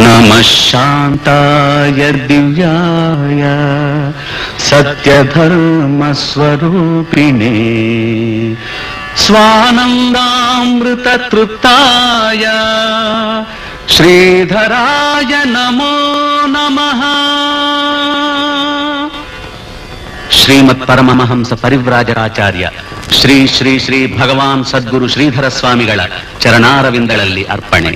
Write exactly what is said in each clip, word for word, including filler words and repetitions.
नमः शांताय दिव्याय सत्यधर्मस्वरूपिणे स्वानन्दामृततृप्ताय श्रीधराय नमो नमः। श्रीमत् परमहंस परिव्राजकाचार्य श्री श्री श्री भगवान सद्गुरु श्रीधर स्वामिगळ चरणारविंदळल्लि अर्पणे।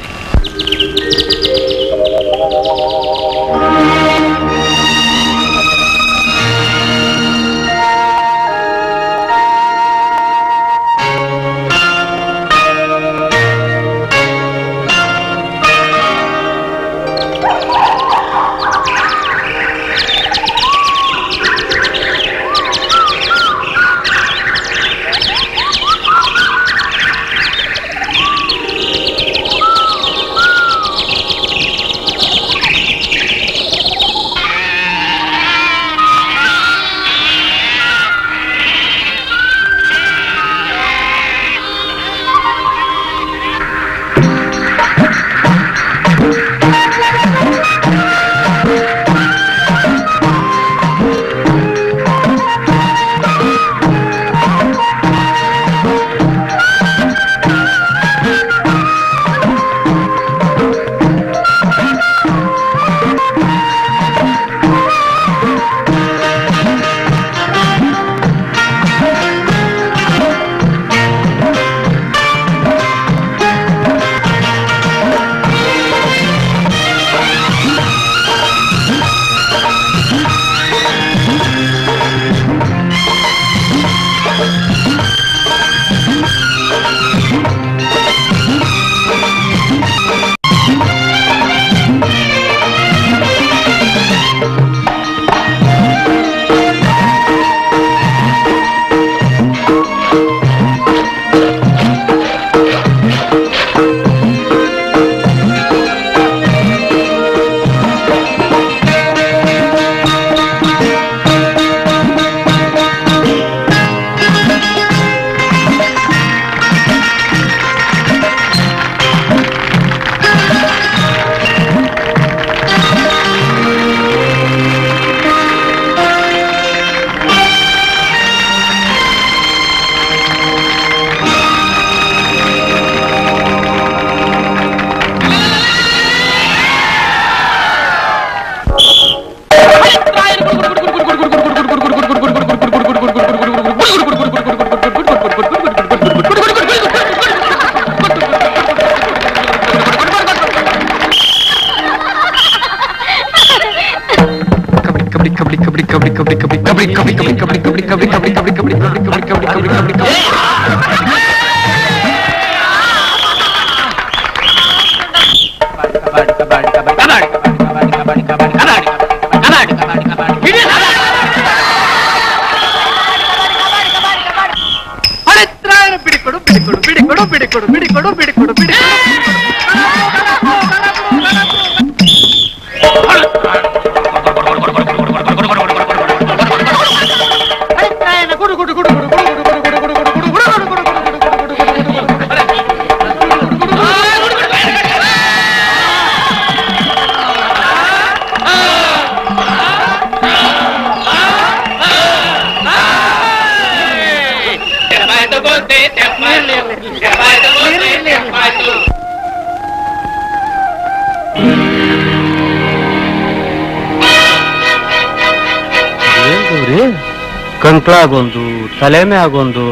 ಕಂಟ್ಲಾಗೊಂದು ತಲೆ ಮೇಗೊಂದು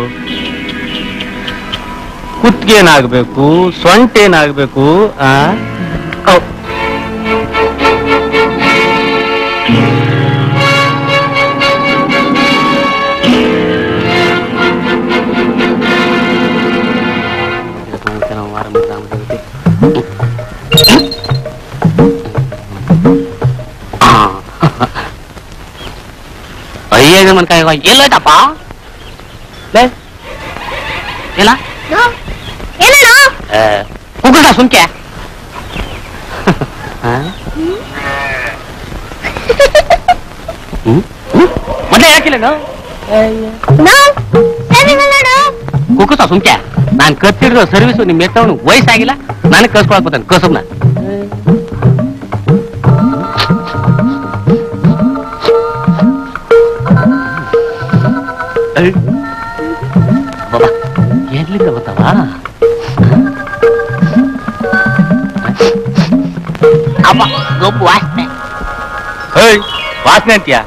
ಕುತ್ತಿಗೆ ಏನಾಗಬೇಕು ಸೊಂಟ ಏನಾಗಬೇಕು ಆ ಎಲ್ಲೋಯ್ತಪ್ಪ ಎಲ್ಲ ಉಗುಳ್ದ ಸುಮ್ಕೆ ಮೊದಲೇ ಹಾಕಿಲ್ಲ ಕುಕ್ಕುಸ ಸುಮ್ಕೆ ನಾನು ಕತ್ತಿಡಿರೋ ಸರ್ವಿಸು ನಿಮ್ಮ ಎತ್ತವನು ವಯಸ್ಸಾಗಿಲ್ಲ ನನಗೆ ಕಳ್ಸ್ಕೊಳಕ್ ಬತ್ತಾನೆ ಕಸಬ್ನ वासने वासने अंतिया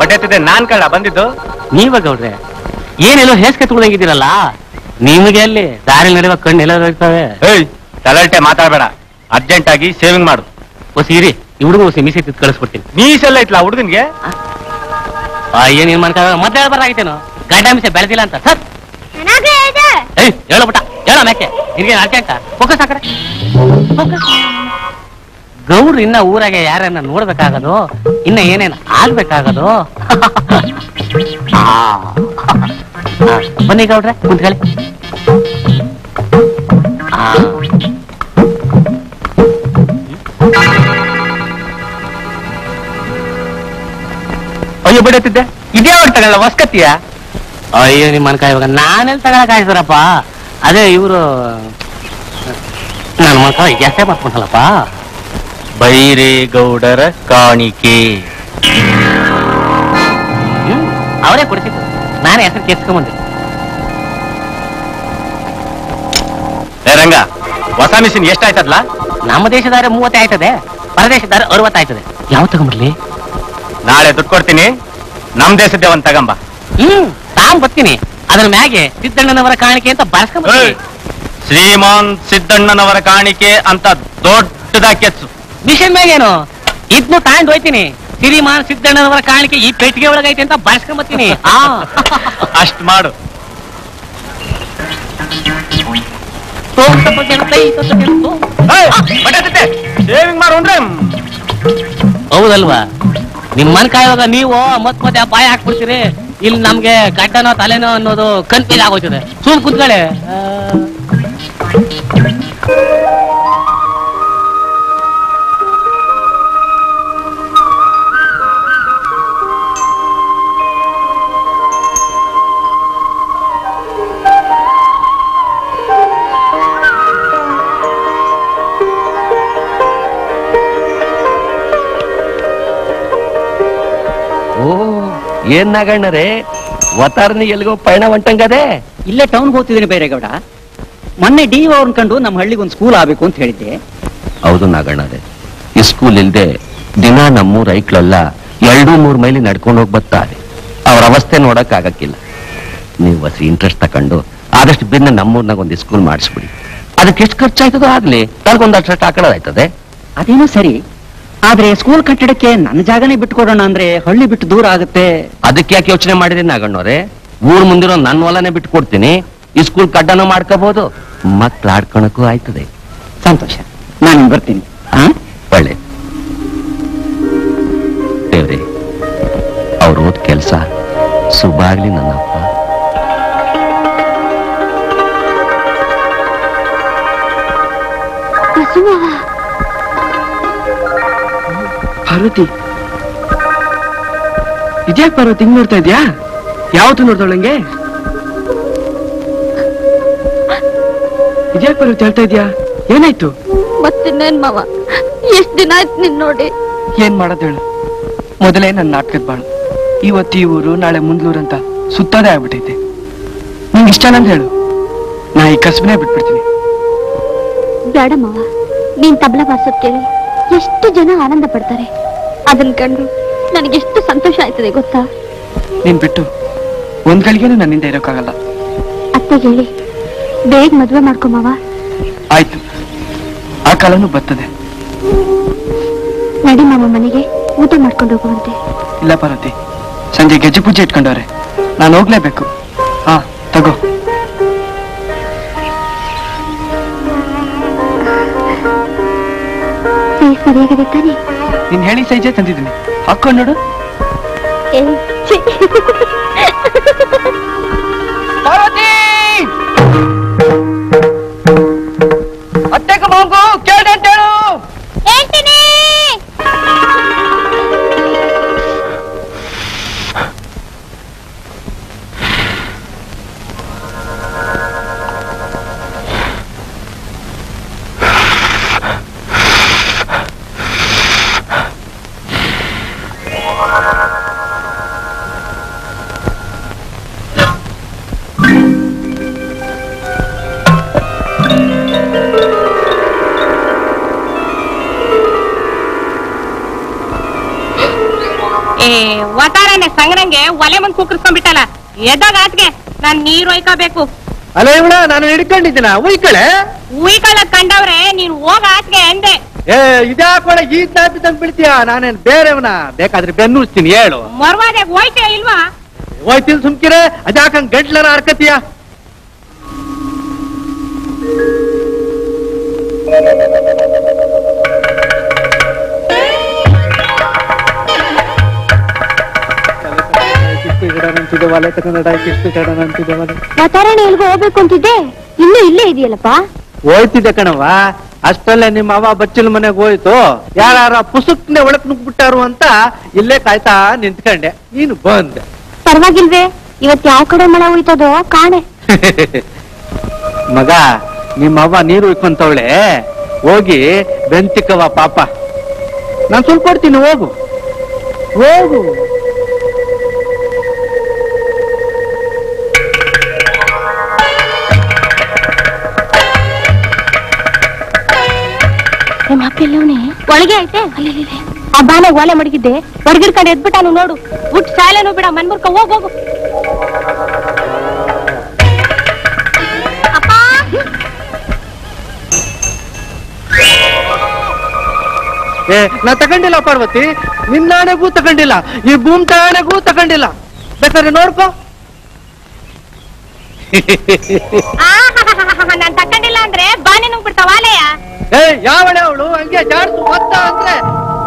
बटे नान कल बंदू नहीं गौड्रे ऐनो हेस्के तुड़दीरल निम्गे अल्ली दारी नड़व कण्डे तलटे माताबेड़ अर्जेंट आगे सेविंग सीरी हुड़ग उसी मीस कल्सबिटी मीसेल हुड़गन ऐन मत बनो गड्डा मीसे बेदिल अंत सर हेलोबट हेलो मैके अर्जेंट फोकस आकड़े गौर इन ऊर यार नोड़ो इन ऐन आगो बनी गौड्रे कुंतकळ्ळि अय्यो बिडुत्तिद्दे इदे यावाग तगळ्ळ वस्कतिया अय्यो निम्मन काय इवाग नानेल्ल तगळक आयिसरप्प अदे इवरु नन्न मग जास्ती मात्कोंडल्लप्प बैरे गौडर काणिके ಅವರೇ ಕೊಡ್ತಿದ್ರು ನಾನೇ ಹೆಸರು ಕೇಳ್ಸ್ಕೊಂಡು ಬಂದೆ ಏ ರಂಗ ಹೊಸ ಮಿಷನ್ ಎಷ್ಟು ಆಯ್ತದಲ್ಲ ನಮ್ಮ ದೇಶದಾರೆ ಮೂವತ್ತು ಆಯ್ತದೆ ಪರದೇಶದಾರೆ ಅರವತ್ತು ಆಯ್ತದೆ ಯಾವ ತಗೊಂಬರ್ಲಿ ನಾಳೆ ದುಡ್ಡು ಕೊಡ್ತೀನಿ ನಮ್ಮ ದೇಶದ ಒಂದು ತಗೊಂಬಾ ಹ್ಮ್ ತಾಮ್ ಬರ್ತೀನಿ ಅದರ ಮ್ಯಾಗೆ ಸಿದ್ದಣ್ಣನವರ ಕಾಣಿಕೆ ಅಂತ ಬರ್ಸ್ಕೊಂಡು ಬರ್ತೀನಿ ಶ್ರೀಮಾನ್ ಸಿದ್ದಣ್ಣನವರ ಕಾಣಿಕೆ ಅಂತ ದೊಡ್ಡದಾಗಿ ಕೆಚ್ಚು ಮಿಷನ್ ಮ್ಯಾಗೇನೋ ಇದ್ನ ತಾಂಡ್ ಹೋಗ್ತೀನಿ श्रीमान सिद्धण्णनवर काणिके ई पेटिगे ओळगैते अंत बळस्ಕೊಂಡು ಬರ್ತೀನಿ ಆ ಅಷ್ಟ ಮಾಡು ತೋಟ ಬಗೆನ ತೈ ತೋಟ ತೋ ಏ ಬಡತತೆ ಸೇವಿಂಗ್ ಮಾಡು ಅಂದ್ರೆ ಹೌದಲ್ವಾ ನಿಮ್ಮನ ಕಾಯವಾಗ ನೀವು ಮತ್ ಮತ್ತೆ ಬಾಯಿ ಹಾಕ್ಬಿಡ್ತೀರಿ ಇಲ್ಲಿ ನಮಗೆ ಗಡ್ಡನೋ ತಲೆನೋ ಅನ್ನೋದು ಕನ್ಫ್ಯೂಸ್ ಆಗೋಯ್ತದೆ ಸುಮ್ಮನೆ ಕೂತ್ಕೊಳ್ಳೆ ಏನ್ ನಾಗಣ್ಣರೇ ವತಾರ್ನಿ ಎಲ್ಲಿಗೋ ಪಯಣ ಹೊಂಟಂಗದೆ ಇಲ್ಲೇ ಟೌನ್ ಹೋಗ್ತಿದೀನಿ ಬೈರೇಗೌಡ ಮೊನ್ನೆ ಡಿ ಓ ಅವರನ್ನ ಕಂಡು ನಮ್ಮ ಹಳ್ಳಿಗೆ ಒಂದು ಸ್ಕೂಲ್ ಆಗಬೇಕು ಅಂತ ಹೇಳಿದ್ದೆ ಹೌದು ನಾಗಣ್ಣರೇ ಈ ಸ್ಕೂಲ್ ಇಲ್ಲದೆ ದಿನ ನಮ್ಮೂರ ರೈಕ್ಲಲ್ಲ ಎರಡು ಮೂರು ಮೈಲಿ ನಡೆಕೊಂಡು ಹೋಗಿ ಬರ್ತಾರೆ ಅವರ ಅವಸ್ಥೆ ನೋಡಕ ಆಗಕ್ಕಿಲ್ಲ ನೀವು ಅಸಿ ಇಂಟರೆಸ್ಟ್ ತಕೊಂಡು ಆದಷ್ಟು ಬಿನ್ನ ನಮ್ಮೂರನಾಗ ಒಂದು ಸ್ಕೂಲ್ ಮಾಡಿಸ್ಬಿಡಿ ಅದಕ್ಕೆ ಎಷ್ಟು ಖರ್ಚು ಆಯ್ತದೋ ಆಗಲಿ ತನಗೊಂದು ಅಷ್ಟಕ್ಕೆ ಆಕಳದಾಯ್ತದೆ ಅದೇನೋ ಸರಿ आदरे स्कूल कट्टडक्के नन्न जागने बिट्टुकोडोण अंद्रे हळ्ळि बिट्टु दूर आगुत्ते अदक्के याके योचने माडिद्रे नागण्णवरे ऊर मुंदिरो नन्न होलने बिट्टुकोड्तीनि ई स्कूल कड्डनु माड्कोबहुदु मक्कळु आड्कोणक्कू आय्तदे संतोष नानु बर्तीनि आ ಒಳ್ಳೆ ದೇವರೇ ಅವರು ಓದ್ ಕೆಲಸ ಸುಬಾಗ್ಲಿ ನನ್ನಪ್ಪ ಕಸುವಾ पार्वती इद्या पार्वती हिंग नोड़ता यावत्तू नोड़दवळंगे इद्या पार्वती हेळ्ता इद्या एनाय्तु मत्तिन्नेनु मावा एष्टु दिन आय्तु निन्न नोडि एनु माडोदु हेळु मोदले नन्न नाटकद बाळु इवत्तु ई ऊरु नाळे मुंदलूरु अंत सुत्तदे आगिबिट्टैते निंगे इष्टान अंत हेळु ना ई कसबने बिट्बिड्तीनि बेड मावा नीनु तबला वासद केळि ಎಷ್ಟು ಜನ ಆನಂದ ಪಡ್ತಾರೆ ಅದನ್ನ ಕಂಡು ನನಗೆ ಎಷ್ಟು ಸಂತೋಷ ಆಯ್ತದೆ ಗೊತ್ತಾ ನೀನು ಬಿಟ್ಟು ಒಂದ ಗಳಿಗೆನೂ ನನ್ನಿಂದ ಇರಕಾಗಲ್ಲ ಅತ್ತೆ ಹೇಳಿ ಬೇಗ ಮದುವೆ ಮಾಡ್ಕೊಮವಾ ಆಯ್ತು ಆ ಕಾಲನು ಬರ್ತದೆ ನಡಿ ಮಾಮ ಮನೆಗೆ ಊಟ ಮಾಡ್ಕೊಂಡು ಹೋಗುವಂತೆ ಇಲ್ಲ ಪಾರ್ವತಿ ಸಂಜೆ ಗೆಜ್ಜೆ ಪೂಜೆ ಇಟ್ಕೊಂಡವ್ರೆ ನಾನು ಹೋಗಲೇಬೇಕು ಹಾ ತಗೋ नी सैजे तक हाकड़ ವತಾರನೆ ಸಂಗನಂಗೆ ಒಲೆ ಮುಂದೆ ಕೂಕರಿಸ್ಕೊಂಡು ಬಿಟ್ಟಲ್ಲ ಎದ್ದಾಗ ಆತ್ಗೆ ನಾನು ನೀರು ಒಯ್ಕಬೇಕು ಅಲೇ ಇವಳು ನಾನು ಹಿಡ್ಕೊಂಡಿದ್ದೀನಾ ಉಯ್ಕಳೆ ಉಯ್ಕಳ ಕಂಡವ್ರೆ ನೀನು ಹೋಗ ಆತ್ಗೆ ಅಂದೆ ಏ ಇದಾಕೋಳೆ ಈ ತಾಪಿ ತಂದು ಬಿಡ್ತೀಯಾ ನಾನೇನ್ ಬೇರೆವನ ಬೇಕಾದ್ರೆ ಬೆನ್ನುಸ್ತೀನಿ ಹೇಳು ಮರ್ವಾದೆ ಹೋಯ್ತೆ ಇಲ್ವಾ ಹೋಯ್ತೀನಿ ಸುಮ್ಕಿರೆ ಅದಾಕಂ ಗಂಟ್ಲನ ಹರ್ಕತ್ತೀಯಾ ವಾತಾವರಣ ಎಲ್ಗೂ ಹೋಗ್ಬೇಕು ಅಂತಿದ್ದೆ ಇನ್ನೂ ಇಲ್ಲೇ ಇದೆಯಲ್ಲಪ್ಪ ಹೋಯ್ತಿದೆ ಕಣವ ಅಷ್ಟಲ್ಲೇ ನಿಮ್ಮ ಅವ ಬಚ್ಚಲ ಮನೆಗೆ ಹೋಯ್ತು ಯಾರ ಪುಸುಕ್ನೆ ಒಳಕ್ ನುಗ್ಬಿಟ್ಟಾರು ಅಂತ ಇಲ್ಲೇ ಕಾಯ್ತಾ ನಿಂತ್ಕೊಂಡೆ ನೀನು ಬಂದೆ ಪರವಾಗಿಲ್ವೇ ಇವತ್ತು ಯಾವ ಕಡೆ ಮಳೆ ಹೋಯ್ತದೋ ಕಾಣೆ ಮಗ ನಿಮ್ಮ ಅವ ನೀರು ಇಟ್ಕೊಂತವಳೆ ಹೋಗಿ ಬೆಂತಿಕವ ಪಾಪ ನಾನು ಸುಲ್ ಕೊಡ್ತೀನಿ ಹೋಗು ಹೋಗು ಒಳಗೆ ಐತೆ ಆ ಬಾನಾಗ ಓಲೆ ಮಡಗಿದ್ದೆ ಹೊರಗಿಡ್ಕೊಂಡು ಎದ್ಬಿಟ್ಟ ನೋಡು ಹುಟ್ಟು ಸಾಲೇನು ಬಿಡ ಮನ್ಮುರ್ಕ ಹೋಗ್ ಹೋಗು ನಾ ತಗೊಂಡಿಲ್ಲ ಪಾರ್ವತಿ ನಿನ್ನಾಣೆಗೂ ತಗೊಂಡಿಲ್ಲ ಈ ಭೂಮ್ ತಾಣೆಗೂ ತಗೊಂಡಿಲ್ಲ ಬೇಕಾದ್ರೆ ನೋಡ್ಕೋ ನಾನ್ ತಕೊಂಡಿಲ್ಲ ಅಂದ್ರೆ ಬಾನೆ ನುಂಗ್ ಬಿಡ್ತಾವಾಲೆಯ ಏ ಯಾವಳೆ ಅವಳು ಹಂಗೆ ಜಾಡ್ಸು ಒತ್ತ ಅಂದ್ರೆ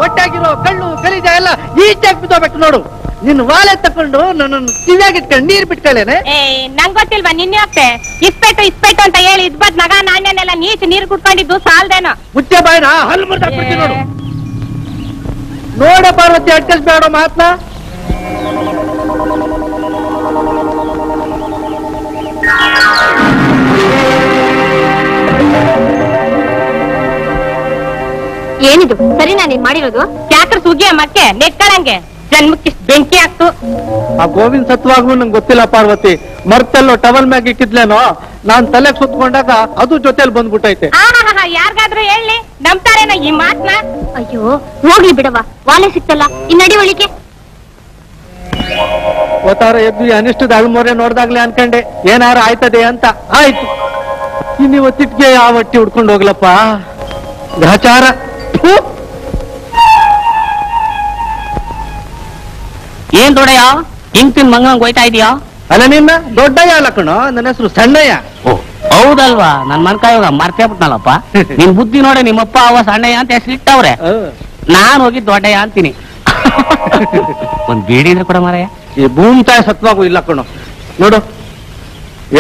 ಒಟ್ಟಾಗಿರೋ ಕಳ್ಳು ಗಲೀಜ ಎಲ್ಲ ಈಚಾಕ್ ಬಿದ್ದೋಗ್ಬೇಕು ನೋಡು ನಿನ್ನ ವಾಲೆ ತಕೊಂಡು ನನ್ನನ್ನು ಕಿವಿಯಾಗಿ ಇಟ್ಕೊಂಡು ನೀರ್ ಬಿಟ್ಕೊಳ್ಳೇನೆ ನಂಗೆ ಗೊತ್ತಿಲ್ವಾ ನಿನ್ನೆ ಅಪ್ಪೆ ಇಸ್ಪೇಟು ಇಸ್ಪೇಟು ಅಂತ ಹೇಳಿ ಇದ್ಬದ್ ನಗ ನಾಣ್ಯನೆಲ್ಲ ನೀಚು ನೀರು ಕುಟ್ಕೊಂಡಿದ್ದು ಸಾಲ್ದೇನೋ ಮುಚ್ಚೆ ಬಾಯ್ನ ಹಲ್ಲು ಮುರ್ದಾಕ್ಬಿಡ್ತೀನಿ ನೋಡು ನೋಡ ಪಾರ್ವತಿ ಅಡ್ಕಸ್ಬೇಡ ಮಾತನ್ನ ಏನಿದು ಸರಿ ನಾನೇನ್ ಮಾಡಿರೋದು ಯಾಕ್ರ ಸುಗ್ಗಿಯ ಮಕ್ಕೆ ನೆಕ್ಕಳಂಗೆ ಜನ್ಮಕ್ಕೆ ಬೆಂಕಿ ಹಾಕ್ತು ಆ ಗೋವಿಂದ್ ಸತ್ವಾಗ್ಲೂ ನಂಗೆ ಗೊತ್ತಿಲ್ಲ ಪಾರ್ವತಿ ಮರ್ತಲ್ಲೋ ಟವಲ್ ಮ್ಯಾಗ್ ಇಕ್ಕಿದ್ಲೇನೋ ನಾನ್ ತಲೆ ಸುತ್ಕೊಂಡಾಗ ಅದು ಜೊತೆಲಿ ಬಂದ್ಬಿಟ್ಟೈತೆ ಯಾರಿಗಾದ್ರೂ ಹೇಳಿ ನಂಬ್ತಾರೇನ ಈ ಮಾತನ್ನ ಅಯ್ಯೋ ಹೋಗ್ಲಿ ಬಿಡವ ವಾಲೆ ಸಿಕ್ತಲ್ಲ ಇನ್ನಡಿ ಒಳಿಕೆ ಒತ್ತಾರ ಎದ್ದು ಅನಿಷ್ಟದ ಅಳ್ಮೋರೆ ನೋಡ್ದಾಗ್ಲೆ ಅನ್ಕಂಡೆ ಏನಾರ ಆಯ್ತದೆ ಅಂತ ಆಯ್ತು ಇನ್ನಿವತ್ತಿಟ್ಗೆ ಆ ಹೊಟ್ಟಿ ಹುಡ್ಕೊಂಡು ಹೋಗ್ಲಪ್ಪ ಗ್ರಹಚಾರ ಏನ್ ದೊಡ್ಡಯ್ಯ ಹಿಂಗ್ ತಿನ್ ಮಂಗಂಗ್ ಹೋಯ್ತಾ ಇದೀಯಾ ಅಲ್ಲ ನಿನ್ನ ದೊಡ್ಡಯ್ಯ ಅಲ್ಲ ಕಣೋ ನನ್ನ ಹೆಸರು ಸಣ್ಣಯ್ಯ ಹೌದಲ್ವಾ ನನ್ ಮನ್ಕಾಯ ಮರ್ತೇ ಬಿಟ್ನಲ್ಲಪ್ಪ ನಿನ್ ಬುದ್ಧಿ ನೋಡಿ ನಿಮ್ಮಪ್ಪ ಅವ ಸಣ್ಣಯ್ಯ ಅಂತ ಹೆಸರು ಇಟ್ಟವ್ರೆ ನಾನ್ ಹೋಗಿ ದೊಡ್ಡಯ್ಯ ಅಂತೀನಿ ಒಂದ್ ಬೀಡಿ ಅಂದ್ರೆ ಕೂಡ ಮಾರಯ್ಯ ಈ ಭೂಮಿ ತಾಯಿ ಸತ್ವಾಗೂ ಇಲ್ಲ ಕಣೋ ನೋಡು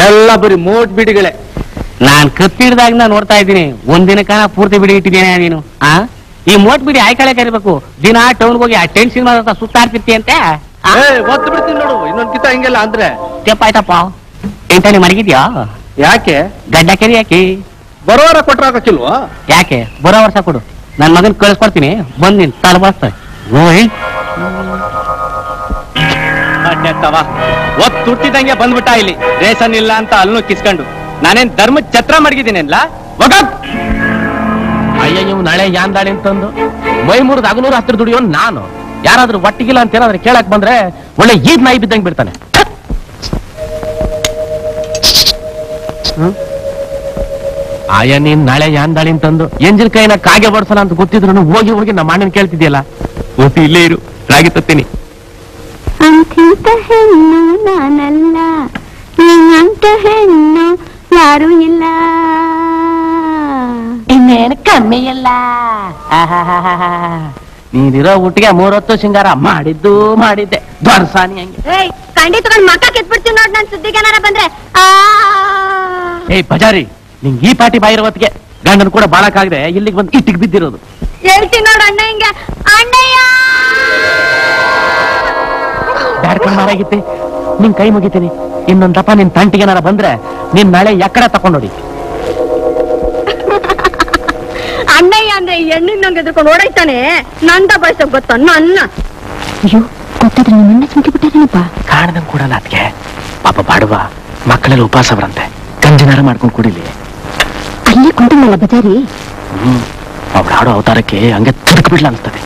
ಎಲ್ಲ ಬರೀ ಮೋಟ್ ಬೀಡಿಗಳೇ ನಾನ್ ಕತ್ತಿಡ್ದಾಗಿಂದ ನೋಡ್ತಾ ಇದ್ದೀನಿ ಒಂದಿನಕ್ಕ ಪೂರ್ತಿ ಬಿಡಿ ಇಟ್ಟಿದ್ದೇನೆ ನೀನು ಆ ಈ ಮೋಟ್ ಬಿಡಿ ಆಯ್ಕಳೆ ಕರಿಬೇಕು ದಿನ ಟೌನ್ ಹೋಗಿ ಆ ಟೆನ್ ಸಿನಿಮಾ ಸುತ್ತಾಡ್ತಿರ್ತಿ ಅಂತೆ ಒತ್ತು ಬಿಡ್ತೀನಿ ನೋಡು ಇನ್ನೊಂದ್ಕಿತ ಹಿಂಗೆಲ್ಲ ಅಂದ್ರೆ ತೆಪ್ಪಾಯ್ತಪ್ಪ ಎಂಟಾನೆ ಮಡಗಿದ್ಯಾ ಯಾಕೆ ಗಡ್ಡ ಕೆರಿ ಯಾಕೆ ಬರೋ ವಾರ ಕೊಟ್ರ ಹಾಕಿಲ್ವಾ ಯಾಕೆ ಬರೋ ವರ್ಷ ಕೊಡು ನನ್ ಮಗನ್ ಕಳಿಸ್ಕೊಡ್ತೀನಿ ಬಂದ್ ನೀನ್ ತಲೆ ಬಳಸ್ತಾನೆ ಒತ್ತು ಹುಟ್ಟಿದಂಗೆ ಬಂದ್ಬಿಟ್ಟ ಇಲ್ಲಿ ರೇಷನ್ ಇಲ್ಲ ಅಂತ ಅಲ್ಲೂ ಕಿಸ್ಕೊಂಡು ನಾನೇನ್ ಧರ್ಮ ಛತ್ರ ಮಡಗಿದ್ದೀನಿಲ್ಲ ಅಯ್ಯ ನೀವು ನಾಳೆ ಯಾನ್ ದಾಳಿ ಅಂತಂದು ಮೈ ಮೂರದ ಅಗನೂರ ಹತ್ತಿರ ದುಡಿಯೋ ನಾನು ಯಾರಾದ್ರೂ ಒಟ್ಟಿಗಿಲ್ಲ ಅಂತ ಏನಾದ್ರೆ ಕೇಳಕ್ ಬಂದ್ರೆ ಒಳ್ಳೆ ಈದ್ ನಾಯಿ ಬಿದ್ದಂಗೆ ಬಿಡ್ತಾನೆ ಆಯ ನೀನ್ ನಾಳೆ ಯಾನ್ ದಾಳಿ ಅಂತಂದು ಎಂಜಿನ್ ಕೈನ ಕಾಗೆ ಬಡ್ಸಲ್ಲ ಅಂತ ಗೊತ್ತಿದ್ರು ಹೋಗಿ ಹೋಗಿ ನಮ್ಮ ಅಣ್ಣನ ಕೇಳ್ತಿದ್ಯಲ್ಲ ಓಟಿ ಇಲ್ಲೇ ಇರು ರಾಗಿ ತತ್ತೀನಿ ಅಂತಿಂತ ಹೆಣ್ಣು ನಾನಲ್ಲ ನೀನಂತ ಹೆಣ್ಣು ಯಾರು ಇಲ್ಲ ಇನ್ನೇನು ಕಮ್ಮಿ ಇಲ್ಲ ನೀನಿರೋ ಊಟಿಗೆ ಮೂರೊತ್ತು ಸಿಂಗಾರ ಮಾಡಿದ್ದು ಮಾಡಿದ್ದೆ ದೊಡ್ಸಾನಿ ಹಂಗೆ ಖಂಡಿತ ಮಕ್ಕ ಕೆತ್ಬಿಡ್ತೀನಿ ನೋಡ್ ನನ್ ಸುದ್ದಿಗೇನಾರ ಬಂದ್ರೆ ಏಯ್ ಬಜಾರಿ ನಿಂಗೆ ಈ ಪಾಟಿ ಬಾಯಿರೋ ಹೊತ್ತಿಗೆ ಗಂಡನ್ ಕೂಡ ಬಾಳಕ್ಕಾಗದೆ ಇಲ್ಲಿಗೆ ಬಂದು ಇಟ್ಟಿಗೆ ಬಿದ್ದಿರೋದು ಹೇಳ್ತೀನಿ ನೋಡು ಅಣ್ಣ ಹಿಂಗೆ ಅಣ್ಣಯ್ಯ ಬ್ಯಾಡ್ಕೊಂಡು ಮಾರಾಗಿತ್ತೆ ನಿನ್ ಕೈ ಮುಗಿತೀನಿ ಇನ್ನೊಂದಪ್ಪ ನಿನ್ ತಂಟಿಗೆನಾರ ಬಂದ್ರೆ ನೀನ್ ನಾಳೆ ಎಕ್ಕಡ ತಕೊಂಡೋಡಿ ಅಣ್ಣಯ್ಯ ಅಂದ್ರೆ ಹೆಣ್ಣಿನ ನಂಗೆ ಎದ್ಕೊಂಡು ಓಡೈತಾನೆ ನಂದ ಬಯಸ ಗೊತ್ತ ನನ್ನ ಅಯ್ಯೋ ಗೊತ್ತಾದ್ರೆ ನಿನ್ನ ಸುಂಕಿ ಬಿಟ್ಟಾರೇನಪ್ಪ ಕಾಣದಂಗ್ ಕೂಡ ಅದಕ್ಕೆ ಪಾಪ ಬಾಡುವ ಮಕ್ಕಳೆಲ್ಲ ಉಪವಾಸವ್ರಂತೆ ಗಂಜಿನಾರ ಮಾಡ್ಕೊಂಡು ಕುಡಿಲಿ ಅಲ್ಲಿ ಕುಂಟಲ್ಲ ಬಜಾರಿ ಹ್ಮ್ ಅವ್ರು ಆಡೋ ಅವತಾರಕ್ಕೆ ಹಂಗೆ ತಿರುಕ್ ಬಿಡ್ಲ ಅನ್ಸ್ತದೆ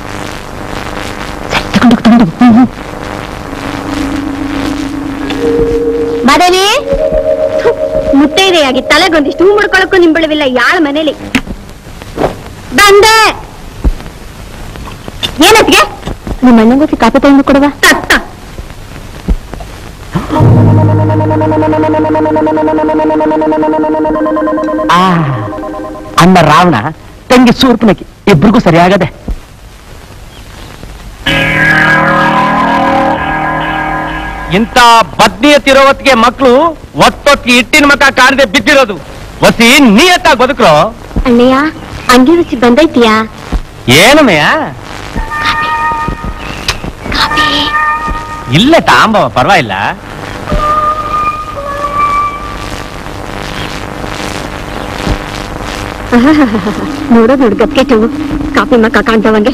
ಮಾಧವಿ ಮುತ್ತೈದೆಯಾಗಿ ತಲೆಗೊಂದಿಷ್ಟು ಹೂ ಮುಡ್ಕೊಳ್ಳಕ್ಕೂ ನಿಂಬಳವಿಲ್ಲ ಯಾಳ ಮನೇಲಿ ಬಂದೆ ಏನಕ್ಕೆ ನಿಮ್ಮ ಅಣ್ಣನಿಗೆ ಕಾಫಿ ತಂದು ಕೊಡವಾ ತತ್ತ ಆ ಅಣ್ಣ ರಾವಣ ತಂಗಿ ಸೂರ್ಪನಕ್ಕೆ ಇಬ್ಬರಿಗೂ ಸರಿಯಾಗದೆ ಇಂತ ಬದ್ನಿಯತ್ತಿರೋವತ್ತಿಗೆ ಮಕ್ಕಳು ಒತ್ತೊತ್ತಿಗೆ ಇಟ್ಟಿನ ಮಕ ಕಾಣದೆ ಬಿದ್ದಿರೋದು ವಸಿ ನಿಯತ್ತಾಗಿ ಬದುಕ್ರೋ ಅಣ್ಣಯ್ಯ ಅಂಗಿ ರುಚಿ ಬಂದೈತಿಯಾ ಏನಮ್ಮಯ್ಯ ಇಲ್ಲ ತಾಂಬವ ಪರವಾಗಿಲ್ಲ ನೋಡೋದು ಹುಡುಗಕ್ಕೆ ಚೆವು ಕಾಫಿ ಮಕ ಕಾಣ್ತವಂಗೆ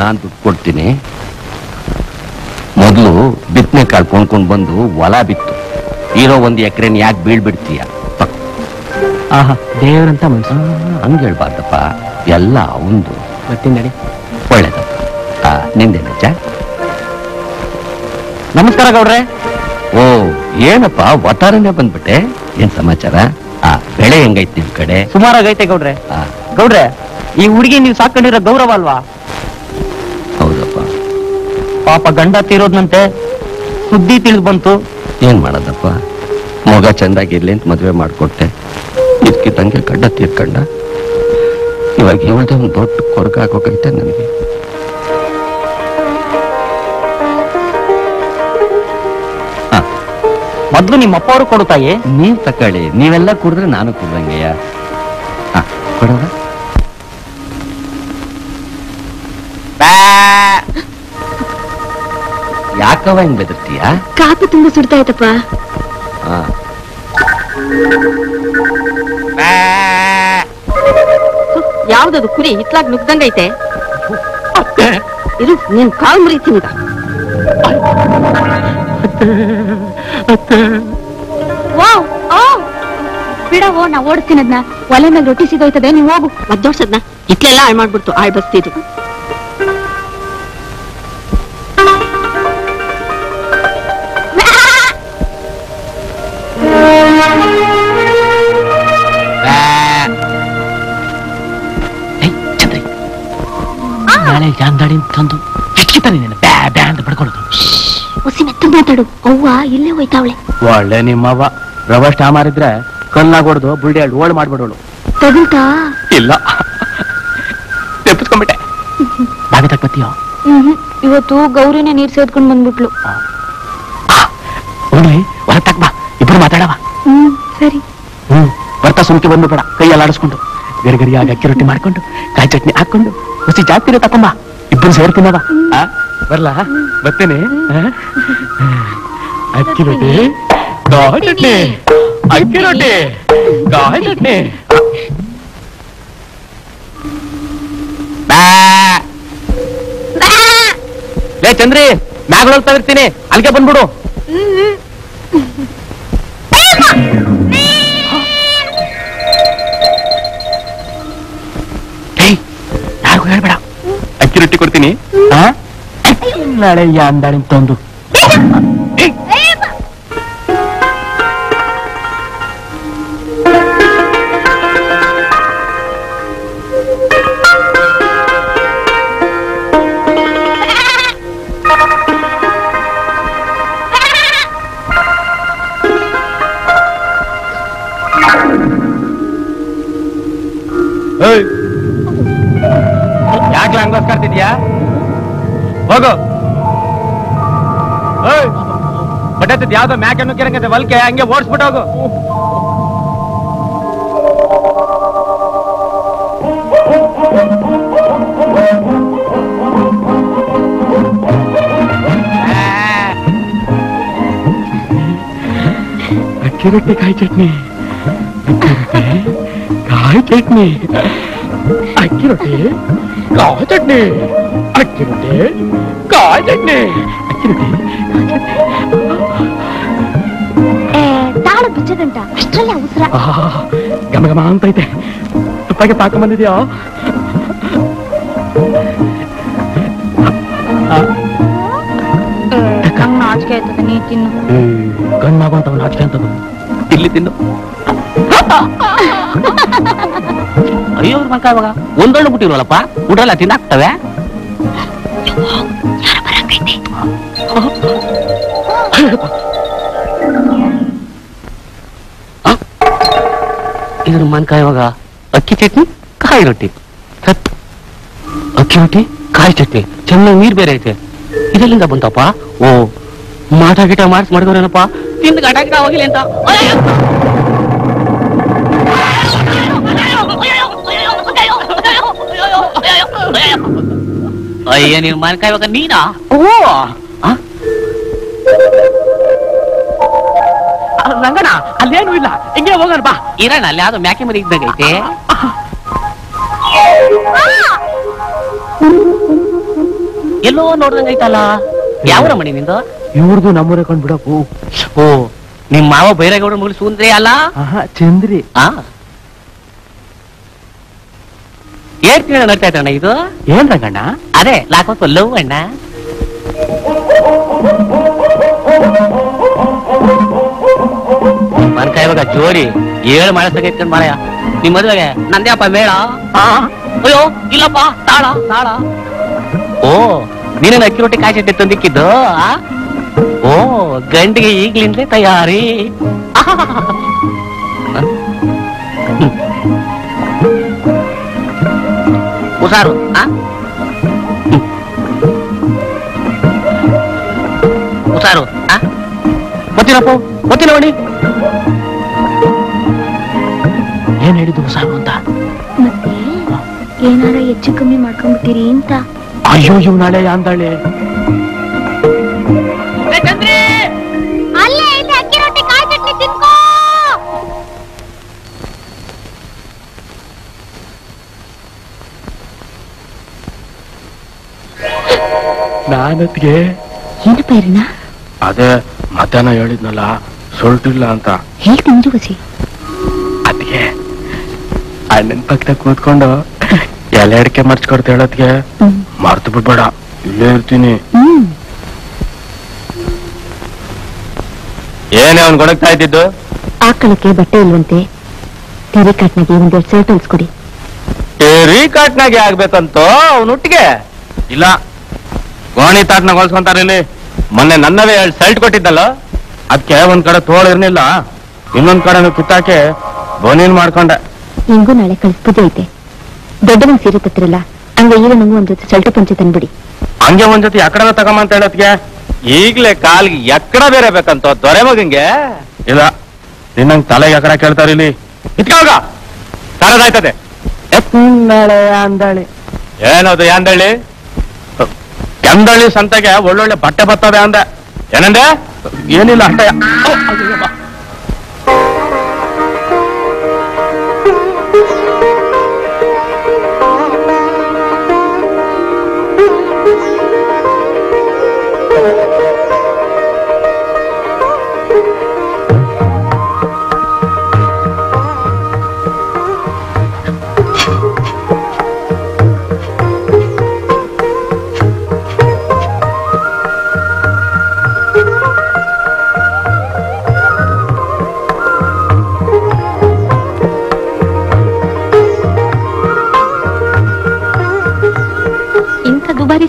ನಾನು ದುಡ್ಡು ಕೊಡ್ತೀನಿ ಮೊದಲು ಬಿತ್ತನೆ ಕಾಳು ಕೊಂಡ್ಕೊಂಡು ಬಂದು ಹೊಲ ಬಿತ್ತು ಇರೋ ಒಂದು ಎಕರೆನ ಯಾಕೆ ಬೀಳ್ಬಿಡ್ತೀಯ ಆಹಾ ದೇವರಂತ ಮನ್ಸು ಹಂಗೆ ಹೇಳ್ಬಾರ್ದಪ್ಪ ಎಲ್ಲ ಅವಂದು ಮತ್ತಿಂದ ಒಳ್ಳೇದಪ್ಪ ನಿಂದೇನಜ್ಜ ನಮಸ್ಕಾರ ಗೌಡ್ರೆ ಓ ಏನಪ್ಪ ವತಾರನೇ ಬಂದ್ಬಿಟ್ಟೆ ಏನ್ ಸಮಾಚಾರ ಆ ಬೆಳೆ ಹೆಂಗೈತೆ ನಿಮ್ ಕಡೆ ಸುಮಾರಾಗೈತೆ ಗೌಡ್ರೆ ಗೌಡ್ರೆ ಈ ಹುಡುಗಿ ನೀವು ಸಾಕೊಂಡಿರೋ ಗೌರವ ಅಲ್ವಾ ಹೌದಪ್ಪ ಪಾಪ ಗಂಡ ತೀರೋದ್ನಂತೆ ಸುದ್ದಿ ತಿಳಿದು ಬಂತು ಏನ್ ಮಾಡೋದಪ್ಪ ಮಗ ಚಂದಾಗಿರ್ಲಿ ಅಂತ ಮದುವೆ ಮಾಡಿಕೊಟ್ಟೆ ಇದ್ಕಿದ್ದಂಗೆ ಗಡ್ಡ ತೀರ್ಕೊಂಡ ಇವಾಗ ಇವಳದೇ ಒಂದು ದೊಡ್ಡ ಕೊರಕ ಹಾಕೋಕೈತೆ ನನಗೆ ಮೊದ್ಲು ನಿಮ್ಮ ಅಪ್ಪ ಅವರು ಕೊಡುತ್ತಾಯೇ ನೀವ್ ತಕೊಳ್ಳಿ ನೀವೆಲ್ಲ ಕುಡಿದ್ರೆ ನಾನು ಕುಡ್ದಂಗೆಯ ಕೊಡೋದ ಯಾಕವ ಹೆಂಗ್ ಬೆದರ್ತೀಯ ಕಾಪಿ ತುಂಬ ಸುಡ್ತಾ ಆಯ್ತಪ್ಪ ಯಾವ್ದದು ಕುರಿ ಇತ್ಲಾಗ್ ನುಗ್ದಂಗೈತೆ ಇದು ನೀನ್ ಕಾಲ್ ಮುರಿತೀನಿ ಬಿಡವೋ ನಾ ಓಡಿಸ್ತೀನಿ ಅದನ್ನ ಒಲೆ ಮೇಲೆ ರೊಟ್ಟಿ ಸಿಗೋಯ್ತದೆ ನೀವ್ ಹೋಗು ಮದ್ದೋಡ್ಸದ್ನ ಇತ್ಲೆಲ್ಲ ಹಾಳು ಮಾಡ್ಬಿಡ್ತು ಹಾಳು ಬಸ್ತಿದ್ರು ಜಾಂದಾಡಿನ ತಂದು ಕಿಟ್ಕಿತಾನೆ ಬ್ಯಾ ಬ್ಯಾ ಅಂತ ಪಡ್ಕೊಳ್ಳೋದು ಹುಸಿ ಮೆತ್ತ ಮಾತಾಡು ಅವ್ವ ಇಲ್ಲೇ ಹೋಯ್ತಾವಳೆ ಒಳ್ಳೆ ನಿಮ್ಮವ್ವ ರವ ಸ್ಟಾಮಾರಿದ್ರೆ ಕಲ್ನಾಗ ಹೊಡೆದು ಬುಲ್ಡಿ ಅಲ್ಲಿ ಓಳ್ ಮಾಡ್ಬಿಡೋಳು ತಗುಲ್ತಾ ಇಲ್ಲ ತೆಪ್ಪಿಸ್ಕೊಂಡ್ಬಿಟ್ಟೆ ಬಾಗಿ ತಕ್ಕೊತ್ತೀಯೋ ಇವತ್ತು ಗೌರಿನೇ ನೀರು ಸೇದ್ಕೊಂಡು ಬಂದ್ಬಿಟ್ಲು ಹೋಗ್ಲಿ ಹೊರ ತಕ್ ಬಾ ಇಬ್ಬರು ಮಾತಾಡವ ಹ್ಮ್ ಸರಿ ಹ್ಮ್ ಬರ್ತಾ ಸುಮ್ಕೆ ಬಂದ್ಬಿಡ ಕೈಯಲ್ಲಿ ಆಡಿಸ್ಕೊಂಡು ಗರಿಗರಿಯಾಗಿ ಅಕ್ಕಿ ರೊಟ್ಟಿ ಮಾಡ್ಕೊಂಡು ಕಾಯಿ ಚಟ್ನಿ ಹಾಕೊಂಡು ಹುಸಿ ಜಾಸ್ತಿ ತಕೊಂಬ ಇಬ್ಬರು ಸೇರ್ತೀನವ ಬರ್ಲ ಬರ್ತೇನೆ ಅಕ್ಕಿ ರೊಟ್ಟಿ ಕಾಯಿ ಚಟ್ನಿ ಅಕ್ಕಿ ರೊಟ್ಟಿ ಕಾಯಿ ಚಟ್ನಿ ಲೇ ಚಂದ್ರಿ ಮ್ಯಾಗ ಹೋಗ್ತಾ ಇರ್ತೀನಿ ಅಲ್ಲಿಗೆ ಬಂದ್ಬಿಡು ಹೇಳ್ಬೇಡ ಅಕ್ಕಿ ರೊಟ್ಟಿ ಕೊಡ್ತೀನಿ ನಾಳೆ ಯಾಂದಾಳಿ ತಂದು ರ್ತಿದ್ಯಾ ಹೋಗು ಬಟ್ಟೆ ಯಾವ್ದೋ ಮ್ಯಾಕನ್ನು ಕಿರಂಗತೆ ಹೊಲ್ಕೆ ಹಂಗೆ ಓಡಿಸ್ಬಿಟ್ಟು ಹೋಗು ಅಕ್ಕಿ ರೊಟ್ಟಿ ಕಾಯಿ ಚಟ್ನಿ ಕಾಯಿ ಚಟ್ನಿ ಅಕ್ಕಿ ರೊಟ್ಟಿ ಕಾಯಿ ಚಟ್ನಿ ಅಕ್ಕಿ ರೊಟ್ಟಿ ಕಾಯಿ ಚಟ್ನಿ ಅಕ್ಕಿ ರೊಟ್ಟಿ ಗಮಗಮ ಅಂತೈತೆ ತುಪ್ಪಾಗೆ ಪಾಕ ಬಂದಿದ್ಯಾ ನಾಚಿಕೆ ಆಯ್ತದೆ ನೀ ತಿನ್ನು ಗಂಡ ಮಗ ಅಂತ ನಾಚಿಕೆ ಅಂತದು ಇಲ್ಲಿ ತಿನ್ನು ಅಯ್ಯೋ ಅವ್ರ ಮಕ್ಕ ಇವಾಗ ಒಂದೊಳ್ಳೆ ಬಿಟ್ಟಿರಲ್ಲಪ್ಪ ಊಟಲ್ಲ ತಿಂದಾಗ್ತವೆ ಯಾರ ಬರಂಗೈತೆ इधर मन का अक्की चटनी काई रोटी अक्की रोटी काई चटनी चेन्नागि नीरु बेरे ऐते इदल्लिंद बंतप्प ओ माट गिट मार्स मडकोरेनप्प तिंद गट गट होगलि अंत अय्य नी मन का इवाग नीना ओ ರಂಗಣ್ಣ ಅಲ್ಲೇನು ಇಲ್ಲ ಹಿಂಗೆ ಹೋಗೋಣ ಬಾ ಇರಣ್ಣ ಅಲ್ಲಿ ಅದು ಮ್ಯಾಕೆ ಮನೆ ಇದ್ದಾಗೈತೆ ಎಲ್ಲೋ ನೋಡ್ದಂಗೈತಲ್ಲ ಯಾವ್ರ ಮನೆ ನಿಂದು ಇವ್ರದು ನಮ್ಮೂರೇ ಕಂಡು ಬಿಡಪ್ಪು ಓ ನಿಮ್ಮ ಮಾವ ಬೈರಾಗೌಡರ ಮಗಳು ಸುಂದ್ರಿ ಅಲ್ಲ ಚಂದ್ರಿ ಏನ್ ತಿಂಗಳ ನಡ್ತಾ ಇದ್ದಣ್ಣ ಇದು ಏನ್ ರಂಗಣ್ಣ ಅದೇ ಲಾಕೋತ್ ಲವ್ ಅಣ್ಣ ಮನಕಾಯವಾಗ ಜೋಡಿ ಏಳು ಮಾಡಸಾಗ ಇಟ್ಕೊಂಡು ಮಾರಾಯ ನಿಮ್ಮ ಮದುವೆಗೆ ನಂದ್ಯಾಪ ಮೇಳ ಅಯ್ಯೋ ಇಲ್ಲಪ್ಪ ತಾಳ ತಾಳ ಓ ನೀನೇನು ಅಕ್ಕಿ ರೊಟ್ಟಿ ಕಾಯಿ ಚಟ್ನಿ ತಂದಿಕ್ಕಿದ್ದು ಓ ಗಂಡಿಗೆ ಈಗ್ಲಿಂದಲೇ ತಯಾರಿ ಹುಷಾರು ಹುಷಾರು ಗೊತ್ತಿರಪ್ಪ ಗೊತ್ತಿಲ್ಲ ನೋಡಿ ಏನ್ ಹೇಳಿದ್ರು ಸಾಕು ಅಂತ ಮತ್ತೆ ಏನಾರ ಹೆಚ್ಚು ಕಮ್ಮಿ ಮಾಡ್ಕೊಂಡ್ಬಿಡ್ತೀರಿ ಅಂತ ಅಯ್ಯೋ ಇವ್ ನಾಳೆ ಅಂದಾಳೆ ನಾನತ್ಗೆ ಏನ್ ಪೈರಿನ ಅದೇ ಮಧ್ಯಾಹ್ನ ಹೇಳಿದ್ನಲ್ಲ ಸೊಲ್ಟಿಲ್ಲ ಅಂತ ಹೇಗೆ ತಿಂದ್ರು ಬಸಿ ಅದಕ್ಕೆ ಅಣ್ಣನ ಪಕ್ಕದ ಕೂತ್ಕೊಂಡು ಎಲ್ಲ ಅಡಿಕೆ ಮರ್ಚ್ಕೊಡ್ತ ಹೇಳೋದ್ಗೆ ಮರ್ತು ಬಿಡ್ಬೇಡ ಇಲ್ಲೇ ಇರ್ತೀನಿ ಏನೇ ಅವ್ನು ಗೊಣಗ್ತಾ ಇದ್ದಿದ್ದು ಆಕಳಕ್ಕೆ ಬಟ್ಟೆ ಇಲ್ವಂತೆ ಟೇರಿ ಕಾಟ್ನಾಗೆ ಒಂದೆರಡು ಶರ್ಟ್ ಹೊಲ್ಸ್ಕೊಡಿ ಟೇರಿ ಕಾಟ್ನಾಗೆ ಆಗ್ಬೇಕಂತ ಅವನೊಟ್ಟಿಗೆ ಇಲ್ಲ ಗೋಣಿ ತಾಟ್ನಾಗ ಹೊಲ್ಸ್ಕೊಂತಾರೆ ಇಲ್ಲಿ ಮೊನ್ನೆ ನನ್ನವೇ ಎರಡು ಶರ್ಟ್ ಕೊಟ್ಟಿದ್ದಲ್ಲ ಅದಕ್ಕೆ ಒಂದ್ ಕಡೆ ತೋಳಿರ್ನಿಲ್ಲ ಇನ್ನೊಂದ್ ಕಡೆ ಕಿತ್ತಾಕೆ ಬೋನೇನ್ ಮಾಡ್ಕೊಂಡೆ ನಿಂಗೂ ನಾಳೆ ಕಳಿಸ್ಪೂಜೆ ಐತೆ ದೊಡ್ಡವನ್ ಸೀರೆ ತತ್ತಿರಲ್ಲ ಹಂಗೆ ಈಗ ನಂಗೂ ಒಂದ್ ಜೊತೆ ಚಲ್ಟ ಪಂಚೆ ತಂದ್ಬಿಡಿ ಹಂಗೆ ಒಂದ್ ಜೊತೆ ಎಕಡನ ತಗೊಂಬ ಅಂತ ಹೇಳತ್ಗೆ ಈಗ್ಲೇ ಕಾಲ್ಗೆ ಎಕ್ಕಡ ಬೇರೆ ಬೇಕಂತ ದೊರೆ ಮಗಂಗೆ ಇಲ್ಲ ನಿನ್ನಂಗ್ ತಲೆಗೆ ಎಕಡ ಕೇಳ್ತಾರ ಇಲ್ಲಿ ಇತ್ಕೋಗ ತರದಾಯ್ತದೆ ಅಂದಳಿ ಏನದು ಯಾಂದಳ್ಳಿ ಎಂದಳ್ಳಿ ಸಂತೆಗೆ ಒಳ್ಳೊಳ್ಳೆ ಬಟ್ಟೆ ಬರ್ತದೆ ಅಂದ ಏನಂದೆ ಏನಿಲ್ಲ ಅಷ್ಟೇ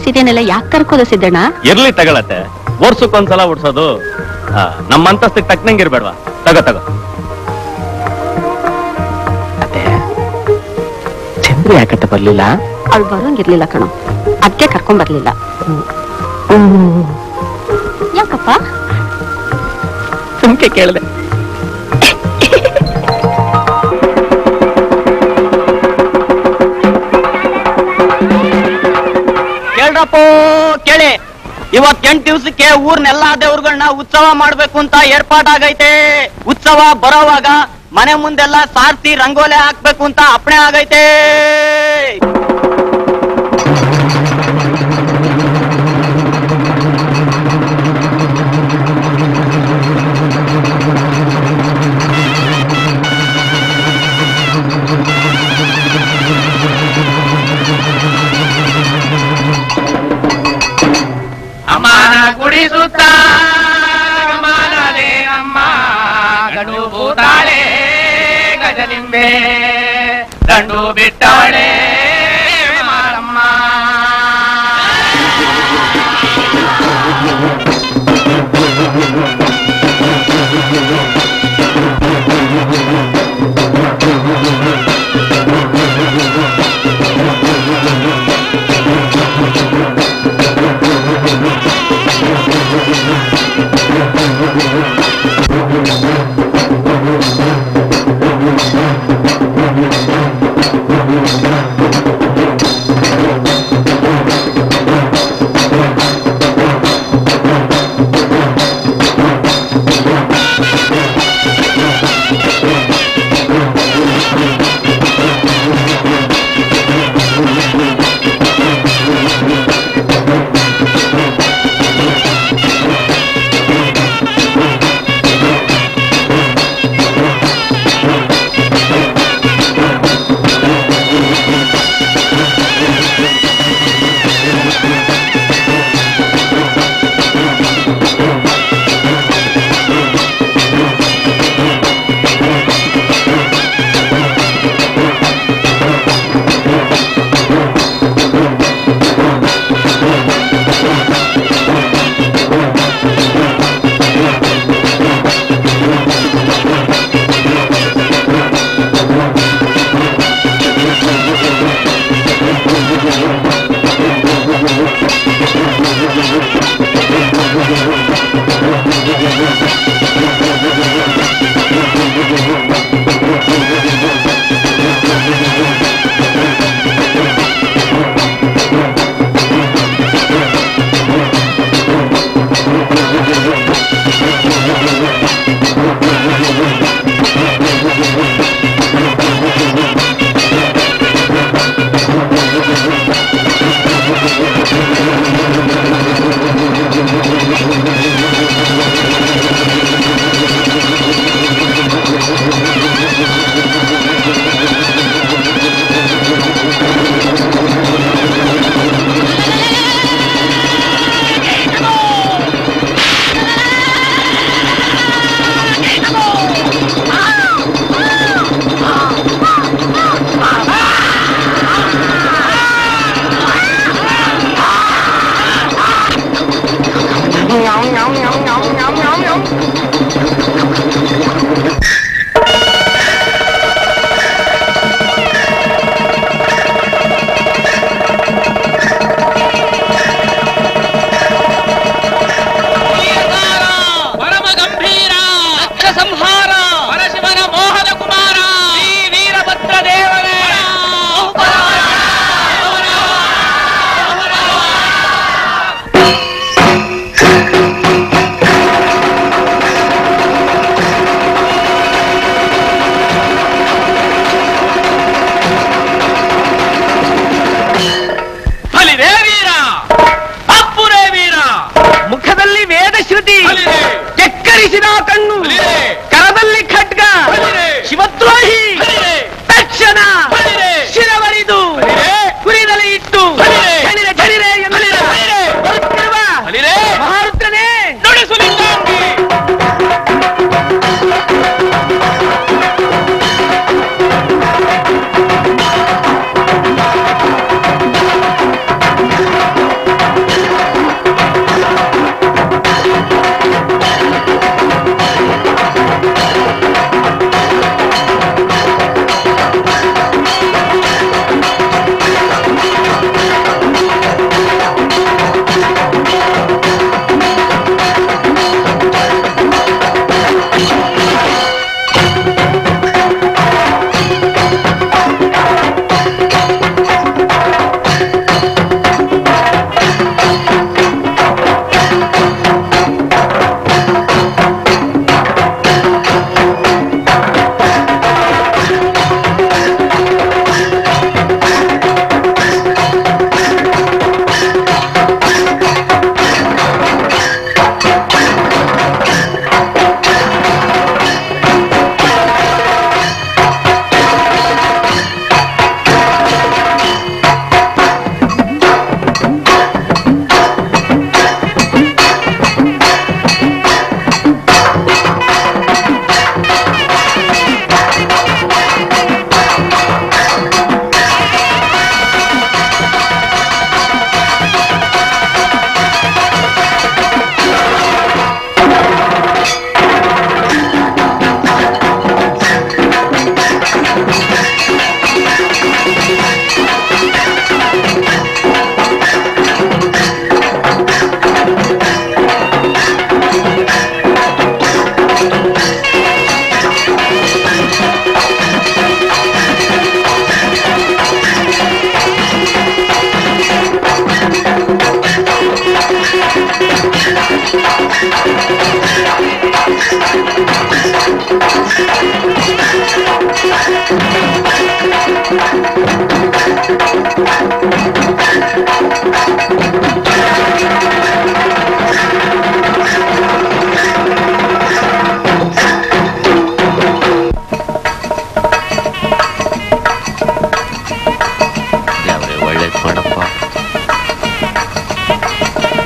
ಸೀರೆನೆಲ್ಲ ಯಾಕೆ ಕರ್ಕೋದ ಸಿದ್ದಣ್ಣ ಇರ್ಲಿ ತಗೊಳತ್ತೆ ವರ್ಷಕ್ಕೊಂದ್ಸಲ ಉಡ್ಸೋದು ನಮ್ಮ ಅಂತಸ್ತಿಗೆ ತಕ್ಕನಂಗೆ ಇರ್ಬೇಡವಾ ತಗೋ ತಗೋ ಅತ್ತೆ ಚಂದ್ರಿ ಯಾಕಟ್ಟ ಬರ್ಲಿಲ್ಲ ಅವಳು ಬರೋಂಗಿರ್ಲಿಲ್ಲ ಕಣೋ ಅದಕ್ಕೆ ಕರ್ಕೊಂಡ್ ಬರ್ಲಿಲ್ಲ ಯಾಕಪ್ಪ ಸುಮ್ಕೆ ಕೇಳಿದೆ ಕೇಳಿ ಇವತ್ತೆಂಟು ದಿವಸಕ್ಕೆ ಊರ್ನೆಲ್ಲಾ ದೇವ್ರಗಳನ್ನ ಉತ್ಸವ ಮಾಡ್ಬೇಕು ಅಂತ ಏರ್ಪಾಟಾಗೈತೆ ಉತ್ಸವ ಬರೋವಾಗ ಮನೆ ಮುಂದೆಲ್ಲ ಸಾರ್ಸಿ ರಂಗೋಲೆ ಹಾಕ್ಬೇಕು ಅಂತ ಅಪ್ಪಣೆ ಆಗೈತೆ ಕಂಡು ಬಿಟ್ಟವಳೆ Maramma. We'll be right back.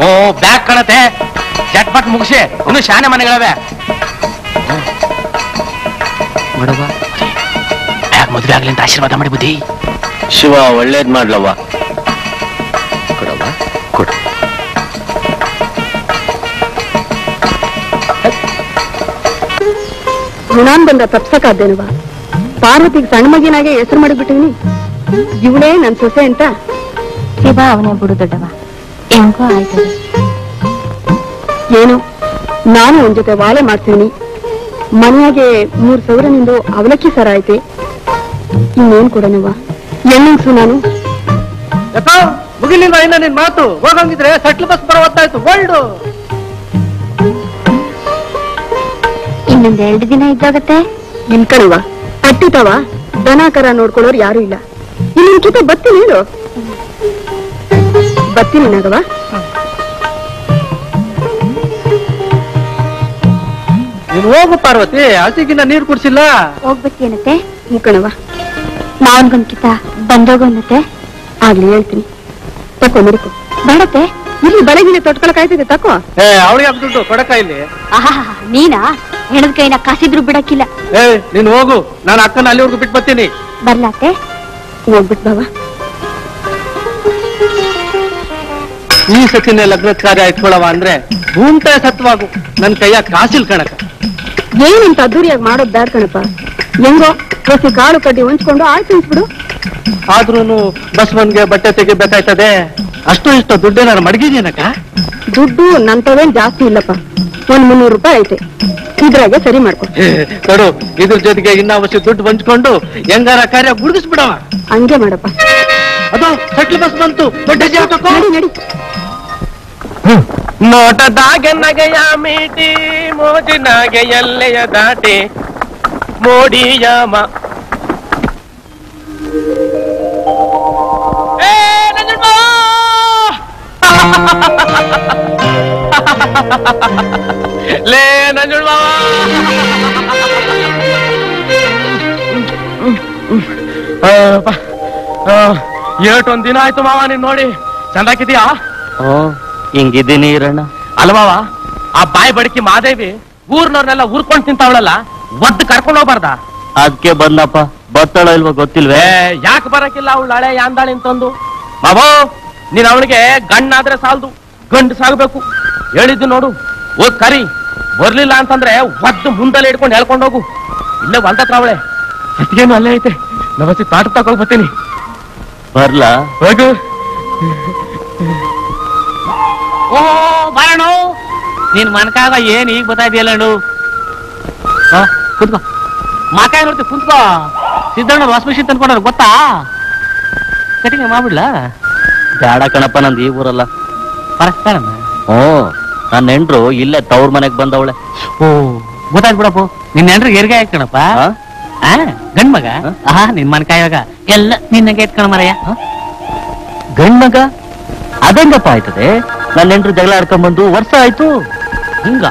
ಓ ಬ್ಯಾಕ್ ಕಣತೆ ಜಟ್ಪಟ್ ಮುಗಿಸಿ ಇನ್ನು ಶಾನೆ ಮನೆಗಳವೆ ಮಡವ ಯಾಕೆ ಮದುವೆ ಆಗಲಿ ಅಂತ ಆಶೀರ್ವಾದ ಮಾಡಿ ಬುದ್ಧಿ ಶಿವ ಒಳ್ಳೇದು ಮಾಡ್ಲವ್ವ ಕೊಡವ ಕೊಡು ಋಣಾನ್ ಬಂದ ತಪ್ಸಕಾದೇನವ ಪಾರ್ವತಿಗೆ ಸಣ್ಣ ಮಗಿನಾಗೆ ಹೆಸರು ಮಾಡಿ ಬಿಟ್ಟಿನಿ ಇವಳೇ ನನ್ನ ಸೊಸೆ ಅಂತ ಶಿವ ಅವನೇ ಬಿಡು ದೊಡ್ಡವ ಹೆಂಗೋ ಆಯ್ತು ಏನು ನಾನು ಅವನ ಜೊತೆ ವಾಲೆ ಮಾಡ್ತೀನಿ ಮನೆಯಾಗೆ ಮೂರು ಸಾವಿರ ನಿಂದು ಅವಲಕ್ಕಿ ಸರ ಐತೆ ಇನ್ನೇನು ಕೊಡನವ ಎಣ್ಣೆಸು ನಾನು ಅಪ್ಪಾ ಮುಗಿಲಿಲ್ಲ ಇನ್ನ ನಿನ್ನ ಮಾತು ಹೋಗಂಗಿದ್ರೆ ಸಟ್ಲ್ ಬಸ್ ಬರವತ್ತಾಯ್ತು ಗೋಲ್ಡ್ ಇನ್ನೊಂದು ಎರಡು ದಿನ ಇದ್ದಾಗತ್ತೆ ನಿನ್ ಕಣವಾ ಅಟ್ಟಿತವ ದನಕರ ನೋಡ್ಕೊಳ್ಳೋರು ಯಾರು ಇಲ್ಲ ನಿನ್ನ ಜೊತೆ ಬರ್ತೀನಿ ಹೇಳು ಬರ್ತೀನಿ ನಗವಾ ನೀನು ಹೋಗು ಪಾರ್ವತಿ ಹಸಿಗಿನ ನೀರು ಕುಡಿಸಿಲ್ಲ ಹೋಗ್ಬೇಕೇನತ್ತೆ ಮುಕ್ಕಣವ ನಾವನ್ಗನ್ಕಿತ ಬಂದೋಗನ್ನತ್ತೆ ಆಗ್ಲಿ ಹೇಳ್ತೀನಿ ತಕೋ ಮಡಿಕೋ ಬೇಡತ್ತೆ ಇಲ್ಲಿ ಬಲಗಿನ ತೊಟ್ಕೊಳಕಾಯ್ತದೆ ತಕೋ ಏ ಅವಳಿಗೆ ಅದು ದುಡ್ಡು ಕೊಡಕ ಇಲ್ಲಿ ನೀನಾ ಹೆಣದ ಕೈನ ಕಾಸಿದ್ರು ಬಿಡಕ್ಕಿಲ್ಲ ಏ ನೀನು ಹೋಗು ನಾನು ಅಕ್ಕನ ಅಲ್ಲಿವರೆಗೂ ಬಿಟ್ಟು ಬರ್ತೀನಿ ಬರ್ಲಾತೆ ಹೋಗ್ಬಿಟ್ಟು ಬಾವ ಈ ಸತಿನೇ ಲಗ್ನದ ಕಾರ್ಯ ಇಟ್ಕೊಳ್ಳವ ಅಂದ್ರೆ ಭೂಮಿ ಸತ್ವಾಗು ನನ್ನ ಕೈಯ ಕಾಸಿಲ್ ಕಣಕ ಏನಿಂತ ಅದ್ದೂರಿಯಾಗಿ ಮಾಡೋದ್ ಬ್ಯಾಡ ಕಣಪ್ಪ ಹೆಂಗೋ ಬಸ್ಸಿ ಕಾಳು ಕಡ್ಡಿ ಹೊಂಚ್ಕೊಂಡು ಆಯ್ತು ಅನ್ಸ್ಬಿಡು ಆದ್ರೂನು ಬಸವನ್ಗೆ ಬಟ್ಟೆ ತೆಗಿಬೇಕಾಯ್ತದೆ ಅಷ್ಟು ಇಷ್ಟು ದುಡ್ಡು ನಾನು ಮಡಗಿದ್ದೀನಕ್ಕ ದುಡ್ಡು ನಂತವೇನ್ ಜಾಸ್ತಿ ಇಲ್ಲಪ್ಪ ಒಂದ್ ಮುನ್ನೂರು ರೂಪಾಯಿ ಐತೆ ಇದ್ರಾಗೆ ಸರಿ ಮಾಡ್ಕೊ ನೋಡು ಇದ್ರ ಜೊತೆಗೆ ಇನ್ನ ವರ್ಷ ದುಡ್ಡು ಹೊಂಚ್ಕೊಂಡು ಹೆಂಗಾರ ಕಾರ್ಯ ಗುಡುಗಿಸ್ಬಿಡವ ಹಂಗೆ ಮಾಡಪ್ಪ ಅದು ಸಟ್ಲ್ ಬಸ್ ಬಂತು ದೊಡ್ಡ ನಡಿ ನೋಟದಾಗೆ ನಗೆಯ ಮೀಟಿ ಮೋಜಿನಾಗೆ ಎಲ್ಲೆಯ ದಾಟಿ ಮೋಡಿಯಾಮ ಲೇ ನಂಜುಳ ಬಾವ ಏಟೊಂದ್ ದಿನ ಆಯ್ತು ಮಾವ ನೀನ್ ನೋಡಿ ಚಂದಾಕಿದ್ಯಾ ಹಿಂಗಿದ್ದೀನಿ ಇರಣ್ಣ ಅಲ್ವಾವ ಆ ಬಾಯಿ ಬಡಕಿ ಮಾದೇವಿ ಊರ್ನವ್ರನ್ನೆಲ್ಲ ಊರ್ಕೊಂಡ್ ತಿಂತಾವಳಲ್ಲ ಒದ್ದು ಕರ್ಕೊಂಡು ಹೋಗ್ಬಾರ್ದ ಅದಕ್ಕೆ ಬಂದಪ್ಪ ಬತ್ತಳ ಇಲ್ವಾ ಗೊತ್ತಿಲ್ವೇ ಯಾಕೆ ಬರಕಿಲ್ಲ ಅವಳು ಹಳೆ ಯಾಂದಾಳಿ ಅಂತಂದು ಬಾಬೋ ನೀನ್ ಅವಳಿಗೆ ಗಣ್ಣಾದ್ರೆ ಸಾಲದು ಗಂಡು ಸಾಗಬೇಕು ಹೇಳಿದ್ದು ನೋಡು ಓದ್ ಕರಿ ಬರ್ಲಿಲ್ಲ ಅಂತಂದ್ರೆ ಒದ್ದು ಮುಂದಲ್ಲಿ ಇಟ್ಕೊಂಡು ಹೇಳ್ಕೊಂಡೋಗು ಇಲ್ಲೇ ಬಂದತ್ರ ಅವಳೆ ಸತ್ಯೇನು ಅಲ್ಲೇ ಐತೆ ನವಸಿ ತಾಟ ತಕೊಂಡ್ ಬರ್ತೀನಿ ಬರ್ಲಾ ಹೋಗು ಓ ಬಾರಣ ನೀನ್ ಮನಕಾಗ ಏನ್ ಈಗ ಬತ್ತಾ ಇದೆಯಲ್ಲ ಕುತ್ಕೋ ಮಾಕಾಯ ನೋಡ್ತೀವಿ ಕುಂತ್ಕೋ ಸಿದ್ದಣ್ಣ ವಾಷ್ ಮಿಷಿನ್ ತಂದ್ಕೊಂಡ್ರೆ ಗೊತ್ತಾ ಕಟಿಂಗ್ ಮಾಡ್ಬಿಡ್ಲಾ ಬ್ಯಾಡ ಕಣಪ್ಪ ನಂದು ಈ ಊರಲ್ಲ ಪರಸ್ತಾರಮ್ಮ ಓ ನನ್ನ ನೆಂಟ್ರು ಇಲ್ಲೇ ತವ್ರ ಮನೆಗೆ ಬಂದವಳೆ ಓ ಗೊತ್ತಾಯ್ತು ಬಿಡಪ್ಪ ನಿನ್ನ ನೆಂಟ್ರಿಗೆ ಹೆರಿಗೆ ಆಯ್ತು ಕಣಪ್ಪ ಗಂಡ್ ಮಗ ಹಾ ನಿನ್ ಮನಕಾಯಾಗ ಎಲ್ಲ ನಿನ್ನಂಗೆ ಆಯ್ತು ಕಣ ಮರಯ್ಯ ಗಂಡ್ ಮಗ ಅದಂಗಪ್ಪ ಆಯ್ತದೆ ನನ್ನ ನೆಂಟ್ರು ಜಗಳ ಆಡ್ಕೊಂಡ್ ಬಂದು ವರ್ಷ ಆಯ್ತು ಹಿಂಗ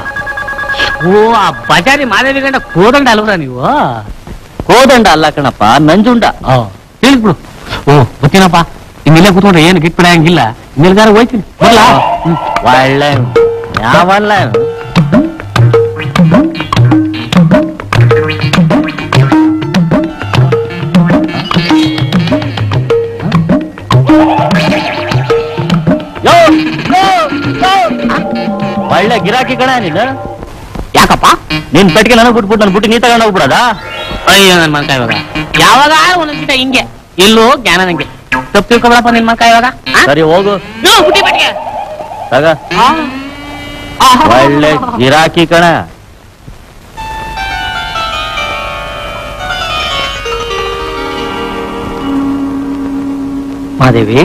ಓ ಆ ಬಜಾರಿ ಮಾದೇವಿ ಗಂಡ ಕೋದಂಡ ಅಲ್ವರ ನೀವು ಕೋದಂಡ ಅಲ್ಲ ಕಣಪ್ಪ ನಂಜುಂಡ ಹೇಳ್ಬಿಡು ಓ ಗೊತ್ತೀನಪ್ಪ ಇನ್ನಿಲ್ಲೇ ಕೂತ್ಕೊಂಡ್ರೆ ಏನು ಗಿಟ್ ಬಿಡ ಹಂಗಿಲ್ಲ ನಿಲ್ಗಾರ ಹೋಯ್ತೀನಿ ಬರಲ್ಲ ಒಳ್ಳೆ ಯಾವಲ್ಲ ಒಳ್ಳೆ ಗಿರಾಕಿ ಕಣ ನೀನು ಯಾಕಪ್ಪ ನಿನ್ ಪೆಟ್ಟಿಗೆ ನನಗೆ ಬಿಟ್ಬಿಟ್ಟು ನನ್ ಬಿಟ್ಟು ನೀ ತಗೊಂಡ್ ಹೋಗ್ಬಿಡದ ಅಯ್ಯೋ ನನ್ ಮನ್ಕ ಇವಾಗ ಯಾವಾಗ ಒಂದೊಂದ್ ಗಿಟ ಹಿಂಗೆ ಎಲ್ಲೋ ಜ್ಞಾನ ನಂಗೆ ತಪ್ಪು ತಿಳ್ಕೊಬಿಡಪ್ಪ ನಿನ್ ಮನ್ಕ ಇವಾಗ ಸರಿ ಹೋಗು ಒಳ್ಳೆ ಗಿರಾಕಿ ಕಣ ಮಾದೇವಿ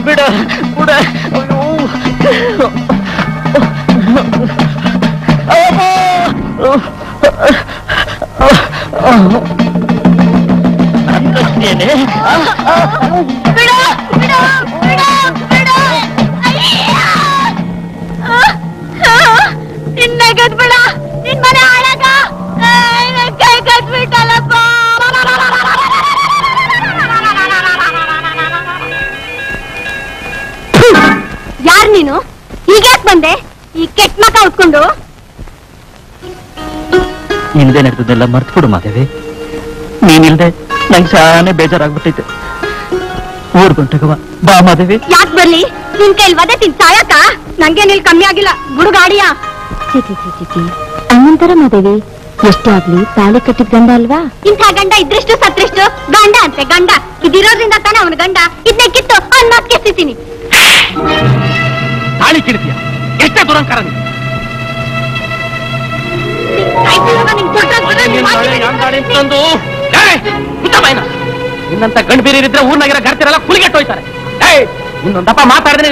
ಬಿಡು ಬಿಡ यार नीनु बंदे मक उठो हिंदे नडेदन्नेल्ल मर्तुबिडु माधवी नीनिल्दे नंगे शाने ಬೇಜಾರಾಗ್ಬಿಟ್ಟಿತ್ತು ಊರು ಬಂತಕವ ಬಾ ಮಾಧವಿ ಯಾಕೆ ಬರ್ಲಿ ನಿನ್ ಕೈಲ್ವದೆ ತಿನ್ ಸಾಯಕ ನನಗೆ ನಿಲ್ ಕಮ್ಮಿ ಆಗಿಲ್ಲ ಗುಡು ಗಾಡಿಯಾ ಚಿ ಚಿ ಚಿ ಚಿ ಅನಂತರ ಮಾಧವಿ ಎಷ್ಟು ಆಗ್ಲಿ ತಾಳಿ ಕಟ್ಟಿದ ಗಂಡ ಅಲ್ವಾ ಇಂತ ಗಂಡ ಇದ್ರಷ್ಟು ಸತ್ರಷ್ಟು ಗಂಡ ಅಂತೆ ಗಂಡ ಇದಿರೋದ್ರಿಂದ ತಾನೇ ಅವನ ಗಂಡ ಇದನ್ನ ಕಿತ್ತು ಅವನ ಮಾತು ಕೇಳ್ತಿದ್ದೀನಿ ತಾಳಿ ಕಿಡ್ತೀಯಾ ಎಷ್ಟೇ ದುರಂಕಾರ ನೀ ಗಂಡಬೀರಿ ಊರ್ನಾಗಿರೋ ಗರ್ತಿರಲ್ಲ ಕುಲಿಗೆಟ್ಟೋಯ್ತಾರೆ ಇನ್ನೊಂದಪ್ಪ ಮಾತಾಡಿದ್ರೆ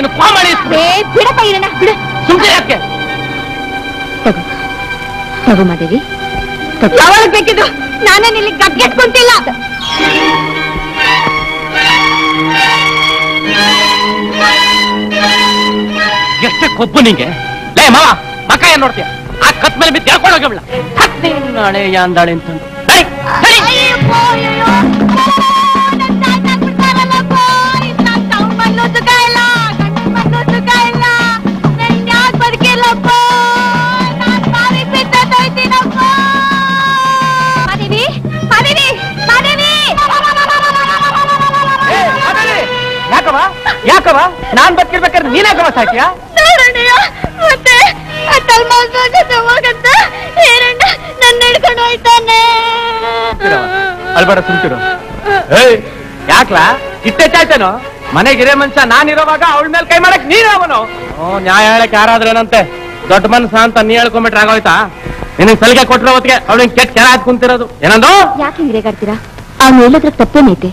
ಬೇಕಿದ್ದು ನಾನೇನು ಇಲ್ಲಿ ಗಟ್ಟಿಗೆಟ್ಕೊಂತಿಲ್ಲ ಎಷ್ಟೇ ಕೊಬ್ಬು ನಿಂಗೆ ಲೇ ಮಾವ ಮಕ್ಕ ಏನ್ ನೋಡ್ತೀಯ आ कत् मेल बिंद हेको नाड़े यांदाड़े याकवा नान बदकिर्बेकारे नीन याकवा साकिया अलबड़ा सुन याकला इतने मने मनुष्य नानिवग मेल कई माक न्यायालय यारे दौड मनस अंत हेकोबिट्रे आगोयता सलगे कोई तपेनते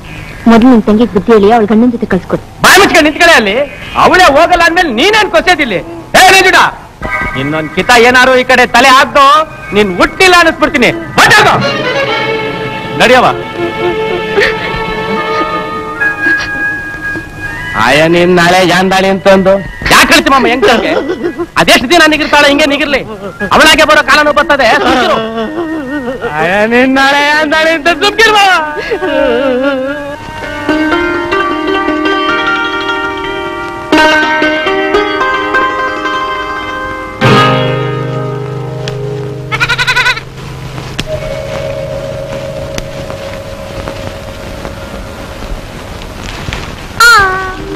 ಮೊದಲು ನಿನ್ ತಂಗಿ ಬುದ್ಧಿ ಹೇಳಿ ಅವಳ ಗಣ್ಣನ ಜೊತೆ ಕಳ್ಸ್ಕೊಡು ಬಾಯಿ ಮುಚ್ಕೊಂಡು ನಿಂತಕಡೆ ಅಲ್ಲಿ ಅವಳೆ ಹೋಗಲ್ಲ ಅಂದ್ಮೇಲೆ ನೀನೇನ್ ಕೊಸೆದಿಲ್ಲ ಏ ನೇಜುಡ ಇನ್ನೊಂದು ಕಿತ ಏನಾರು ಈ ಕಡೆ ತಲೆ ಹಾಕ್ದು ನೀನ್ ಹುಟ್ಟಿಲ್ಲ ಅನ್ಸ್ಬಿಡ್ತೀನಿ ಹೊರಟೋಗೋ ನಡಿಯವಾ ಆಯ ನೀನ್ ನಾಳೆ ಜಾಂದಾಳಿ ಅಂತಂದು ಯಾಕೆ ಕಳ್ಸಿ ಮಾಮ ಹೆಂಗ್ ಕಳ್ಕೆ ಅದೆಷ್ಟು ದಿನ ನಿಗಿರ್ತಾಳೆ ಹಿಂಗೆ ನಿಗಿರ್ಲಿ ಅವಳಾಗೆ ಬರೋ ಕಾಲನೂ ಬರ್ತದೆ ಆಯ ನೀನ್ ನಾಳೆ ಜಾಂದಾಳಿ ಅಂತ ಸುಮ್ಕಿರ್ವಾ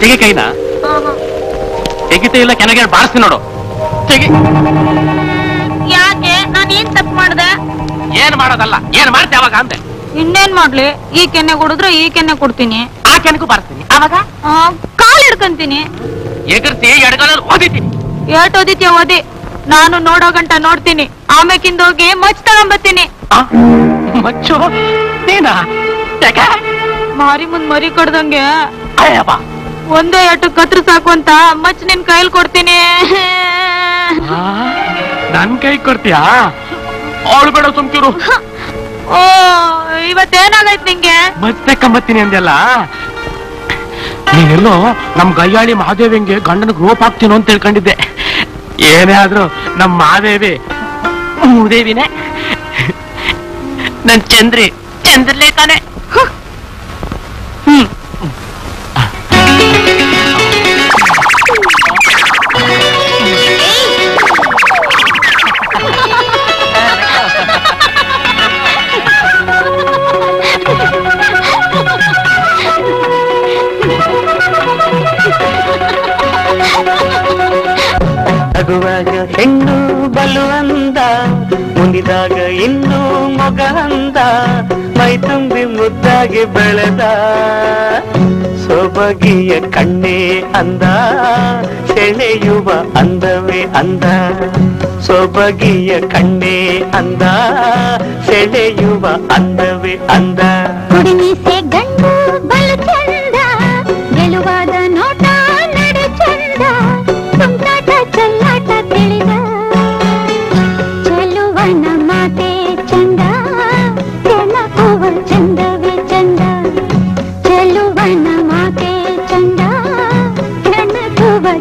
तेगी कई ना तेगीते इला केनगे बारसी नोडो तेगी याके नानु ಏನು ತಪ್ಪು ಮಾಡಿದೆ ಏನು ಮಾಡೋದಲ್ಲ ಏನು ಮಾಡ್ತೀಯ ಅವಾಗ ಅಂದೆ ಇನ್ನೇನ್ ಮಾಡ್ಲಿ ಈ ಕೆನೆ ಕೊಡಿದ್ರು ಈ ಕೆನೆ ಕೊಡ್ತೀನಿ ಆ ಕೆನೆಗೂ ಬಾರಸ್ತೀನಿ ಅವಾಗ ಕಾಲ್ ಹಿಡ್ಕಂತೀನಿ ಎಗರ್ತಿ ಎಡಗಾಲಲ್ಲಿ ಓದಿತೀನಿ ಏಟ್ ಓದಿತ್ಯಾ ಓದಿ ನಾನು ನೋಡೋ ಗಂಟ ನೋಡ್ತೀನಿ ಆಮೇಕಿಂದ ಹೋಗಿ ಮಚ್ಚ ತಗೊಂಬತ್ತೀನಿ ಮಚ್ಚೋ ನೀನಾ ತೆಗೆ ಮಾರಿ ಮುಂದೆ ಮರಿ ಕಡ್ದಂಗೆ ಅಯ್ಯಪ್ಪ ಒಂದೇ ಎಟ್ಟು ಕತ್ರ ಸಾಕು ಅಂತ ಮಚ್ ನಿನ್ ಕೈಲಿ ಕೊಡ್ತೀನಿ ನನ್ ಕೈ ಕೊಡ್ತೀಯಾ ಅವಳು ಬೇಡ ಸುಮ್ಕಿರು ಓ ಇವತ್ತೇನಾಗೈತ್ ನಿಂಗೆ ಮತ್ತೆ ಕಂಬತ್ತೀನಿ ಅಂದೆಲ್ಲ ನೀನೆಲ್ಲೋ ನಮ್ ಗಯ್ಯಾಳಿ ಮಹಾದೇವಿಂಗೆ ಗಂಡನ ರೋಪ್ ಹಾಕ್ತೀನೋ ಅಂತ ತಿಳ್ಕೊಂಡಿದ್ದೆ ಏನೇ ಆದ್ರೂ ನಮ್ ಮಹಾದೇವಿ ಮೂದೇವಿನೇ ನನ್ ಚಂದ್ರಿ ಚಂದ್ರಲೇಖಾನೆ ಹ್ಮ್ ನಗುವಾಗ ಹೆಣ್ಣು ಬಲು ಅಂದ ಮುಂದಿದಾಗ ಇನ್ನೂ ಮೊಗ ಅಂದ ಮೈ ತುಂಬಿ ಮುದ್ದಾಗಿ ಬೆಳೆದ ಸೊಬಗಿಯ ಕಣ್ಣೇ ಅಂದ ಸೆಳೆಯುವ ಅಂದವೇ ಅಂದ ಸೊಬಗಿಯ ಕಣ್ಣೇ ಅಂದ ಸೆಳೆಯುವ ಅಂದವೇ ಅಂದ ಕುಡಿಮೀಸೆ ಗಂಡು ಬಲು ಚಂದ ಗೆಲುವಾದ ನೋಟ ನಡೆ ಚಂದ चंदा चंदा चंदा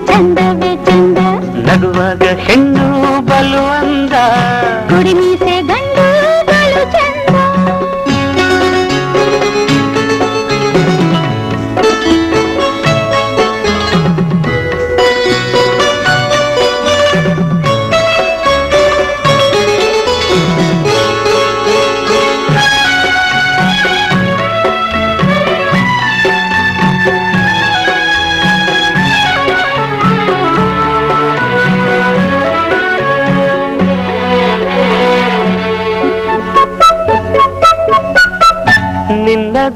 ಚಂದವೇ ಚಂದ ನಗುವಾಗ ಹೆಣ್ಣು ಬಲು ಅಂದ ಗುಡಿ ಮೀಸೆ ಗಂಡು ಬಲು ಚಂದ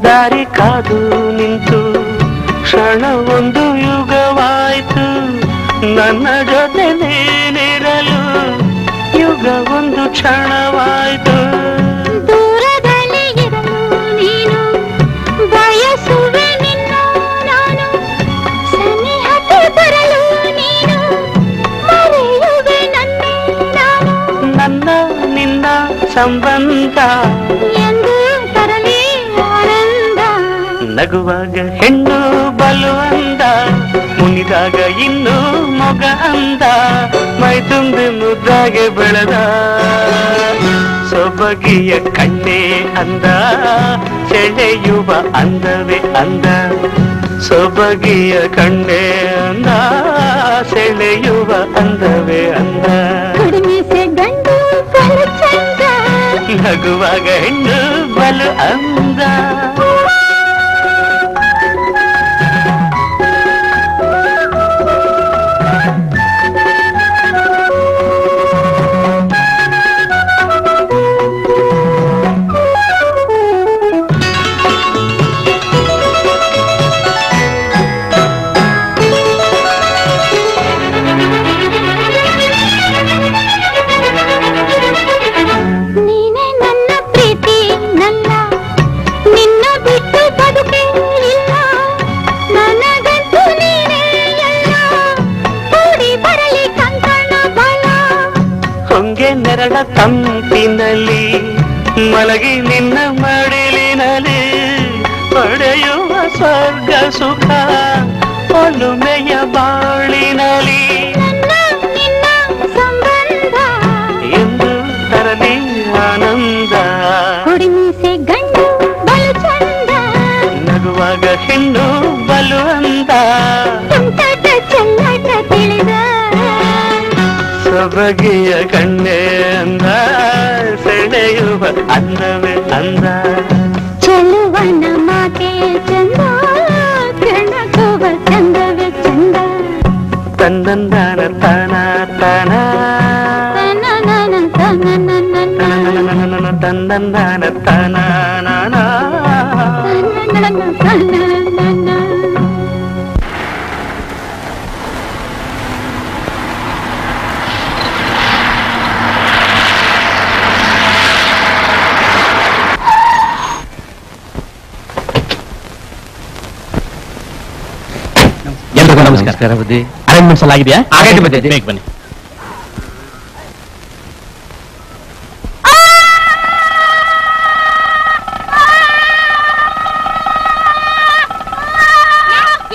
ದಾರಿ ಕಾದು ನಿಂತು ಕ್ಷಣ ಒಂದು ಯುಗವಾಯಿತು ನನ್ನ ಜೊತೆ ನೀನಿರಲು ಯುಗ ಒಂದು ಕ್ಷಣವಾಯಿತು ದೂರದಲ್ಲಿ ಇರಲು ನೀನು ಬಯಸುವೆ ನಿನ್ನ ನಾನು ಸನಿಹಕ್ಕೆ ಬರಲು ನೀನು ಮರೆಯುವೆ ನನ್ನ ನಾನು ನನ್ನ ನಿನ್ನ ಸಂಬಂಧ ನಗುವಾಗ ಹೆಣ್ಣು ಬಲು ಅಂದ ಮುನಿದಾಗ ಇನ್ನೂ ಮೊಗ ಅಂದ ಮೈದುಂಬಿ ಮುದ್ದಾಗೆ ಬೆಳೆದ ಸೊಬಗಿಯ ಕಣ್ಣೆ ಅಂದ ಸೆಳೆಯುವ ಅಂದವೇ ಅಂದ ಸೊಬಗಿಯ ಕಣ್ಣೆ ಅಂದ ಸೆಳೆಯುವ ಅಂದವೇ ಅಂದ ನಗುವಾಗ ಹೆಣ್ಣು ಬಲು ಅಂದ ತಂಪಿನಲ್ಲಿ ಮಲಗಿ ನಿನ್ನ ಮಡಿಲಿನಲ್ಲಿ ಪಡೆಯುವ ಸ್ವರ್ಗ ಸುಖ ಒಲುಮೆಯ ಬಾಳಿನಲ್ಲಿ ಎಂದು ತರಲಿ ಆನಂದ ನಗುವಾಗ ಹೆಣ್ಣು ಬಲು ಅಂದ ಸೊಬಗಿಯ ಕಣ್ಣೆ ಅಂದ ಸೆಳೆಯುವ ಅಂದವೇ ಅಂದ ಚೆಲುವನ ಮಾತೆ ಚಂದ ಕಣಕುವ ಚಂದವೇ ಚಂದ ತನ್ನಂದನ ತನ ತನ ತನ್ನಂದನ ತನ ನಮಸ್ಕಾರ ಬುದ್ಧಿ ಅರೇಂಜ್ಮೆಂಟ್ಸ್ ಎಲ್ಲ ಆಗಿದೆಯಾ ಆಗೈತೆ ಬುದ್ಧಿ ಬೇಗ ಬನ್ನಿ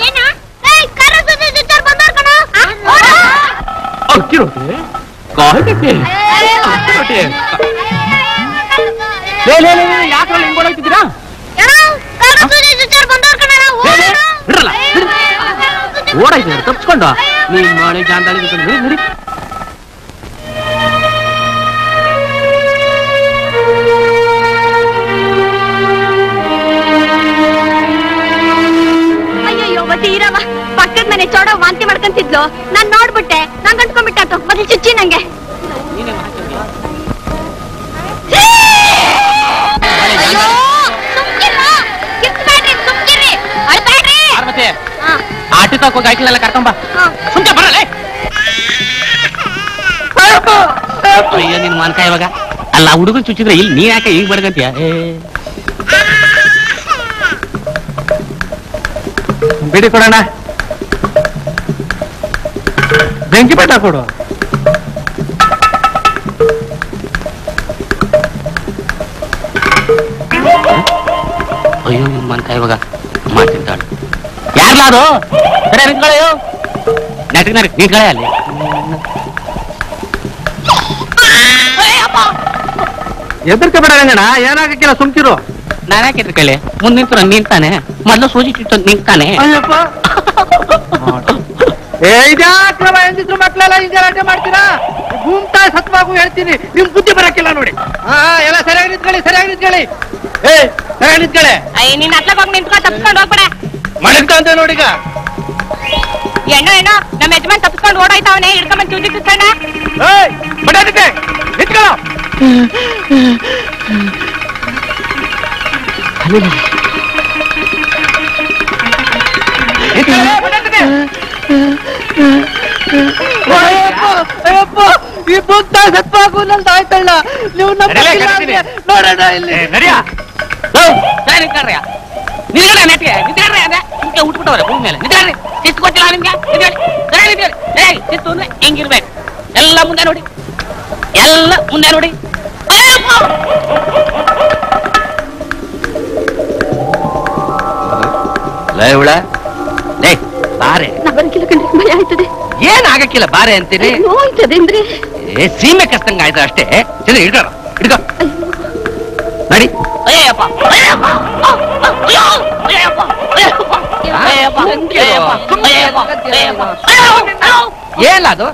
ಏನಾ ಏ ಕರಸು ಜಿಟರ್ ಬಂದರ್ ಕಣ ಅಕ್ಕಿ ರೋಟಿ ಕಾಲ್ ಕಟ್ಟೆ ಅರೆ ರೋಟಿ ಲೇ ಲೇ ಲೇ ಯಾಕ ರೋಲ್ ಇಂಗ್ ಓಡಾಗ್ತಿದ್ದೀರಾ ಏನಾ ಕರಸು ಜಿಟರ್ ಬಂದರ್ ಕಣ ಓಡಾ ಬಿಡಲ್ಲ ಓಡಾಯ್ತು ತಪ್ಪಿಸ್ಕೊಂಡ ನೀನ್ ಮಾಡಿ ಜಾಂದಾಳಿ ನೋಡಿ ಅಯ್ಯೋ ಮತ್ತೆ ಈರವ ಪಕ್ಕದ ಮನೆ ಚೋಡ ವಾಂತಿ ಮಾಡ್ಕೊಂತಿದ್ಲು ನಾನ್ ನೋಡ್ಬಿಟ್ಟೆ ನಾನ್ ಅಂದ್ಕೊಂಡ್ಬಿಟ್ಟಾತು ಮತ್ತೆ ಚುಚ್ಚಿ ನಂಗೆ ಆಟೋ ತಗೋ ಗಾಡಿಲೆಲ್ಲ ಕರ್ಕೊಂಬ ಸುಮ್ನೆ ಬರಲೇ ಅಯ್ಯ ನಿನ್ ಮಾನ್ಕ ಇವಾಗ ಅಲ್ಲ ಹುಡುಗರು ಚುಚ್ಚಿದ್ರೆ ಇಲ್ಲಿ ನೀ ಯಾಕೆ ಈಗ ಬಡ್ಗಂತೀಯ ಬಿಡಿ ಕೊಡೋಣ ಬೆಂಕಿ ಪಟ್ಟ ಕೊಡು ಅಯ್ಯೋ ನಿನ್ ಮಾನ್ಕ ಇವಾಗ ಮಾಡ್ತಿದ್ದಾಳು ಯಾರ್ಲಾರು ನಿಂತ್ಕೊಳ್ಳೋ ಎದರ್ಕೆ ಬೇಡ ರಂಗಣ್ಣ ಏನಾಗಕ್ಕಿಲ್ಲ ಸುಮ್ಕಿರು ನಾನು ಯಾಕೆ ಎದರ್ಕಲೆ ಮುಂದೆ ನಿಂತು ನಿಂತಾನೆ ಮೊದಲು ಸೂಜಿ ಕಿತ್ತು ನಿಂತಾನೆ ಅಯ್ಯಪ್ಪ ಏ ಇದಾ ಕ್ರಮ ಎಂದಿದ್ರು ಮಕ್ಕಳೆಲ್ಲ ಇಂಜರಾಟೆ ಮಾಡ್ತೀರಾ ಭೂಮ್ತಾ ಸತ್ವಾಗೂ ಹೇಳ್ತೀನಿ ನಿಮ್ಮ ಬುದ್ಧಿ ಬರಕ್ಕಿಲ್ಲ ನೋಡಿ ಆ ಎಲ್ಲ ಸರಿಯಾಗಿ ನಿಂತ್ಕೊಳ್ಳಿ ಸರಿಯಾಗಿ ನಿಂತ್ಕೊಳ್ಳಿ ಏ ಸರಿಯಾಗಿ ನಿಂತ್ಕೊಳ್ಳಿ ಅಯ್ಯ ನೀನು ಅತ್ತಕ್ಕೆ ಹೋಗಿ ನಿಂತ್ಕೋ ತಪ್ಪಿಕೊಂಡು ಹೋಗ್ಬೇಡ ಮಣಿಂತ ಅಂತ ನೋಡಿ ಈಗ ಏನೋ ಏನೋ ನಮ್ಮ ಯಜಮಾನ್ ತಪ್ಪಿಕೊಂಡು ಓಡೋಯ್ತಾವನೆ ಹಿಡ್ಕೊಂಡು ಬಂದು ಚೂಜಿ ಕಿತ್ತಣ್ಣ ಏಯ್ ಬಡದಿದೆ ನಿಂತ್ಕೋ ಹುಟ್ಬಿಟ್ಟವ್ರೆ ಭೂಮಿ ಮೇಲೆ ನಿಂತ್ರಿ ಶಿಸ್ತು ಗೊತ್ತಿಲ್ಲ ನಿಮ್ಗೆ ಶಿಸ್ತು ಅಂದ್ರೆ ಹೆಂಗಿರ್ಬೇಕು ಎಲ್ಲ ಮುಂದೆ ನೋಡಿ ಎಲ್ಲ ಮುಂದೆ ನೋಡಿ ಏನ್ ಆಗಕ್ಕಿಲ್ಲ ಬಾರೆ ಅಂತೀನಿ ಸೀಮೆ ಕಸ್ತಂಗ ಆಯ್ತು ಅಷ್ಟೇ ಸರಿ ಹಿಡ್ಕೋ ಹಿಡ್ಕೋ ನಡಿ ಅಯ್ಯಪ್ಪ ಏನ ಅದು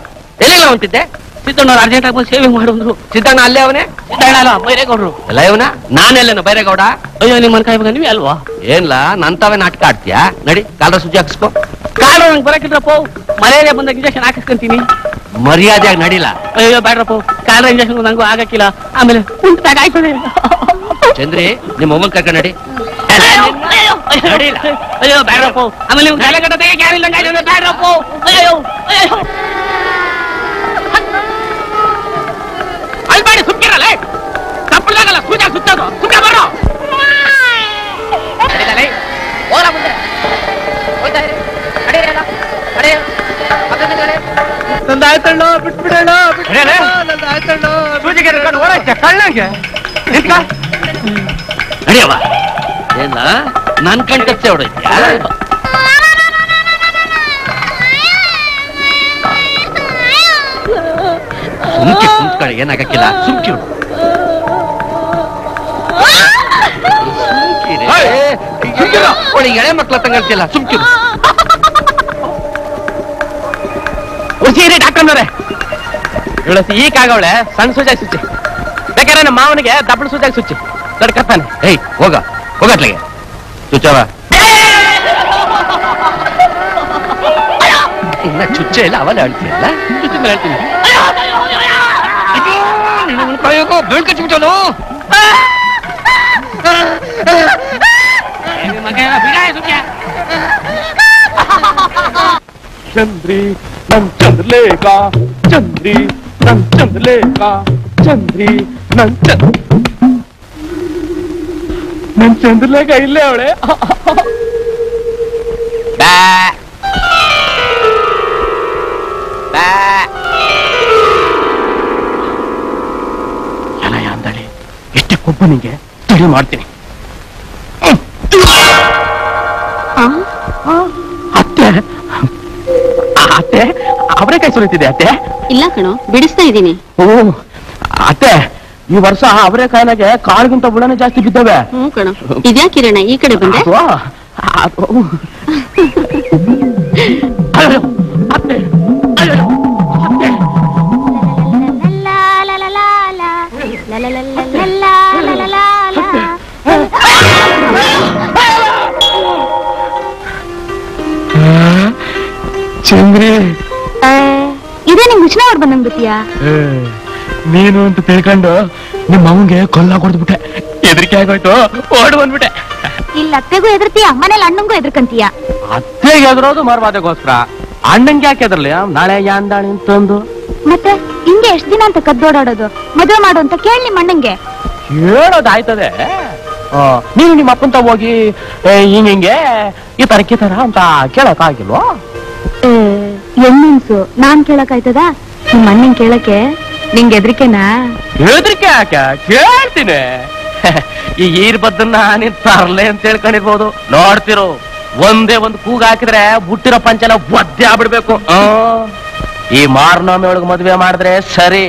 ಎಲ್ಲಿಲ್ಲ ಹೊಂಟಿದ್ದೆ ಸಿದ್ದಣ್ಣವ್ರು ಅರ್ಜೆಂಟ್ ಆಗಿ ಸೇವೆ ಮಾಡಿದ್ರು ಸಿದ್ದಣ್ಣ ಅಲ್ಲೇ ಅವನೇ ಸಿದ್ದಣ್ಣ ಅಲ್ಲ ಬೈರೇಗೌಡರು ಎಲ್ಲ ಇವನ ನಾನೆಲ್ಲೇನು ಬೈರೇಗೌಡ ಅಯ್ಯೋ ನಿಮ್ಮ ಮನ್ ಕಾಯ್ಬೇಕ ನೀವೇ ಅಲ್ವಾ ಏನ್ಲಾ ನಂತಾವೇ ನಾಟಕ ಆಡ್ತೀಯಾ ನಡಿ ಕಾಲ ಸುಜಿ ಹಾಕಿಸ್ಕೋ ಕಾಲ ನಂಗೆ ಬರಕಿದ್ರಪ್ಪ ಮರ್ಯಾದೆ ಬಂದಾಗ ಇಂಜೆಕ್ಷನ್ ಹಾಕಿಸ್ಕೊಂತೀನಿ ಮರ್ಯಾದೆಯಾಗಿ ನಡಿಲ್ಲ ಅಯ್ಯೋ ಬೇಡ್ರಪ್ಪ ಕಾಲ ಇಂಜೆಕ್ಷನ್ ನಂಗೂ ಆಗಕ್ಕಿಲ್ಲ ಆಮೇಲೆ ಕುಂತಾಗ ಆಯ್ತದೆ ಚಂದ್ರಿ ನಿಮ್ಮ ಮೊಮ್ಮನ್ ಕರ್ಕೊಂಡು ನಡಿ ನಡಿಲ್ಲ ಅಯ್ಯೋ ಬೇಡ್ರಪ್ಪ ಆಮೇಲೆ ನೀವು ಕಾಲ ಕಟ್ಟದೆ ಯಾರಿಲ್ಲ ಬೇಡ್ರಪ್ಪ ಅಯ್ಯೋ ಅಯ್ಯೋ ಅಲ್ಬೇಡಿ ಸುಮ್ಕಿರಲ್ಲ ತಪ್ಪಲಾಗಲ್ಲ ಸೂಜಾ ಸುತ್ತೋದು ಸುಮ್ಕ ಬರೋ ಓಲ ಮುಂದೆ ಹೋಗ್ತಾ ಇರಿ ಅಡಿಯಲ್ಲ ಅಡಿಯ ನಂದು ಆಯ್ತಣ್ಣು ಬಿಟ್ಬಿಡೋಣ ನಂದು ಆಯ್ತಣ್ಣು ಸೂಜಿಗೆ ಹಿಡ್ಕೊಂಡು ಓಡಾಯ್ತ ಕಳ್ಳಂಗೆ ಹಿಡ್ಕ ಅಡಿಯವ ಏನ ನನ್ನ ಕಂಟಚ್ಚೆ ಹೊಡೈತಿ ಸುಮ್ಕೆ ಸುಮ್ಕಳ ಏನಾಗಕ್ಕಿಲ್ಲ ಸುಮ್ಕಿ ಎಳೆ ಮಕ್ಕಳ ತಂಗಕ್ಕಿಲ್ಲ ಸುಮ್ಕಿ ಉರ್ಸಿರಿ ಡಾಕ್ಟ್ರವ್ರೆ ಇವಳಸಿ ಈಗಾಗವಳೆ ಸಣ್ಣ ಸೂಜಾಗಿ ಸುಚ್ಚಿ ಬೇಕಾದ್ರೆ ನಮ್ಮ ಮಾವನಿಗೆ ದಪ್ಪಳ ಸೂಜಾಗಿ ಸುಚ್ಚಿ ತಡ್ಕತ್ತಾನೆ ಏಯ್ ಹೋಗ ಹೋಗಟ್ಲಿಗೆ ಚುಚ್ಚವ ಇನ್ನ ಚುಚ್ಚೆ ಇಲ್ಲ ಅವಲ್ಲ ಹೇಳ್ತೀಯಲ್ಲ ಚುಚ್ಚಿ ಮೇಲೆ ಹೇಳ್ತೀನಿ ಚಂದ್ರಿ ನನ್ ಚಂದ್ರಲೇಖ ಚಂದ್ರಿ ನನ್ ಚಂದ್ರಲೇಖ ಚಂದ್ರಿ ನನ್ ಚಂದ್ರ ನನ್ ಚಂದ್ರಲೇಖ ಇಲ್ಲೇ ಅವಳೆ ನಿಂಗೆ ತಿಳಿ ಮಾಡ್ತೀನಿ ಅತ್ತೆ ಅತ್ತೆ ಅವರೇಕಾಯಿ ಸುರಿತಿದೆ ಅತ್ತೆ ಇಲ್ಲ ಕಣೋ ಬಿಡಿಸ್ತಾ ಇದ್ದೀನಿ ಓ ಅತ್ತೆ ಈ ವರ್ಷ ಅವರೇಕಾಯಿನಾಗೆ ಕಾಳುಗಿಂತ ಬುಳನೆ ಜಾಸ್ತಿ ಬಿದ್ದಾವೆ ಹ್ಞೂ ಕಣೋ ಇದ್ಯಾ ಕಿರಣ ಈ ಕಡೆ ಬಂದೆ ಅತ್ತೆ ಚಂದ್ರಿ ಇದೇ ನಿಮ್ ಉಚಿನ ಅವ್ರು ಬಂದ್ಬಿಡ್ತೀಯಾ ನೀನು ಅಂತ ತಿಳ್ಕೊಂಡು ನಿಮ್ಮ ಅವಂಗೆ ಕೊಲ್ಲ ಕೊಡ್ಬಿಟ್ಟೆ ಹೆದರಿಕೆ ಆಗೋಯ್ತು ಓಡ್ ಬಂದ್ಬಿಟ್ಟೆ ಇಲ್ಲ ಅತ್ತೆಗೂ ಹೆದರ್ತೀಯ ಮನೇಲಿ ಅಣ್ಣಂಗೂ ಹೆದರ್ಕಂತೀಯ ಅತ್ತೆಗೆ ಹೆದರೋದು ಮರ್ವಾದೆಗೋಸ್ಕರ ಅಣ್ಣಂಗೆ ಯಾಕೆ ಹೆದರ್ಲಿ ನಾಳೆ ಯಾಂದಾಣಿ ಅಂತಂದು ಮತ್ತೆ ಹಿಂಗೆ ಎಷ್ಟ್ ದಿನ ಅಂತ ಕದ್ದೋಡಾಡೋದು ಮದುವೆ ಮಾಡು ಅಂತ ಕೇಳಿ ನಿಮ್ಮ ಅಣ್ಣಂಗೆ ಹೇಳೋದಾಯ್ತದೆ ನೀನು ನಿಮ್ಮ ಅಪ್ಪಂತ ಹೋಗಿ ಹಿಂಗೆ ಈ ತರ ಕೀತರ ಅಂತ ಕೇಳಕ್ ಆಗಿಲ್ವಾ ಹೆಣ್ಣಿನ್ಸು ನಾನ್ ಕೇಳಕ್ ಆಯ್ತದ ನಿಮ್ಮ ಅಣ್ಣನ್ ಕೇಳಕ್ಕೆ ನಿಂಗೆ ಹೆದ್ರಿಕೆನಾ ಹೆದ್ರಿಕೆ ಯಾಕೆ ಕೇಳ್ತೀನಿ ಈ ಈರ್ ಬದ್ದನ್ನ ನೀನ್ ತರ್ಲೆ ಅಂತ ಹೇಳ್ಕೊಂಡಿರ್ಬೋದು ನೋಡ್ತಿರು ಒಂದೇ ಒಂದು ಕೂಗ ಹಾಕಿದ್ರೆ ಹುಟ್ಟಿರೋ ಪಂಚನ ಒದ್ದೆ ಆಗ್ಬಿಡಬೇಕು. ಈ ಮಾರ್ನಾಮೆ ಒಳಗೆ ಮದುವೆ ಮಾಡಿದ್ರೆ ಸರಿ,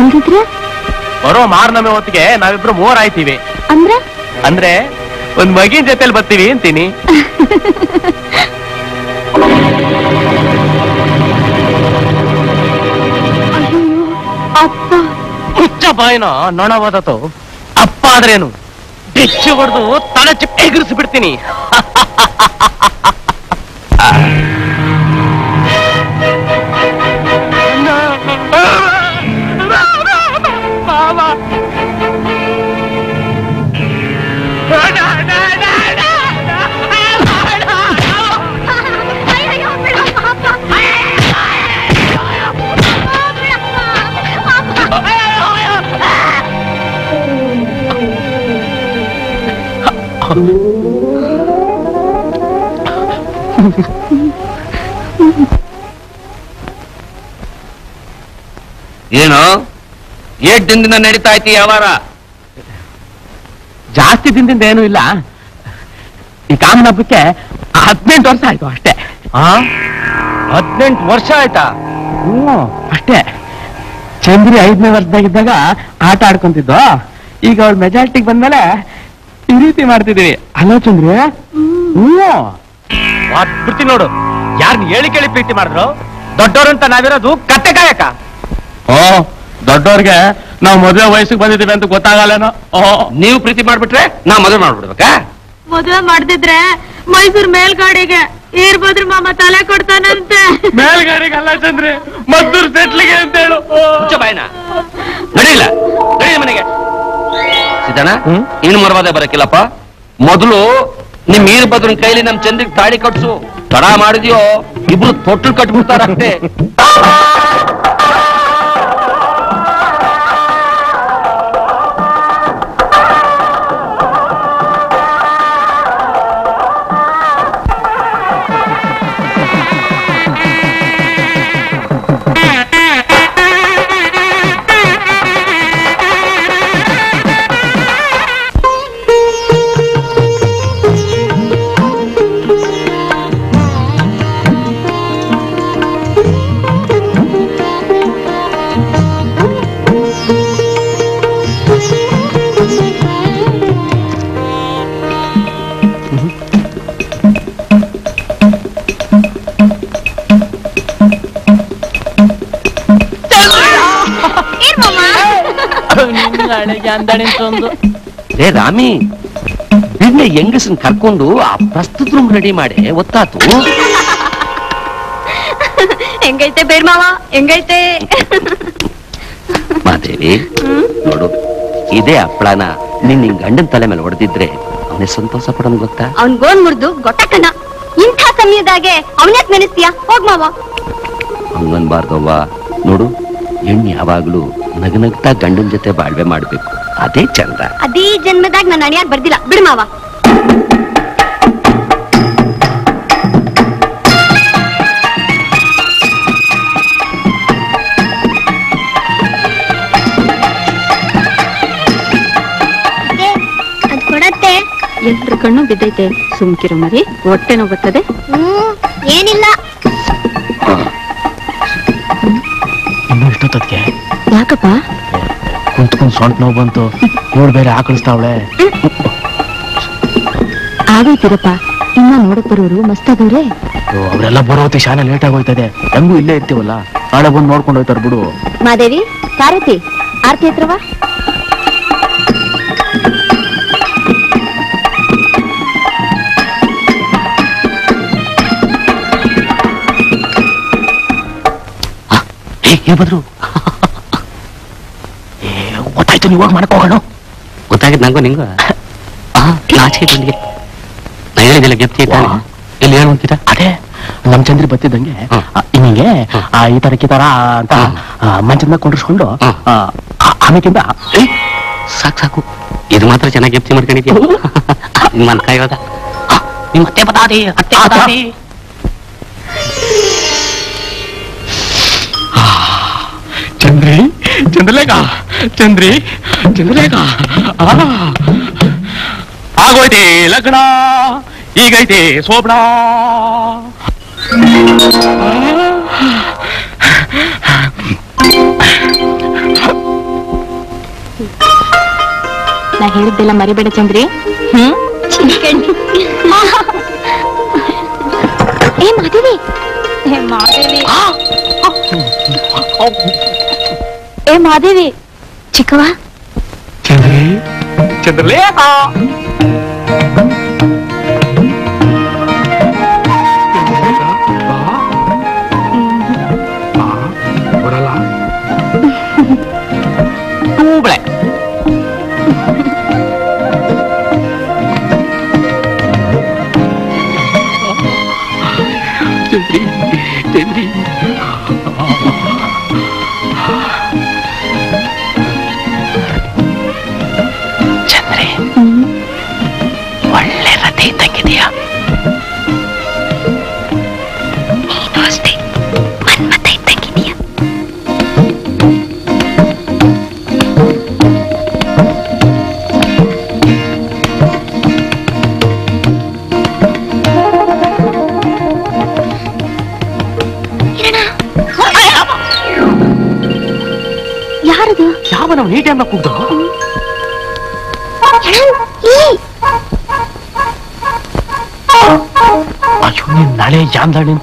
ಇಲ್ಲದಿದ್ರೆ ಬರೋ ಮಾರ್ನಾಮೆ ಹೊತ್ತಿಗೆ ನಾವಿಬ್ರು ಮೋರ್ ಆಯ್ತೀವಿ. ಅಂದ್ರೆ ಅಂದ್ರೆ ಒಂದ್ ಮಗಿನ ಜೊತೆಲಿ ಬರ್ತೀವಿ ಅಂತೀನಿ. ಹುಚ್ಚ ಬಾಯಿನ ನೊಣವಾದತು ಅಪ್ಪ ಆದ್ರೇನು ಬೆಚ್ಚು ಹೊಡೆದು ತಲೆ ಚಿಪ್ಪ ಎಗರಿಸಿ ಬಿಡ್ತೀನಿ. ಏನು ಏಟ್ ದಿನದಿಂದ ನಡೀತಾ ಐತಿ ವ್ಯವಹಾರ? ಜಾಸ್ತಿ ದಿನದಿಂದ ಏನೂ ಇಲ್ಲ, ಈ ಕಾಮನ ಹಬ್ಬಕ್ಕೆ ಹದಿನೆಂಟು ವರ್ಷ ಆಯ್ತು ಅಷ್ಟೇ. ಹದಿನೆಂಟು ವರ್ಷ ಆಯ್ತಾ? ಹ್ಞೂ ಅಷ್ಟೇ. ಚಂದ್ರಿ ಐದನೇ ವರ್ಷದಾಗಿದ್ದಾಗ ಆಟ ಆಡ್ಕೊಂತಿದ್ದು, ಈಗ ಅವ್ಳ ಮೆಜಾರಿಟಿಗೆ ಬಂದ್ಮೇಲೆ ಈ ರೀತಿ ಮಾಡ್ತಿದ್ದೀವಿ. ಅಲ್ಲ ಚಂದ್ರಿ? ಹ್ಞೂ ಬಿಡ್ತೀನಿ ನೋಡು. ಯಾರನ್ನ ಹೇಳಿ ಕೇಳಿ ಪ್ರೀತಿ ಮಾಡಿದ್ರು? ದೊಡ್ಡವ್ರಂತ ನಾವಿರೋದು ಕತ್ತೆ ಕಾಯಕ. ಓ ದೊಡ್ಡವ್ರಿಗೆ ನಾವು ಮದುವೆ ವಯಸ್ಸಿಗೆ ಬಂದಿದ್ದೀವಿ ಅಂತ ಗೊತ್ತಾಗಲ್ಲೇನೋ. ನೀವು ಪ್ರೀತಿ ಮಾಡ್ಬಿಟ್ರೆ ನಾವು ಮದುವೆ ಮಾಡ್ಬಿಡ್ಬೇಕಾ? ಮದುವೆ ಮಾಡ್ದಿದ್ರೆ ಮೈಸೂರು ಮೇಲ್ಗಾಡಿಗೆ ಏರ್ಬೋದ್ರು ಮಾಮ ತಲೆ ಕೊಡ್ತಾನಂತೆ. ಮೇಲ್ಗಾಡಿಗೆ ಅಲ್ಲ ಚಂದ್ರಿ, ಮದ್ದೂರು ಸೆಟ್ಲಿಗೆ ಅಂತ ಹೇಳು. ಬಾಯ್ನ ನಡೀಲ್ಲ, ನಡೀ ಮನೆಗೆ. ಸಿದ್ದಣ್ಣ ಇನ್ನು ಮರವಾದ ಬರಕಿಲ್ಲಪ್ಪ. ಮೊದಲು ನಿಮ್ ಈರ್ ಬದ್ರ ಕೈಲಿ ನಮ್ ಚಂದ್ರಿಗೆ ತಾಳಿ ಕಟ್ಸು. ತಡ ಮಾಡಿದ್ಯೋ ಇಬ್ರು ತೊಟ್ಟು ಕಟ್ಬಿಡ್ತಾರಷ್ಟೇ. ಏ ರಾಮಿ, ನಿನ್ನೆ ಹೆಂಗಸನ್ ಕರ್ಕೊಂಡು ಆ ಪ್ರಸ್ತುತ ರೂಮ್ ರೆಡಿ ಮಾಡಿ ಒತ್ತಾತು. ಹೆಂಗೈತೆ ಬೇರ್ ಮಾವ, ಹೆಂಗೈತೆ? ಮಾದೇವಿ ನೋಡು, ಇದೇ ಅಪ್ಪಳನ ನಿನ್ ನಿನ್ ಗಂಡನ್ ತಲೆ ಮೇಲೆ ಹೊಡೆದಿದ್ರೆ ಅವನೇ ಸಂತೋಷ ಪಡೋನ್ ಗೊತ್ತಾ? ಅವ್ನ್ ಗೋನ್ ಮುರಿದು ಗೊಟ್ಟಕ್ಕನ ಇಂಥ ಸಮಯದಾಗೆ ಅವನ್ಯಾಕ್ ನೆನೆಸ್ತೀಯ? ಹೋಗ್ ಮಾವ. ಹಂಗನ್ಬಾರ್ದವ್ವ. ನೋಡು, ಹೆಣ್ಣು ಯಾವಾಗ್ಲೂ ನಗನಗ್ತಾ ಗಂಡನ ಜೊತೆ ಬಾಳ್ವೆ ಮಾಡ್ಬೇಕು, ಅದೇ ಚಂದ. ಅದೇ ಜನ್ಮದಾಗ ನನ್ನ ಅಣಿಯಾಗಿ ಬರ್ದಿಲ್ಲ ಬಿಡು ಮಾವ. ಅದ್ ಕೊಡತ್ತೆ. ಎಲ್ರ ಕಣ್ಣು ಬಿದ್ದೈತೆ, ಸುಮ್ಕಿರು ಮರಿ, ಹೊಟ್ಟೆನೋ ಬರ್ತದೆ. ಹ್ಮ್ ಏನಿಲ್ಲ. ಇಷ್ಟೊತ್ತಕ್ಕೆ ಯಾಕಪ್ಪ ಕುಂತ್ಕೊಂಡ್ ಸೊಂಟ ನೋವು ಬಂತು ನೋಡ್, ಬೇರೆ ಆಕಳಿಸ್ತಾವಳೆ. ಆಗೈತಿರಪ್ಪ, ಇನ್ನ ನೋಡಕ್ ಬರೋರು ಮಸ್ತಾದವ್ರೆ. ಅವರೆಲ್ಲ ಬರೋತಿ ಶಾಲೆ ಲೇಟ್ ಆಗೋಯ್ತದೆ, ಹೆಂಗೂ ಇಲ್ಲೇ ಇರ್ತೀವಲ್ಲ, ನಾಳೆ ಬಂದು ನೋಡ್ಕೊಂಡು ಹೋಯ್ತಾರ ಬಿಡು. ಮಾದೇವಿ, ಪಾರ್ವತಿ, ಆರ್ತಿ ಹತ್ರವಾ. ಬಂದ್ರು ಗೊತ್ತಾಯ್ತು, ನೀವು ಹೋಗಿ ಮಾಡಕ್ ಹೋಗೋಣ. ಗೊತ್ತಾಗಿದ್ ನಂಗೋ ನಿಂಗು ಆಚೆ ಬಂದಿಗೆ ಹೇಳಿದೆಲ್ಲ ಗೆಪ್ತಿ ಇಲ್ಲಿ ಏನು ಅಂತೀರ? ಅದೇ ನಮ್ ಚಂದ್ರಿ ಬತ್ತಿದ್ದಂಗೆ ಹಿಂಗೆ ಈ ತರ ಕೀ ತರ ಅಂತ ಮಂಚಂದ ಕೊಂಡಿಸ್ಕೊಂಡು ಆಮೇಕಿಂದ ಸಾಕು ಸಾಕು. ಇದು ಮಾತ್ರ ಚೆನ್ನಾಗಿ ಗೆಪ್ತಿ ಮಾಡ್ಕೊಂಡಿದ್ದೀವಿ. ನಿಮ್ಮ ಅನ್ಕ ಇವಾಗ ನಿಮ್ಮ ಅತ್ತೆ ಬದಾರಿ ಅತ್ತೆ ಬದಾರಿ ಚಂದ್ರಿ ಚಂದ್ರಲೇಖ ಚಂದ್ರಿ ಚಂದ್ರಲೇಖ. ಆಗೋಯ್ತಿ ಲಗ್ನ, ಈಗೈತೆ ಸೋಬಡಾ ನಾ ಹೇಳಿದ್ದೆಲ್ಲ ಮರಿಬೇಡ ಚಂದ್ರಿ. ಹ್ಮ್ ಏ ಮಾಧವಿ ಏ ಮಾಧವಿ ಏ ಮಾಧವಿ ಚಿಕ್ಕವಾ ಚಂದ್ರಿ ಚಂದ್ರಲೇ ಹಾ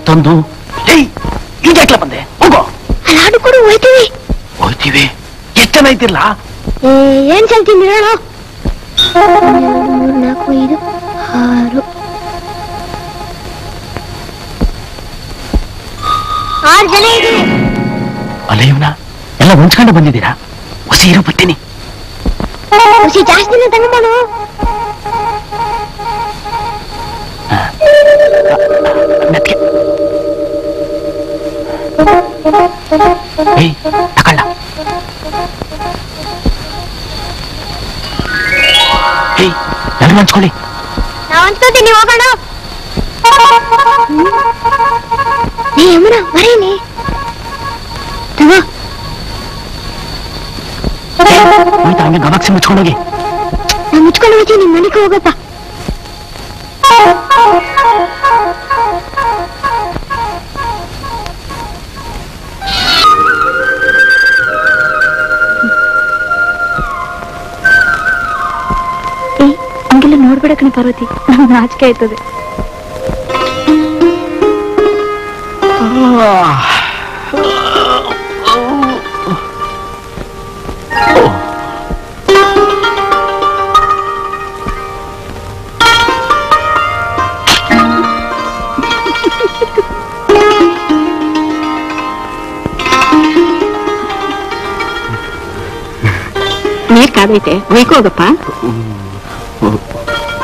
ತಂದು ಈಜಾಕ್ಲ ಬಂದೆ ಹೋಗೋ ಹಾಡು ಕೊಡು ಹೋಯ್ತೀವಿ ಹೋಯ್ತೀವಿ ಎಷ್ಟು ಜನ ಇದ್ದಿಲ್ಲ ಏನ್ ಚಲ್ತೀನಿ ಹೇಳೋ ನಾಲ್ಕು ಐದು ಆರು ಆರು ಜನ ಇದ್ದೀವಿ ಅಲ್ಲ ಇವನ ಎಲ್ಲ ಮುಂಚ್ಕೊಂಡು ಬಂದಿದ್ದೀರಾ ಹೊಸಿ ಇರೋ ಬರ್ತೀನಿ ಹೊಸಿ ಜಾಸ್ತಿನೇ ತಂಗಮಾಡು ಮುಚ್ಕೊಂಡೋಗಿ ನಾ ಮುಚ್ಕೊಂಡು ಹೋಗಿ ನಿಮ್ ಮನೆಗೆ ಹೋಗಪ್ಪ ಹಂಗೆಲ್ಲ ನೋಡ್ಬೇಡ ಕಣ ಪಾರ್ವತಿ ನಮ್ಗೆ ನಾಚಿಕೆ ಆಯ್ತದೆ ತೆ ಹೋಯ್ಕೋಗಪ್ಪ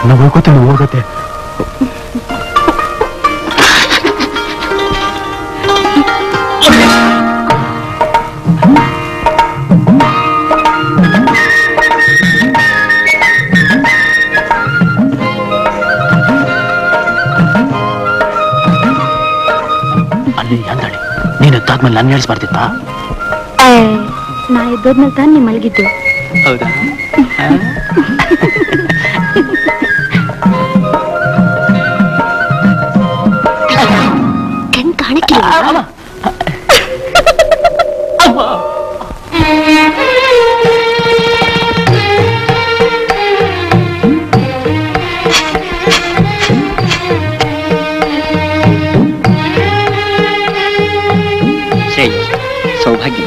ನಾವು ಹೋಗ್ಕೋತೇನೆ ಹೋಗತ್ತೆ ಅಲ್ಲಿ ಅಂದಳಿ ನೀನು ಎದ್ದಾದ್ಮೇಲೆ ನಾನು ಹೇಳಿಸ್ಬಾರ್ದಿತ್ತ ನಾ ಎದ್ದೋದ್ಮೇಲೆ ತಾನು ನೀ ಮಲಗಿದ್ದು ಹೌದಾ ಕಣ್ ಕಾಣಕ್ಕೆ ಸೌಭಾಗ್ಯ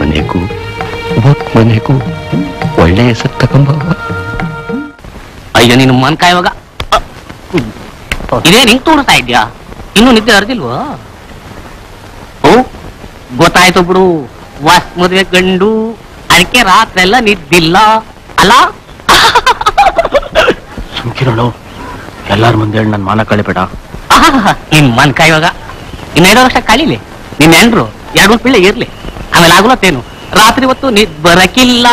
ಮನೆಗೂ ಮನೆಗೂ ಒಳ್ಳೆಯ ಹೆಸರು ತಗೊಂಬ ಅಯ್ಯ ನೀನು ಮನ್ ಕಾಯುವಾಗ ಇದೇ ನಿಂಗೆ ತೋರಿಸ್ತಾ ಇದ್ಯಾ ಇನ್ನೂ ನಿದ್ದೆ ಹರಿದಿಲ್ವಾ ಓ ಗೊತ್ತಾಯ್ತು ಬಿಡು ವಾಸ್ ಮದುವೆ ಗಂಡು ಅದಕ್ಕೆ ರಾತ್ರೆಲ್ಲ ನಿದ್ದಿಲ್ಲ ಅಲ್ಲ ಸುಮ್ಕಿರೋಳು ಎಲ್ಲಾರ ಮುಂದೆ ಹೇಳಿ ನನ್ನ ಮಾನ ಕಳಿಬೇಡ ನಿನ್ ಮನ್ ಕಾಯುವಾಗ ಇನ್ನೆರಡು ವರ್ಷ ಕಾಲಿಲಿ ನಿನ್ನ ಹೆಂಡ್ರು ಎರಡು ಪಿಳ್ಳೆ ಇರ್ಲಿ ಆಮೇಲೆ ಆಗುಲತ್ತೇನು ರಾತ್ರಿ ಹೊತ್ತು ನೀ ಬರಕಿಲ್ಲ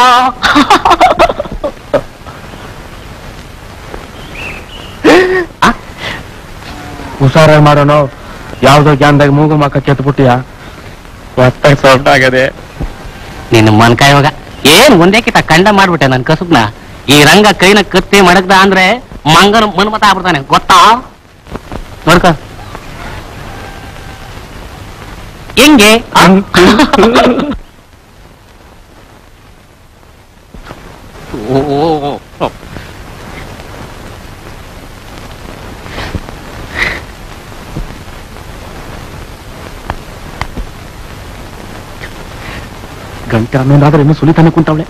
ಹುಷಾರ ಮಾಡೋಣ ಯಾವ್ದೋ ಜ್ಞಾನದಾಗ ಮೂಗು ಮಾಕ ಕೆತ್ಬಿಟ್ಟಿಯ ಒತ್ತಾಗ ಸೊಟ್ಟಾಗದೆ ನೀನು ಮನಕಾಯೋಗ ಏನ್ ಮುಂದೆಕಿತ ಕಂಡ ಮಾಡ್ಬಿಟ್ಟೆ ನನ್ನ ಕಸುಬ್ನ ಈ ರಂಗ ಕೈನ ಕತ್ತಿ ಮಡಗ್ದ ಅಂದ್ರೆ ಮಂಗನ ಮನ್ಮತ ಆಗ್ಬಿಡ್ತಾನೆ ಗೊತ್ತಾ ನೋಡ್ಕ ಹೆಂಗೆ ಗಂಟೆ ಹನ್ನೊಂದಾದ್ರೆ ಇನ್ನು ಸುಲಿತಾನೆ ಕುಂತವಳೆ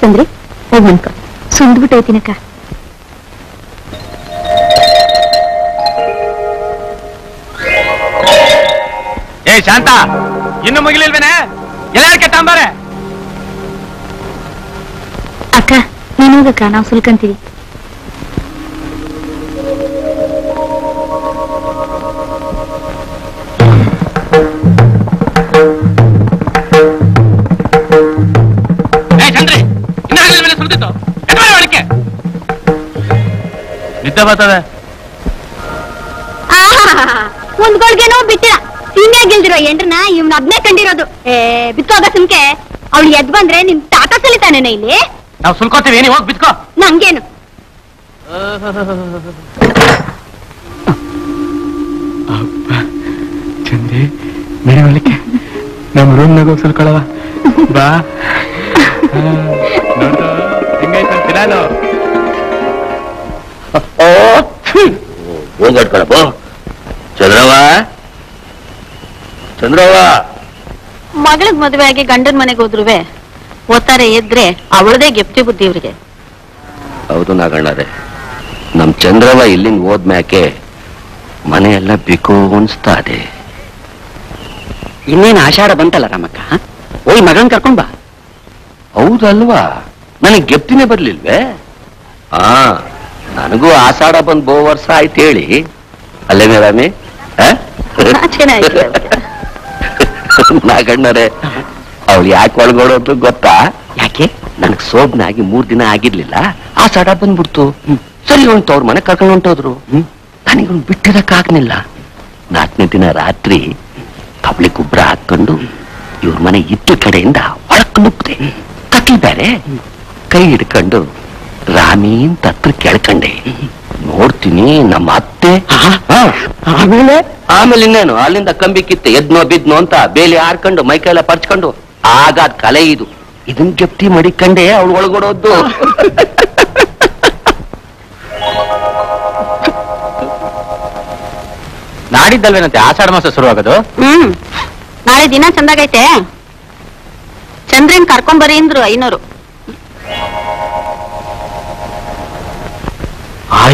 ತಂದ್ರೆ ಹೋಗ್ ಮನ್ಕ ಸುಂದ್ಬಿಟ್ಟು ಹೋಗ್ತೀನಕ್ಕ ಏ ಶಾಂತ ಇನ್ನು ಮುಗಿಲಿಲ್ವೇನೆ ಎಲ್ಲಾರ್ಕೆ ತಾಂಬಾರೆ ಅಕ್ಕ ನೀನು ಹೋಗಕ್ಕ ನಾವು ಸುಲ್ಕಂತೀವಿ ನಮ್ ರೂಮ್ ನಾಗ ಸುಲ್ಕೊಳ್ಳವ ಬಾ ಚಂದ್ರವಾ ಚಂದ್ರವಾ ಮಗಳಿಗೆ ಮದುವೆ ಆಗಿ ಗಂಡನ ಮನೆಗೆ ಹೋದ್ರುವೆ ಓತಾರೆ ಎದ್ರೆ ಅವಳದೇ ಗೆಪ್ತಿ ಬುದ್ಧಿ ಇವ್ರಿಗೆ. ಹೌದು ನಾಗಣ್ಣರೇ, ನಮ್ ಚಂದ್ರವ ಇಲ್ಲಿಂದ ಹೋದ್ಮ್ಯಾಕೆ ಮನೆಯೆಲ್ಲ ಬಿಕೋ ಅನ್ಸ್ತಾ ಇದೆ. ಇನ್ನೇನು ಆಷಾಢ ಬಂತಲ್ಲ ರಾಮಕ್ಕ, ಓಯ್ ಮಗನ ಕರ್ಕೊಂಡ್ ಬಾ. ಹೌದಲ್ವಾ, ನನಗೆ ಗೆಪ್ತಿನೇ ಬರ್ಲಿಲ್ವೇ? ಆ ನನಗೂ ಆಷಾಢ ಬಂದ್ ಬೋ ವರ್ಷ ಆಯ್ತು ಹೇಳಿ. ಅಲ್ಲೇ ಮೇಡಮಿ ನಾಗಣ್ಣರೇ, ಅವಳು ಯಾಕೆ ಒಳಗೋಡೋದು ಗೊತ್ತಾ? ಯಾಕೆ? ನನಗ್ ಸೋಬ್ನಾಗಿ ಮೂರ್ ದಿನ ಆಗಿರ್ಲಿಲ್ಲ, ಆಷಾಢ ಬಂದ್ಬಿಡ್ತು. ಸರಿ ಉಂಟು, ಅವ್ರ ಮನೆ ಕರ್ಕೊಂಡು ಹೊಂಟೋದ್ರು. ನನಗ್ ಬಿಟ್ಟಿರಕ್ ಆಗ್ಲಿಲ್ಲ. ನಾಲ್ಕನೇ ದಿನ ರಾತ್ರಿ ಕಬಳಿ ಗುಬ್ರ ಹಾಕೊಂಡು ಇವ್ರ ಮನೆ ಇತ್ತು ಕಡೆಯಿಂದ ಒಳಕ್ ನುಗ್ದೆ. ಕಟ್ಟಿದ್ದಾರೆ, ಕೈ ಹಿಡ್ಕೊಂಡು ರಾಮೀನ್ ತತ್ರ ಕೇಳ್ಕಂಡೆ. ನೋಡ್ತೀನಿ ನಮ್ಮ ಅತ್ತೆ. ಆಮೇಲೆ ಆಮೇಲೆ ಇನ್ನೇನು, ಅಲ್ಲಿಂದ ಕಂಬಿ ಕಿತ್ತೆ ಎದ್ನೋ ಬಿದ್ನೋ ಅಂತ ಬೇಲಿ ಹಾರ್ಕೊಂಡು ಮೈಕೈಲ ಪರ್ಚ್ಕೊಂಡು. ಆಗಾದ್ ಕಲೆ ಇದು, ಇದನ್ ಜಪ್ತಿ ಮಡಿಕಂಡೆ ಅವಳು ಒಳಗೊಡೋದು. ನಾಡಿದ್ದಲ್ವೇನಂತೆ ಆಷಾಢ ಮಾಸ ಶುರುವಾಗೋದು? ಹ್ಮ್, ನಾಳೆ ದಿನ ಚಂದಾಗೈತೆ. ಚಂದ್ರನ್ ಕರ್ಕೊಂಡ್ ಬರೀ ಅಂದ್ರು ಐನೂರು.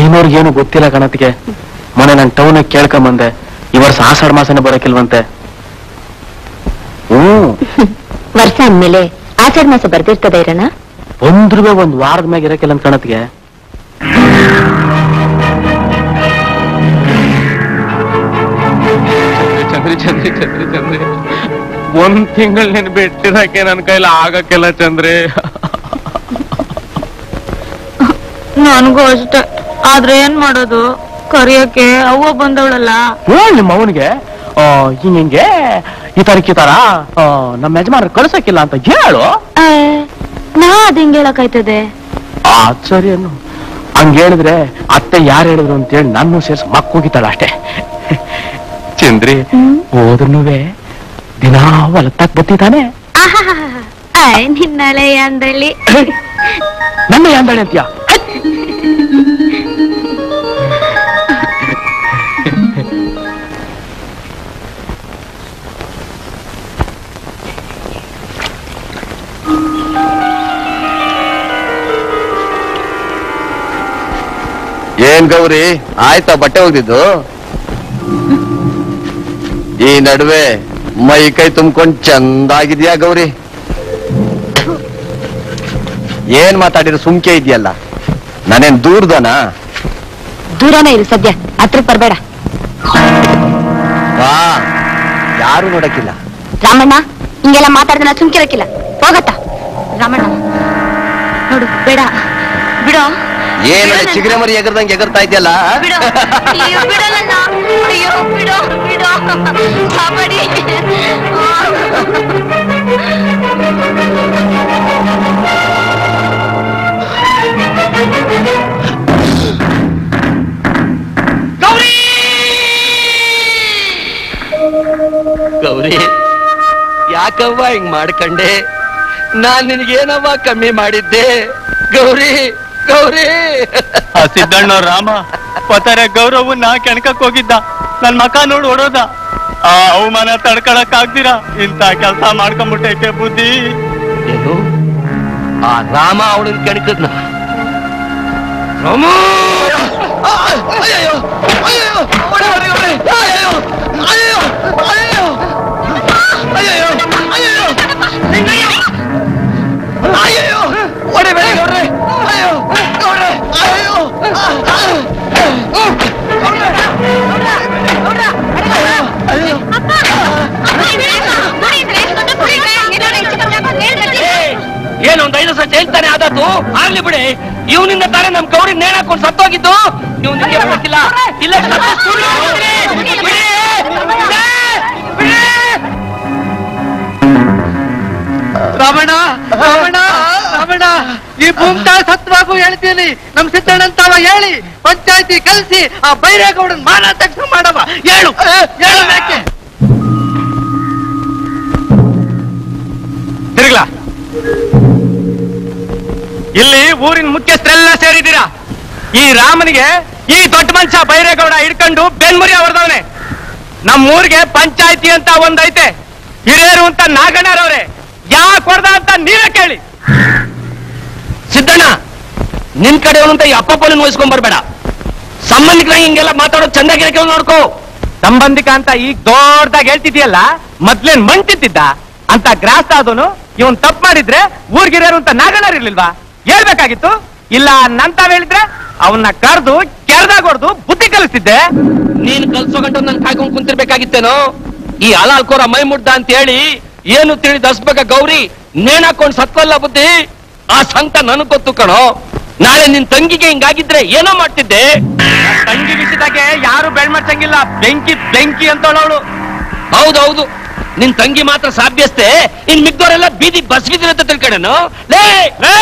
ಐನೂರ್ಗೇನು ಗೊತ್ತಿಲ್ಲ ಕಣತಿಗೆ. ಮೊನ್ನೆ ನಾನು ಟೌನ್ ಕೇಳ್ಕೊಂಬಂದೆ, ಈ ವರ್ಷ ಆಷಾಢ ಮಾಸನೇ ಬರಕಿಲ್ವಂತೆ. ಹ್ಮ್, ವರ್ಷ ಅಂದ್ಮೇಲೆ ಆಷಾಢ ಮಾಸ ಬರ್ದಿರ್ತದ ಇರೋಣ. ಒಂದ್ರೂ ಒಂದ್ ವಾರದ ಮ್ಯಾಗ ಇರಕಿಲ್ಲ ಅಂತ ಕಣತಿಗೆ. ಚಂದ್ರಿ ಚಂದ್ರಿ ಚಂದ್ರಿ ಚಂದ್ರಿ, ಒಂದ್ ತಿಂಗಳು ನೀನ್ ಬಿಟ್ಟಿರಕ್ಕೆ ನನ್ ಕೈಲಿ ಆಗಕ್ಕೆಲ್ಲ ಚಂದ್ರಿ. ನನ್ಗೂ ಅಷ್ಟೇ, ಆದ್ರೆ ಏನ್ ಮಾಡೋದು, ಕರಿಯಕ್ಕೆ ಅವ್ವ ಬಂದವಳಲ್ಲ. ನಿಮ್ಮ ಅವನಿಗೆ ಹಿಂಗೆ ಈ ತಾರೀಕಿ ತರ ನಮ್ಮ ಯಜಮಾನ ಕಳ್ಸಕ್ಕಿಲ್ಲ ಅಂತ ಹೇಳು. ನಾ ಅದ್ ಹಿಂಗ್ ಹೇಳಕಾಯ್ತದೆ? ಅದ್ ಸರಿ ಅನ್ನು, ಹಂಗ ಹೇಳಿದ್ರೆ ಅತ್ತೆ ಯಾರು ಹೇಳಿದ್ರು ಅಂತೇಳಿ ನಾನು ಸೇರ್ಸ ಮಕ್ಕ ಹೋಗಿತಾಳ ಅಷ್ಟೇ. ಚಂದ್ರಿ ಹೋದ್ರುನುವೆ ದಿನಾ ಹೊಲತ್ತಾಕ್ ಬತ್ತಿತಾನೆ. ನಿನ್ನಳೆ ಅಂದಳಿ ನನ್ನ ಅಂದಳಿ ಅಂತೀಯ? ಏನ್ ಗೌರಿ, ಆಯ್ತಾ ಬಟ್ಟೆ ಹೋಗಿದ್ದು? ಈ ನಡುವೆ ಮೈ ಕೈ ತುಂಬ್ಕೊಂಡ್ ಚಂದಾಗಿದ್ಯಾ ಗೌರಿ? ಏನ್ ಮಾತಾಡಿರೋ ಸುಮ್ಕೆ ಇದೆಯಲ್ಲ, ನಾನೇನ್ ದೂರದನ? ದೂರನೇ ಇರು, ಸದ್ಯ ಹತ್ರಕ್ ಬರ್ಬೇಡ. ವಾ, ಯಾರು ನೋಡಕ್ಕಿಲ್ಲ ರಾಮಣ್ಣ. ಹಿಂಗೆಲ್ಲ ಮಾತಾಡ್ದನ ಸುಮ್ಕೆ ಇರಕ್ಕಿಲ್ಲ, ಹೋಗತ್ತ ರಾಮಣ್ಣ. ನೋಡು, ಬೇಡ ಬಿಡೋ, चिगरे मरी एगरदंग एगरता इद्यल्ल गौरी गौरी याकव्व हिंग माड्कंडे नान निनगेनव्व कम्मी माडिद्दे गौरी गौरी सिद्धण्ण राम पतारे गौरव ना कणकक होगिद्द नन्न मक नोडि ओडोद आ अवमान तडकळक आगदिरा इंत केलस माड्कोंबिट्टे बुद्धि एनु आ राम अवळन कणकदन राम अय्यो अय्यो ओडे ओडे ओडे अय्यो अय्यो अय्यो अय्यो अय्यो निन्नयो अय्यो ओडे बे ओडे अय्यो ओडे अय्यो ओडे ओडे अय्यो अप्पा अप्पा इदे ನೋಡಿ ಇದ್ರೆ ಅಂತ ಕುಡಿದ್ರೆ ಏನೋ ಹೆಚ್ಚು ಹೇಳ್ಬಿಡಿ ಏನು ಒಂದು ಐದು ಸತಿ ಹೇಳ್ತಾನೆ ಆದದ್ದು ಆಗ್ಲಿ ಬಿಡಿ ಇವನಿಂದ ತಾನೇ ನಮ್ಮ ಗೌರಿ ನೇಣಾಕೊಂಡು ಸತ್ತೋಗಿದ್ದು ನೀವು ನಿಮಗೆ ಗೊತ್ತಿಲ್ಲ ಇಲ್ಲ ಸತ್ತ ಸುಳ್ಳು ಬಿಡಿ ಬಿಡಿ ರಾಮಣ್ಣ ರಾಮಣ್ಣ ರಾಮಣ್ಣ ಈ ಭೂಮತಾ ಸತ್ವಾಗೂ ಹೇಳ್ತೀನಿ ನಮ್ಮ ಸಿದ್ದಣ್ಣಂತಾವ ಹೇಳಿ ಪಂಚಾಯಿತಿ ಕಲ್ಸಿ ಆ ಬೈರೇಗೌಡನ ಮಾನ ತಕ್ಷಣ ಮಾಡವ ಹೇಳು ಹೇಳು ಯಾಕೆ ತಿರುಗಲ ಇಲ್ಲಿ ಊರಿನ ಮುಖ್ಯಸ್ಥರೆಲ್ಲ ಸೇರಿದ್ದೀರಾ ಈ ರಾಮನಿಗೆ ಈ ದೊಡ್ಡ ಮನುಷ್ಯ ಬೈರೇಗೌಡ ಹಿಡ್ಕೊಂಡು ಬೆನ್ಮುರಿ ಅವರದವನೇ ನಮ್ಮೂರಿಗೆ ಪಂಚಾಯಿತಿ ಅಂತ ಒಂದೈತೆ ಹಿರಿಯರು ಅಂತ ನಾಗಣ್ಣರವರೇ ಯಾಕೆ ಹೊಡೆದ ಅಂತ ನೀವೇ ಕೇಳಿ ಸಿದ್ದಣ್ಣ ನಿನ್ ಕಡೆ ಅವನಂತ ಈ ಅಪ್ಪಪ್ಪನನ್ನು ನೋಯಿಸ್ಕೊಂಡ್ ಬರಬೇಡ ಸಂಬಂಧಿಕರಾಗಿ ಹಿಂಗೆಲ್ಲ ಮಾತಾಡೋದು ಚಂದಾಗಿ ಕೇಳಿ ನೋಡ್ಕೋ ಸಂಬಂಧಿಕ ಅಂತ ಈಗ ದೊಡ್ಡದಾಗಿ ಹೇಳ್ತಿದ್ಯಲ್ಲ ಮೊದ್ಲೇನ್ ಮಂಟಿದ್ದಿದ್ದ ಅಂತ ಗ್ರಾಸ ಆದನು ಇವನ್ ತಪ್ಪು ಮಾಡಿದ್ರೆ ಊರ್ಗಿರೋರು ಅಂತ ನಾಗಣ್ಣರು ಇರ್ಲಿಲ್ವಾ ಹೇಳ್ಬೇಕಾಗಿತ್ತು ಇಲ್ಲ ನಂತ ಹೇಳಿದ್ರೆ ಅವನ್ನ ಕರೆದು ಕೆರೆದಾಗ ಹೊಡೆದು ಬುದ್ಧಿ ಕಲಿಸ್ತಿದ್ದೆ ನೀನ್ ಕಲ್ಸೋ ಗಂಟು ನನ್ ಕಾಯ್ಕೊಂಡು ಕುಂತಿರ್ಬೇಕಾಗಿತ್ತೇನೋ ಈ ಅಲಾಲ್ಕೋರ ಮೈ ಮುಡ್ದ ಅಂತ ಹೇಳಿ ಏನು ತಿಳಿದ ಅಸ್ಬೇಕ ಗೌರಿ ನೇಣಾಕೊಂಡು ಸತ್ವಲ್ಲ ಬುದ್ಧಿ ಆ ಸಂಕಟ ನನಗ್ ಗೊತ್ತು ಕಣೋ ನಾಳೆ ನಿನ್ ತಂಗಿಗೆ ಹಿಂಗಾಗಿದ್ರೆ ಏನೋ ಮಾಡ್ತಿದ್ದೆ ತಂಗಿ ಬಿಸಿದಾಗೆ ಯಾರು ಬೆಳ್ಮರ್ಸಂಗಿಲ್ಲ ಬೆಂಕಿ ಬೆಂಕಿ ಅಂತವಳು ಹೌದೌದು ನಿನ್ ತಂಗಿ ಮಾತ್ರ ಸಾಧ್ಯಸ್ಥೆ ಇನ್ ಮಿಕ್ದವರೆಲ್ಲ ಬೀದಿ ಬಸ್ಗಿದ್ರೆ ಅಂತ ತಿಳ್ಕೊಂಡನು ಲೇ ಲೇ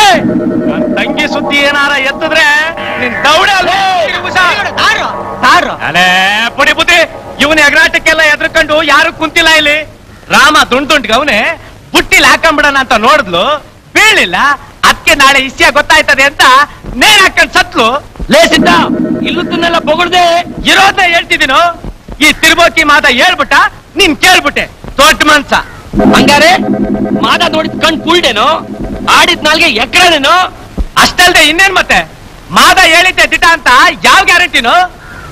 ನನ್ ತಂಗಿ ಸುದ್ದಿ ಏನಾರ ಎತ್ತಿದ್ರೆ ನಿನ್ ದೌಡೆ ಲೇ ಸಾರು ಸಾರು ಅಲೇ ಪುಡಿ ಬುದ್ಧಿ ಇವನ ಎಗರಾಟಕ್ಕೆಲ್ಲ ಎದ್ರಕೊಂಡು ಯಾರು ಕುಂತಿಲ್ಲ ಇಲ್ಲಿ ರಾಮ ದುಂಡ್ ದುಂಡ್ ಗೌನೆ ಬುಟ್ಟಿಲ್ ಹಾಕೊಂಡ್ಬಿಡೋಣ ಅಂತ ನೋಡಿದ್ಲು ಬೀಳಿಲ್ಲ ಅದಕ್ಕೆ ನಾಳೆ ಇಷ್ಯ ಗೊತ್ತಾಯ್ತದೆ ಅಂತ ನೇರ ಹಾಕೊಂಡ್ ಸತ್ಲು ಲೇ ಸಿದ್ದ ಇಲ್ಲದನ್ನೆಲ್ಲ ಬೊಗಳ್ದೆ ಇರೋದೇ ಹೇಳ್ತಿದೀನು ಈ ತಿರ್ಬೋಕಿ ಮಾದ ಹೇಳ್ಬಿಟ್ಟ ನೀನ್ ಕೇಳ್ಬಿಟ್ಟೆ ದೊಡ್ಡ ಮನ್ಸ ಹಂಗಾರೆ ಮಾದ ನೋಡಿದ್ ಕಣ್ ಕುಳ್ದೇನು ಆಡಿದ್ ನಾಲ್ಗೆ ಎಕ್ಕಡೇನು ಅಷ್ಟಲ್ದೆ ಇನ್ನೇನ್ ಮತ್ತೆ ಮಾದ ಹೇಳಿದ್ದೆ ದಿಟ ಅಂತ ಯಾವ ಗ್ಯಾರಂಟಿನು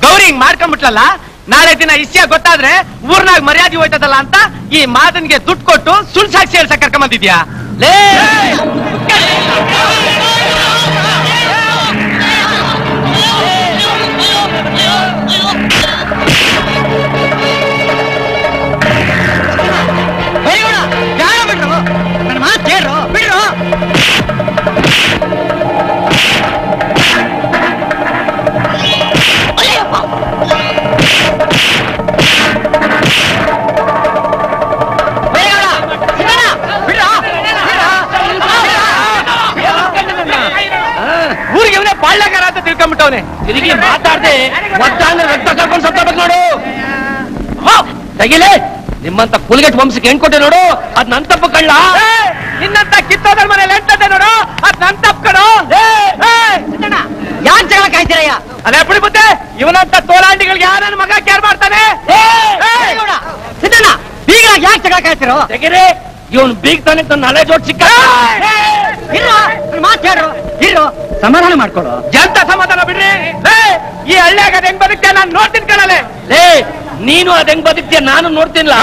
ಗೌರಿ ಹಿಂಗ್ ಮಾಡ್ಕೊಂಡ್ಬಿಟ್ಲಲ್ಲ ನಾಳೆ ದಿನ ಇಷ್ಯ ಗೊತ್ತಾದ್ರೆ ಊರ್ನಾಗ ಮರ್ಯಾದೆ ಹೋಯ್ತದಲ್ಲ ಅಂತ ಈ ಮಾತನ್ಗೆ ದುಡ್ಡು ಕೊಟ್ಟು ಸುಳ್ ಸಾಕ್ಷಿ ಹೇಳ್ಸ ಕರ್ಕೊಂಬಂದಿದ್ಯಾ ಲೇ ತಿಳ್ಕೊಂಡ್ಬಿಟ್ಟವನೆ ತಿರುಗಿ ಮಾತಾಡದೆ ರಕ್ತ ಕರ್ಕೊಂಡು ಸತ್ತಬೇಕು ನೋಡು ತಗಿಲೇ ನಿಮ್ಮಂತ ಪುಲ್ಗೆಟ್ ವಂಶಕ್ಕೆ ಹೆಣ್ಕೊಟ್ಟೆ ನೋಡು ಅದ್ ನನ್ ತಪ್ಪು ಕಳ್ಳ ನಿನ್ನಂತ ಕಿತ್ತೋದ್ರ ಮನೇಲಿ ಎಂಟದ್ದೆ ನೋಡು ಅದ್ ನನ್ ತಪ್ಪು ಕಣೋ ಯಾನ್ ಜಗಳ ಕಾಯ್ತೀರಯ್ಯ ಅದೇ ಪುಡಿ ಬುದ್ಧೆ ಇವನಂತ ತೋಲಾಂಡಿಗಳಿಗೆ ಯಾರ ನನ್ನ ಮಗ ಕೇರ್ ಮಾಡ್ತಾನೆ ಸಿದ್ದಣ್ಣ ಬೀಗ ಯಾಕೆ ಜಗಳ ಕಾಯ್ತಿರೋ ತೆಗಿರಿ ಇವನ್ ಬೀಗ್ತಾನೆ ನನ್ನ ಹಳೆ ಜೋಡ್ ಸಿಕ್ಕ ಮಾತಾಡ್ರು ಇರೋ ಸಮಾಧಾನ ಮಾಡ್ಕೊಡು ಎಂತ ಸಮಾಧಾನ ಬಿಡ್ರಿ ಈ ಹಳ್ಳಿಯಾಗ ಅದ್ ಹೆಂಗ್ ಬದುಕ್ತಿಯ ನಾನು ನೋಡ್ತೀನಿ ಕಣಲೆ ಲೇ ನೀನು ಅದ್ ಹೆಂಗ್ ಬದುಕ್ತಿಯ ನಾನು ನೋಡ್ತೀನಿಲ್ಲ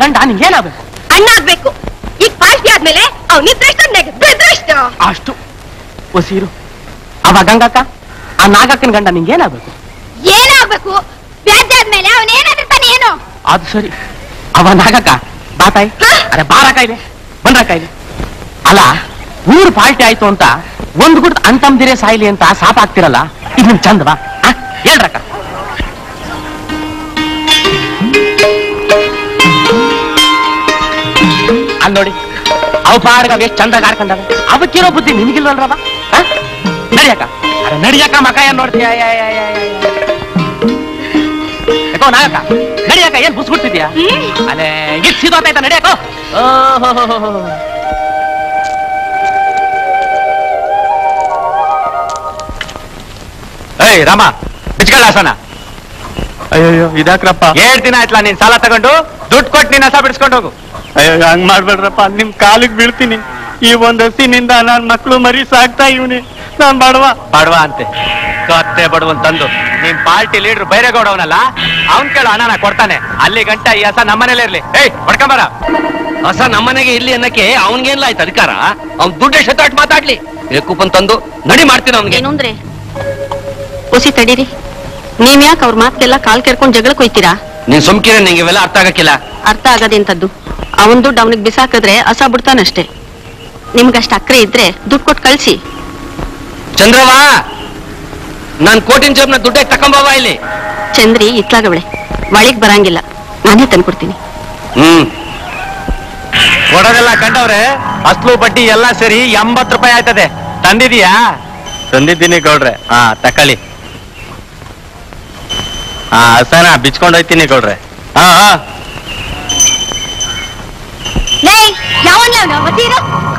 ಗಂಡ ನಿಂಗೇನಾಗಬೇಕು? ಅಣ್ಣಾಗಬೇಕು. ಈಗ ಪಾರ್ಟಿ ಆದ್ಮೇಲೆ ಅವನಿ ಪ್ರಶ್ನೆಗೆ ಬೆದರಿಸ್ತ. ಅಷ್ಟು ವಸೀರು ಅವ ಗಂಗಾಕ ಆ ನಾಗಕ್ಕನ ಗಂಡ ನಿಂಗೇನಾಗಬೇಕು? ಏನಾಗಬೇಕು? ಪಾರ್ಟಿ ಆದ್ಮೇಲೆ ಅವನು ಏನಾದರೂ ತಾನೆ ಏನು? ಅದು ಸರಿ. ಅವ ನಾಗಕ್ಕ ಬಾತಾಯ್ ಅರೆ ಬಾರಕಾಯಿಲೆ ಬಂದ್ರಕಾಯಿಲೆ ಅಲ್ಲ ಊರು ಪಾರ್ಟಿ ಆಯ್ತು ಅಂತ ಒಂದು ಗುಡ್ ಅಂತಂದಿರೇ ಸಾಯಿಲಿ ಅಂತ ಸಾಪ ಆಗ್ತಿರಲ್ಲ. ಇದು ನಿಮ್ ಚಂದವಾ? ಹೇಳ್ರಕ್ಕ ಅಲ್ ನೋಡಿ ಅವ ಪಾರ್ಗ ಎಷ್ಟು ಚಂದ ಕಾರ್ಕೊಂಡಾಗ ಅವಕ್ಕಿರೋ ಬುದ್ಧಿ ನಿಮಗಿಲ್ವಲ್ರವ? ನಡಿಯಕ್ಕ ಅರೆ ನಡಿಯಕ್ಕ ಮಕಾಯ ನೋಡ್ತೀಯ ಯಾಕೋ ನಾಯಕ ನಡಿಯಕ್ಕ ಏನ್ ಬುಸ್ಬಿಡ್ತಿದ್ಯಾ? ಅದೇ ಇದು ಸಿದೋತಾಯ್ತಾ ನಡಿಯಕೋ? ಓಹೋ ಏಯ್ ರಾಮ ಬಿಚ್ಕೊಳ್ಳಾಸನ. ಅಯ್ಯೋ ಇದಾಕ್ರಪ್ಪ ಏಳ್ ದಿನ ಆಯ್ತಲ್ಲ ನೀನ್ ಸಾಲ ತಗೊಂಡು ದುಡ್ಡು ಕೊಟ್ಟು ನೀನ್ ಹಸ ಬಿಡಿಸ್ಕೊಂಡು ಹೋಗು. ಅಯ್ಯೋ ಹಂಗ್ ಮಾಡ್ಬೇಡ್ರಪ್ಪ, ನಿಮ್ ಕಾಲಿಗೆ ಬೀಳ್ತೀನಿ. ಈ ಒಂದ್ ಹಸಿನಿಂದ ನಾನ್ ಮಕ್ಳು ಮರಿ ಸಾಕ್ತಾ ಇವನಿ. ನಾನ್ ಬಡವ ಬಡವ ಅಂತೆ ಕತ್ತೆ ಬಡವನ್ ತಂದು ನಿಮ್ ಪಾರ್ಟಿ ಲೀಡರ್ ಬೈರೇಗೌಡವನಲ್ಲ ಅವನ್ ಕೇಳು ಅನಾನ ಕೊಡ್ತಾನೆ. ಅಲ್ಲಿ ಗಂಟ ಈ ಹಸ ನಮ್ಮನೇಲೆ ಇರ್ಲಿ. ಏಯ್ ಹೊಡ್ಕೊಂಬರ ಹಸ ನಮ್ಮನೆಗೆ ಇರ್ಲಿ ಅನ್ನಕ್ಕೆ ಅವನ್ಗೇನ್ಲ ಆಯ್ತು ಅಧಿಕಾರ? ಅವ್ನ್ ದುಡ್ಡು ಶತಾಟ್ ಮಾತಾಡ್ಲಿ ಕೂಪನ್ ತಂದು ನಡಿ ಮಾಡ್ತೀನಿ ಅವ್ನ್ಗೆ. ಏನಂದ್ರೆ ಉಸಿ ತಡೀರಿ, ನೀವ್ ಯಾಕೆ ಅವ್ರ ಮಾತ್ಗೆಲ್ಲ ಕಾಲ್ ಕೆರ್ಕೊಂಡು ಜಗಳಕ್ಕೆ ಹೋಯ್ತೀರಾ? ನೀನ್ ಸುಮ್ಕಿರ, ನಿಂಗೆ ಇವೆಲ್ಲ ಅರ್ಥ ಆಗಕ್ಕಿಲ್ಲ. ಅರ್ಥ ಆಗದೆಂತದ್ದು? ಅವನ್ ದುಡ್ಡು ಅವನಿಗೆ ಬಿಸಾಕಿದ್ರೆ ಹಸ ಬಿಡ್ತಾನಷ್ಟೇ. ನಿಮ್ಗಷ್ಟು ಅಕ್ರೆ ಇದ್ರೆ ದುಡ್ಡು ಕೊಟ್ಟು ಕಳ್ಸಿ. ಚಂದ್ರವಾ ನಾನ್ ಕೋಟಿನ ಜೇಬ್ನ ದುಡ್ಡೇ ತಕೊಂಬವ ಇಲ್ಲಿ. ಚಂದ್ರಿ ಇತ್ಲಾಗವಳೆ ಒಳಗ್ ಬರಂಗಿಲ್ಲ, ನಾನೇ ತಂದ್ಕೊಡ್ತೀನಿ. ಹ್ಮ್ ಕೊಡೋದೆಲ್ಲ ಕಂಡವ್ರೆ, ಅಸ್ಲು ಬಡ್ಡಿ ಎಲ್ಲ ಸೇರಿ ಎಂಬತ್ತು ರೂಪಾಯಿ ಆಯ್ತದೆ. ತಂದಿದೀಯಾ? ತಂದಿದ್ದೀನಿ ಗೌಡ್ರೆ. ಹಾ ತಕೊಳ್ಳಿ. ಹಾ ಹಸನ ಬಿಚ್ಕೊಂಡೋಯ್ತೀನಿ ಗೌಡ್ರೆ. ಹಾ ಹಾ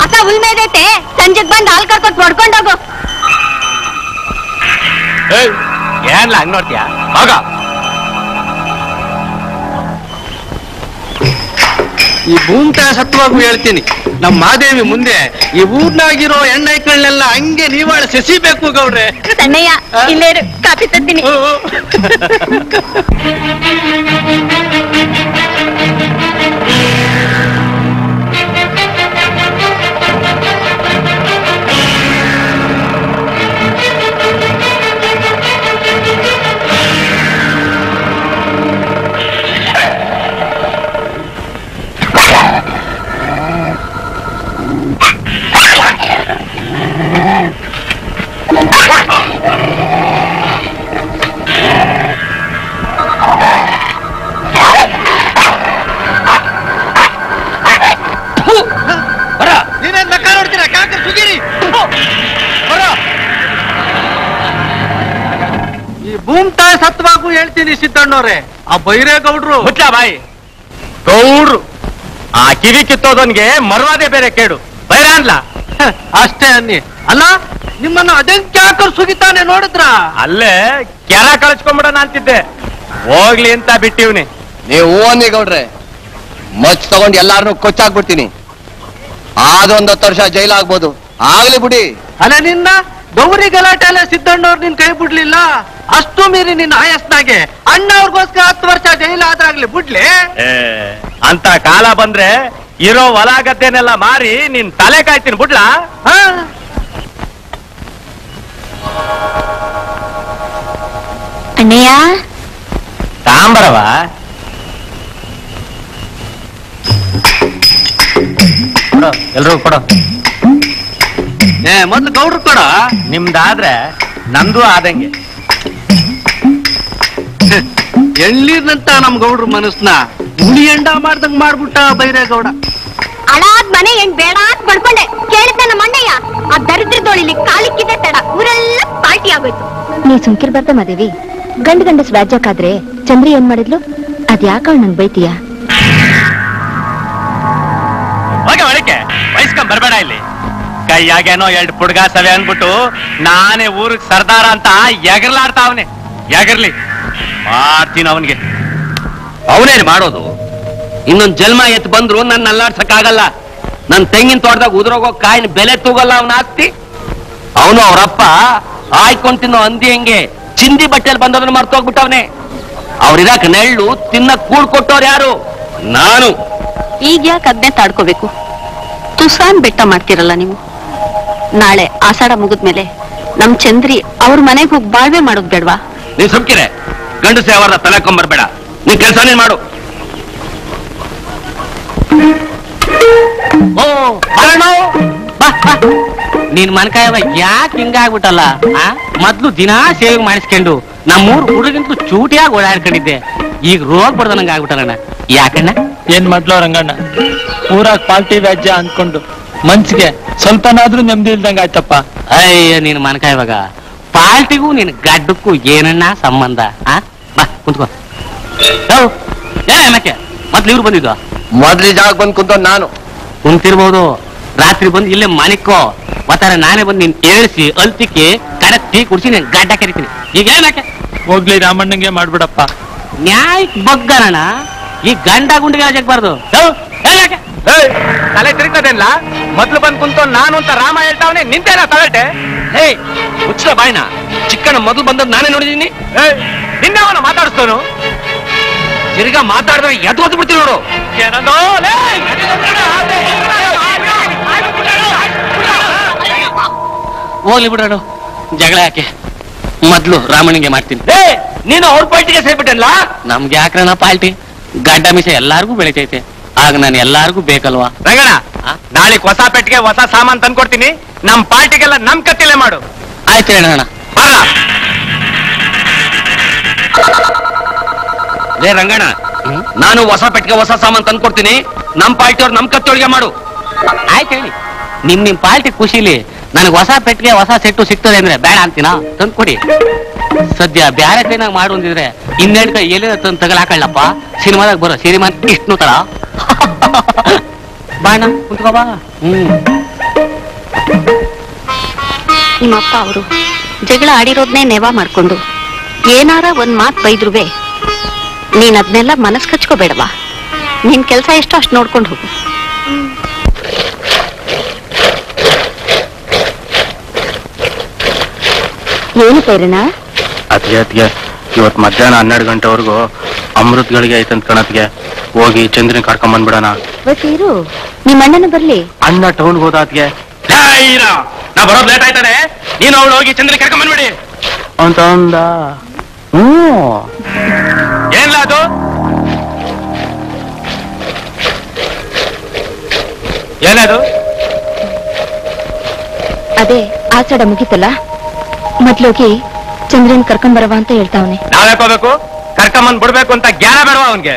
ಅಸ ಉಲ್ಮೇದೈತೆ, ಸಂಜೆಗ್ ಬಂದ್ ಹಾಲ್ ಕರ್ಕೊತ್ ಹೊಡ್ಕೊಂಡೋಗು. ಏನ್ಲ ಹಂಗ್ ನೋಡ್ತೀಯ? ಹೋಗ. ಈ ಭೂಮಿ ಸತ್ವಾಗೂ ಹೇಳ್ತೀನಿ, ನಮ್ ಮಾದೇವಿ ಮುಂದೆ ಈ ಊರ್ನಾಗಿರೋ ಎಣ್ಣೆಗಳನ್ನೆಲ್ಲ ಹಂಗೆ ನೀವಾಳ ಸೆಸಿಬೇಕು ಗೌಡ್ರೆ. ಸಣ್ಣಯ್ಯ ಇಲ್ಲೇ ಕಾಫಿ ತರ್ತೀನಿ. ಭೂಮ್ತಾಯ ಸತ್ವಾಗೂ ಹೇಳ್ತೀನಿ ಸಿದ್ದಣ್ಣವ್ರೆ, ಆ ಬೈರೇ ಗೌಡ್ರು ಹುಟ್ಟ ಬಾಯಿ ಗೌಡ್ರು. ಆ ಕಿವಿ ಕಿತ್ತೋದನ್ಗೆ ಮರ್ವಾದೆ ಬೇರೆ ಕೇಡು ಬೈರ ಅನ್ಲ ಅಷ್ಟೇ ಅನ್ನಿ. ಅಲ್ಲ ನಿಮ್ಮನ್ನ ಅದೇನ್ ಕ್ಯಾಕರ್ ಸುಗಿತಾನೆ ನೋಡಿದ್ರ? ಅಲ್ಲೇ ಕೆರ ಕಳ್ಸ್ಕೊಂಬಿಡೋಣ ಅಂತಿದ್ದೆ, ಹೋಗ್ಲಿ ಅಂತ ಬಿಟ್ಟಿವ್ನಿ. ನೀವು ಅನ್ನಿ ಗೌಡ್ರೆ, ಮಚ್ ತಗೊಂಡು ಎಲ್ಲಾರನ್ನೂ ಕೊಚ್ಚಾಕ್ಬಿಡ್ತೀನಿ. ಆದೊಂದ್ ಹತ್ತು ವರ್ಷ ಜೈಲಾಗ್ಬೋದು, ಆಗ್ಲಿ ಬಿಡಿ. ಅಲ್ಲ ನಿನ್ನ ಗೌರಿ ಗಲಾಟೆ ಎಲ್ಲ ಸಿದ್ದಣ್ಣವ್ರು ನಿನ್ ಕೈ ಬಿಡ್ಲಿಲ್ಲ, ಅಷ್ಟು ಮೀರಿ ನಿನ್ನ ಆಯಸ್ನಾಗೆ ಅಣ್ಣ ಅವ್ರಿಗೋಸ್ಕರ ಹತ್ತು ವರ್ಷ ಜೈಲು ಆದ್ರಾಗ್ಲಿ ಬಿಡ್ಲಿ. ಅಂತ ಕಾಲ ಬಂದ್ರೆ ಇರೋ ಹೊಲ ಗದ್ದೆನೆಲ್ಲ ಮಾರಿ ನಿನ್ ತಲೆ ಕಾಯ್ತೀನಿ ಬಿಡ್ಲಾ? ಅಣ್ಣಯ್ಯ ತಾಂಬರವ ಎಲ್ರಿಗೂ ಕೊಡೋ, ಮೊದ್ಲು ಗೌಡ್ರು ಕೊಡೋ. ನಿಮ್ದಾದ್ರೆ ನಂದು ಆದಂಗೆ. ಎಳ್ಳೀರ್ನಂತ ನಮ್ ಗೌಡ್ರ ಮನಸ್ನ ಹುಳಿ ಎಂಡ ಮಾಡ್ದಂಗ್ ಮಾಡ್ಬಿಟ್ಟ ಬೈರೇಗೌಡ. ಅಳಾದ್ ಮನೆ ಹೆಂಗ್ ಬೇಡ ಅಂತ ಬಡ್ಕೊಂಡೆ, ಕೇಳಿದ್ದ ನಮ್ಮ ಅಣ್ಣಯ್ಯ ಆ ದರಿದ್ರದೋಳಿಲಿ ಕಾಲಿಕ್ಕಿದೆ ತಡ, ಊರೆಲ್ಲ ಪಾರ್ಟಿ ಆಗೋಯ್ತು. ನೀ ಸುಮ್ಕಿರ್ಬಾರ್ದ ಮಾದೇವಿ, ಗಂಡ ಗಂಡಸ್ ರಾಜ್ಯಕ್ಕಾದ್ರೆ ಚಂದ್ರಿ ಏನ್ ಮಾಡಿದ್ಲು? ಅದ್ಯಾಕ ನಂಗ್ ಬೈತೀಯ? ಹೋಗಿ ಒಳಕ್ಕೆ ವಯಸ್ಕೊಂಡ್ ಬರ್ಬೇಡ ಇಲ್ಲಿ. ಕೈಯಾಗೇನೋ ಎರಡು ಪುಡ್ಗ ಸವೆ ಅನ್ಬಿಟ್ಟು ನಾನೇ ಊರಿಗೆ ಸರ್ದಾರ ಅಂತ ಎಗರ್ಲಾಡ್ತಾ ಅವನೇ. ಎಗರ್ಲಿ ಮಾಡ್ತೀನಿ ಅವನ್ಗೆ. ಅವನೇನು ಮಾಡೋದು? ಇನ್ನೊಂದ್ ಜನ್ಮ ಎತ್ ಬಂದ್ರು ನನ್ನ ಅಲ್ಲಾಡ್ಸಕ್ಕಾಗಲ್ಲ. ನನ್ ತೆಂಗಿನ ತೋಟದಾಗ ಉದುರೋಗೋ ಕಾಯಿನ ಬೆಲೆ ತೂಗಲ್ಲ ಅವನ ಆಕ್ತಿ. ಅವನು ಅವ್ರಪ್ಪ ಆಯ್ಕೊಂಡ್ ತಿನ್ನೋ ಅಂದಿ ಹೆಂಗೆ ಚಿಂದಿ ಬಟ್ಟೆಲ್ ಬಂದೋದನ್ನ ಮರ್ತೋಗ್ಬಿಟ್ಟವನೆ. ಅವ್ರಿದಾಕ ನೆಳ್ಳು ತಿನ್ನ ಕೂಡ್ ಕೊಟ್ಟವ್ರು ಯಾರು? ನಾನು ಈಗ ಯಾಕೆ ಅದ್ನೇ ತಾಡ್ಕೋಬೇಕು? ತುಸಾನ್ ಬೆಟ್ಟ ಮಾಡ್ತಿರಲ್ಲ ನೀವು. ನಾಳೆ ಆಸಾಡ ಮುಗಿದ್ಮೇಲೆ ನಮ್ ಚಂದ್ರಿ ಅವ್ರ ಮನೆಗೆ ಹೋಗಿ ಬಾಳ್ವೆ ಮಾಡೋದು ಬೇಡವಾ? ನೀ ಸುಮ್ಕಿರೆ, ಗಂಡಸೆ ಅವರ ತಲೆ ಕೊಂಬರ್ಬೇಡ. ನೀ ಕೆಲಸನೇ ಮಾಡು. ಓ ಬರಣ ಬಾ ಬಾ. ನೀನ್ ಮನಕಾಯವ ಯಾಕೆ ಹಿಂಗಾಗ್ಬಿಟ್ಟಲ್ಲ? ಮೊದ್ಲು ದಿನಾ ಸೇವೆ ಮಾಡಿಸ್ಕೊಂಡು ನಮ್ಮೂರ್ ಹುಡುಗಿಂತೂ ಚೂಟಿಯಾಗಿ ಓಡಾಡ್ಕೊಂಡಿದ್ದೆ. ಈಗ ರೋಗ ಬರ್ದನಂಗ ಆಗ್ಬಿಟ್ಟಲ್ಲಣ್ಣ. ಯಾಕಣ್ಣ? ಏನ್ ಮೊದ್ಲು ರಂಗಣ್ಣ, ಊರಾಗ ಪಾರ್ಟಿ ವ್ಯಾಜ್ಯ ಅಂದ್ಕೊಂಡು ಮನ್ಸಿಗೆ ಸ್ವಲ್ಪನಾದ್ರೂ ನೆಮ್ಮದಿ ಇಲ್ದಂಗ ಆಯ್ತಪ್ಪ. ಅಯ್ಯ ನೀನ್ ಮನಕ, ಇವಾಗ ಪಾರ್ಟಿಗೂ ನೀನ್ ಗಡ್ಡಕ್ಕೂ ಏನಣ್ಣ ಸಂಬಂಧ? ಆ ಬಾ ಕುಂತ್ಕೋ. ಏನಕ್ಕೆ ಮೊದ್ಲು ಇವ್ರು ಬಂದಿದ್ವಾ? ಮೊದ್ಲು ಜಾಗ ಬಂದ್ ಕುಂತ ನಾನು ಕುಂತಿರ್ಬೋದು, ರಾತ್ರಿ ಬಂದು ಇಲ್ಲೇ ಮನಿಕೋ ಒತ್ತಾರೆ. ನಾನೇ ಬಂದು ನೀನ್ ಏಳಿಸಿ ಅಲ್ತಿಕ್ಕಿ ಕಡೆ ಟೀ ಕುಡಿಸಿ ನೀನ್ ಗಡ್ಡ ಕರಿತೀನಿ. ಈಗ ಏನಕ್ಕೆ? ಹೋಗ್ಲಿ ರಾಮಣ್ಣಂಗೆ ಮಾಡ್ಬಿಡಪ್ಪ. ನ್ಯಾಯಕ್ ಬಗ್ಗರಣ, ಈ ಗಂಡ ಗುಂಡಿಗೆ ಆಜಾಕ್ಬಾರ್ದು. ತಲೆ ತಿರುಗ್ತದೇನ್ಲ? ಮೊದ್ಲು ಬಂದ್ ಕುಂತು ನಾನು ಅಂತ ರಾಮ ಹೇಳ್ತಾವನೆ, ನಿಂತೇನ ತಗಟೆ? ಹೇ ಮುಚ್ಚಲ ಬಾಯ್ನ, ಚಿಕ್ಕಣ್ಣ ಮೊದ್ಲು ಬಂದದ್ ನಾನೇ ನೋಡಿದೀನಿ. ನಿನ್ನವನ ಮಾತಾಡಿಸ್ತವನು ತಿರ್ಗ ಮಾತಾಡಿದ್ರೆ ಎದ್ ಓದ್ ಬಿಡ್ತೀನಿ ನೋಡು. ಏನೋ ಹೋಗ್ಲಿ ಬಿಡೋಣ, ಜಗಳ ಯಾಕೆ? ಮೊದ್ಲು ರಾಮಣ್ಣಂಗೆ ಮಾಡ್ತೀನಿ. ನೀನು ಅವ್ರ ಪಾಲ್ಟಿಗೆ ಸೇರ್ಬಿಟ್ಟಲ್ಲ. ನಮ್ಗೆ ಯಾಕ್ರಣ ಪಾಲ್ಟಿ? ಗಡ್ಡ ಮೀಸ ಎಲ್ಲಾರ್ಗೂ ಬೆಳಿತೈತೆ, ಆಗ ನಾನು ಎಲ್ಲಾರ್ಗೂ ಬೇಕಲ್ವಾ? ರಂಗಣ, ನಾಳೆ ಹೊಸ ಪೆಟ್ಟಿಗೆ ಹೊಸ ಸಾಮಾನ್ ತಂದ್ಕೊಡ್ತೀನಿ. ನಮ್ ಪಾರ್ಟಿಗೆಲ್ಲ ನಮ್ ಕತ್ತಿಲೆ ಮಾಡು. ಆಯ್ತು ರಂಗಣ. ರೇ ರಂಗಣ, ನಾನು ಹೊಸ ಪೆಟ್ಟಿಗೆ ಹೊಸ ಸಾಮಾನ್ ತಂದ್ಕೊಡ್ತೀನಿ, ನಮ್ ಪಾರ್ಟಿ ಅವ್ರು ನಮ್ ಕತ್ತೊಳಗೆ ಮಾಡು. ಆಯ್ತು ಹೇಳಿ. ನಿಮ್ ನಿಮ್ ಪಾರ್ಟಿ ಖುಷಿಲಿ ನನಗೆ ಹೊಸ ಪೆಟ್ಟಿಗೆ ಹೊಸ ಸೆಟ್ಟು ಸಿಗ್ತದೆ ಅಂದ್ರೆ ಬೇಡ ಅಂತೀನ? ತಂದ್ಕೊಡಿ. ಸದ್ಯ ಬ್ಯಾರೆ ಕೈನಾಗ ಮಾಡು ಅಂದಿದ್ರೆ ಇನ್ನೆಂಟ ಎಲ್ಲಿ ತಂದು ತಗಲಾಕಳ್ಳಪ್ಪ. ಸಿನಿಮಾದಾಗ ಬರೋ ಸಿನಿಮಾ ಇಷ್ಟು ತರ ಬಾಣ ಕುತ್ಕೋಬ. ಹ್ಮ್ ನಿಮ್ಮಪ್ಪ ಅವರು ಜಗಳ ಆಡಿರೋದ್ನೇ ನೆವ ಮಾಡ್ಕೊಂಡು ಏನಾರ ಒಂದ್ ಮಾತ್ ಬೈದ್ರುವೆ ನೀನ್ ಅದನ್ನೆಲ್ಲ ಮನಸ್ ಕಚ್ಕೋಬೇಡವಾ. ನಿನ್ ಕೆಲ್ಸ ಎಷ್ಟು ಅಷ್ಟು ನೋಡ್ಕೊಂಡು ಹೋಗು. ಏನು ಸರಿನ ಅತಿಗೆ ಅತಿಗೆ ಇವತ್ತು ಮಧ್ಯಾಹ್ನ ಹನ್ನೆರಡು ಗಂಟೆವರೆಗೂ ಅಮೃತ್ಗಳಿಗೆ ಐತಂತ ಕಣತ್ಗೆ ಹೋಗಿ ಚಂದ್ರನ್ ಕರ್ಕೊಂಡ್ ಬಂದ್ಬಿಡೋಣ. ನಿಮ್ಮ ಅಣ್ಣನ ಬರ್ಲಿ? ಅಣ್ಣ ಟೌನ್ಗೆ ಹೋದಾತ್ಗೆ ನಾ ಬರೋದು ಲೇಟ್ ಆಯ್ತಾನೆ. ನೀನು ಅವಳು ಹೋಗಿ ಚಂದ್ರನ್ ಕರ್ಕೊಂಡ್ ಬಂದ್ಬಿಡಿ ಅಂತ ಅಂದ. ಹ್ಮ್ ಏನ್ಲ ಅದು? ಏನದು? ಅದೇ ಆಚಡ ಮುಗಿತಲ್ಲ, ಮೊದ್ಲೋಗಿ ಚಂದ್ರನ್ ಕರ್ಕೊಂಡ್ ಬರವ ಅಂತ ಹೇಳ್ತಾವನೆ. ನಾವ್ಯಾಕೋಬೇಕು? ಕರ್ಕೊಂಬಂದ್ ಬಿಡ್ಬೇಕು ಅಂತ ಜ್ಞಾನ ಬೇಡವಾ ಅವನ್ಗೆ?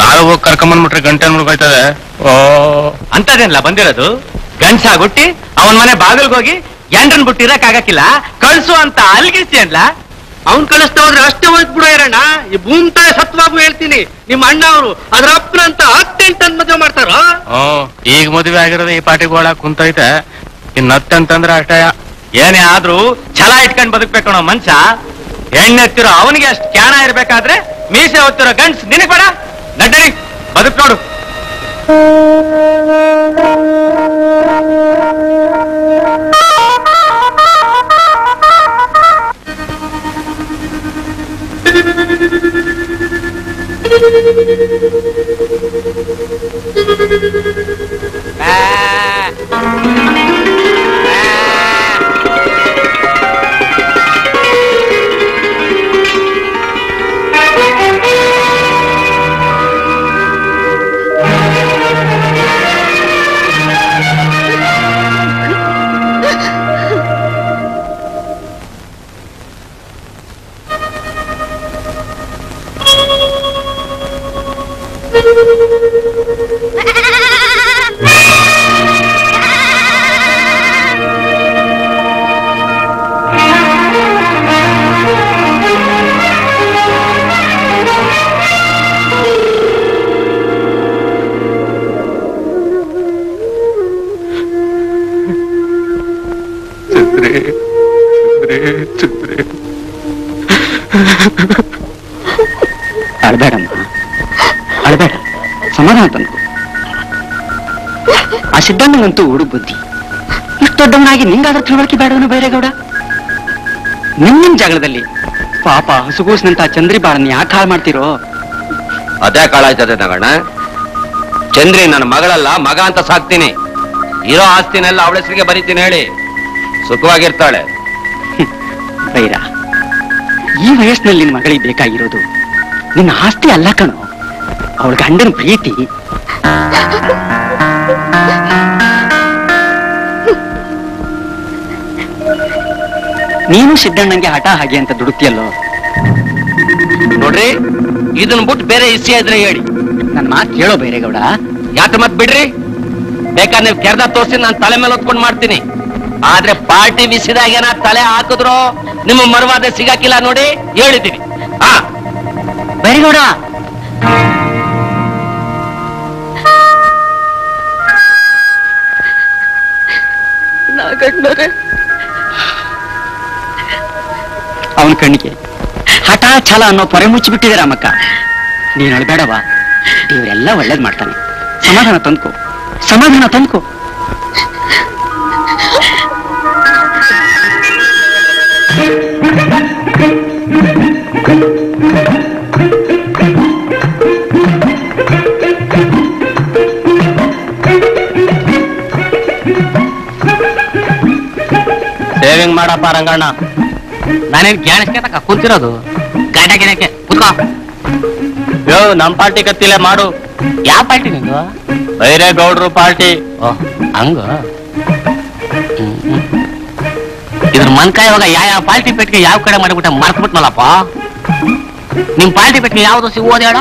ನಾಳೆ ಹೋಗಿ ಕರ್ಕೊಂಬಂದ್ಬಿಟ್ರೆ ಗಂಟೆ ಮುಳುಗೋಯ್ತದೆ. ಓ ಅಂತದೇನ್ಲ ಬಂದಿರೋದು? ಗಂಟ್ಸಾಗುಟ್ಟಿ ಅವನ್ ಮನೆ ಬಾಗಿಲ್ಗೋಗಿ ಎಂಡ್ರನ್ ಬಿಟ್ಟಿರಕ್ ಆಗಕ್ಕಿಲ್ಲ, ಕಳ್ಸು ಅಂತ ಅಲ್ಗಿಸಿ ಅನ್ಲ. ಅವ್ನ್ ಕಳಿಸ್ತಾ ಹೋದ್ರೆ ಅಷ್ಟೇ ಹೋಯ್ತು ಬಿಡು ಇರೋಣ. ಈ ಭೂಮ್ತಾಯ ಸತ್ವಾಗೂ ಹೇಳ್ತೀನಿ, ನಿಮ್ಮ ಅಣ್ಣ ಅವರು ಅದ್ರ ಅಪ್ಪನಂತ ಹತ್ತೆಂಟನ್ ಮದ್ವೆ ಮಾಡ್ತಾರ. ಈಗ ಮದುವೆ ಆಗಿರೋದು ಈ ಪಾರ್ಟಿಗೋಳ ಕುಂತೈತೆ, ಇನ್ ಹತ್ತೆಂತಂದ್ರೆ ಅಷ್ಟೇ. ಏನೇ ಆದ್ರೂ ಛಲ ಇಟ್ಕೊಂಡ್ ಬದುಕ್ಬೇಕೋ ಮನ್ಸ. ಹೆಣ್ಣೆತ್ತಿರೋ ಅವನಿಗೆ ಅಷ್ಟು ಕ್ಯಾಣ ಇರ್ಬೇಕಾದ್ರೆ ಮೀಸೆ ಹೊತ್ತಿರೋ ಗಂಡ್ಸ್ ನಿನಗ್ ಬೇಡ. ನಡ್ಡಡಿ ಬದುಕ್ ನೋಡು. ಸಿದ್ದಣ್ಣನಂತೂ ಹುಡುಗ ಬುದ್ಧಿ ಇಷ್ಟು ದೊಡ್ಡವನಾಗಿ ನಿಂಗಾದ್ರೂ ತಿಳುವಳಿಕೆ ಬೇಡವನು ಬೈರೇಗೌಡ? ನಿಮ್ ನಿಮ್ ಜಾಗದಲ್ಲಿ ಪಾಪ ಹಸುಗೂಸಿನಂತ ಚಂದ್ರಿ ಬಾಳನ್ನ ಯಾಕೆ ಹಾಳು ಮಾಡ್ತಿರೋ? ಅದೇ ಕಾಳಾಯ್ತದೆ ತಗಣ್ಣ. ಚಂದ್ರಿ ನನ್ನ ಮಗಳಲ್ಲ, ಮಗ ಅಂತ ಸಾಕ್ತೀನಿ. ಇರೋ ಆಸ್ತಿನೆಲ್ಲ ಅವಳ ಹೆಸರಿಗೆ ಬರೀತೀನಿ ಹೇಳಿ, ಸುಖವಾಗಿರ್ತಾಳೆ. ಬೈರಾ, ಈ ವಯಸ್ಸಿನಲ್ಲಿ ನಿನ್ನ ಮಗಳಿಗೆ ಬೇಕಾಗಿರೋದು ನಿನ್ನ ಆಸ್ತಿ ಅಲ್ಲ ಕಣೋ, ಅವಳ ಗಂಡನ ಪ್ರೀತಿ. ನೀನು ಸಿದ್ದಣ್ಣಂಗೆ ಹಠ ಹಾಗೆ ಅಂತ ದುಡುಕ್ತಿಯಲ್ಲೋ. ನೋಡ್ರಿ, ಇದನ್ನ ಬಿಟ್ಟು ಬೇರೆ ಇಸ್ಯ ಇದ್ರೆ ಹೇಳಿ. ನನ್ನ ಮಾತು ಕೇಳೋ ಬೇರೆ ಗೌಡ. ಯಾಕೆ ಮತ್ ಬಿಡ್ರಿ, ಬೇಕಾದ್ರೆ ನೀವು ಕೆರೆದ ತೋರಿಸಿ ನಾನು ತಲೆ ಮೇಲೆ ಹೊತ್ಕೊಂಡು ಮಾಡ್ತೀನಿ. ಆದ್ರೆ ಪಾರ್ಟಿ ಬಿಸಿದಾಗ ಏನ ತಲೆ ಹಾಕಿದ್ರು ನಿಮ್ಮ ಮರವಾದ ಸಿಗಾಕಿಲ್ಲ ನೋಡಿ ಹೇಳಿದ್ದೀನಿ. ಹಾ ಬೇರೆಗೌಡ, ಅವನ ಕಣ್ಣಿಗೆ ಹಠ ಛಲ ಅನ್ನೋ ಪೊರೆ ಮುಚ್ಚಿಬಿಟ್ಟಿದ್ದೀರಾ ಮಕ್ಕ. ನೀನು ಅಳ್ಬೇಡವಾ, ದೇವರೆಲ್ಲ ಒಳ್ಳೇದ್ ಮಾಡ್ತಾನೆ. ಸಮಾಧಾನ ತಂದ್ಕೋ, ಸಮಾಧಾನ ತಂದ್ಕೋ. ಸೇವಿಂಗ್ ಮಾಡಪ್ಪ ರಂಗಣ್ಣ, ನಾನೇನ್ ಗ್ಯಾಣಿಸ್ಕೇತಕ್ಕ ಕೂತಿರೋದು. ಗಾಟ ಗಿಡಕ್ಕೆ ಕೂತ್ಕೋ. ಯೋ, ನಮ್ ಪಾರ್ಟಿ ಕತ್ತಿಲ್ಲ ಮಾಡು. ಯಾವ ಪಾರ್ಟಿ ನಿಂದು? ಬೈರೇ ಗೌಡ್ರು ಪಾರ್ಟಿ. ಓ ಹಂಗ, ಇದ್ರ ಮನ್ಕಾಯಿ ಇವಾಗ ಯಾವ ಪಾರ್ಟಿ ಪೆಟ್ಟಿಗೆ ಯಾವ ಕಡೆ ಮಾಡಿಬಿಟ್ಟ ಮರ್ತ್ಬಿಟ್ನಲ್ಲಪ್ಪ. ನಿಮ್ ಪಾರ್ಟಿ ಪೆಟ್ಟಿಗೆ ಯಾವ್ದು ಸಿಗೋದು ಹೇಳ?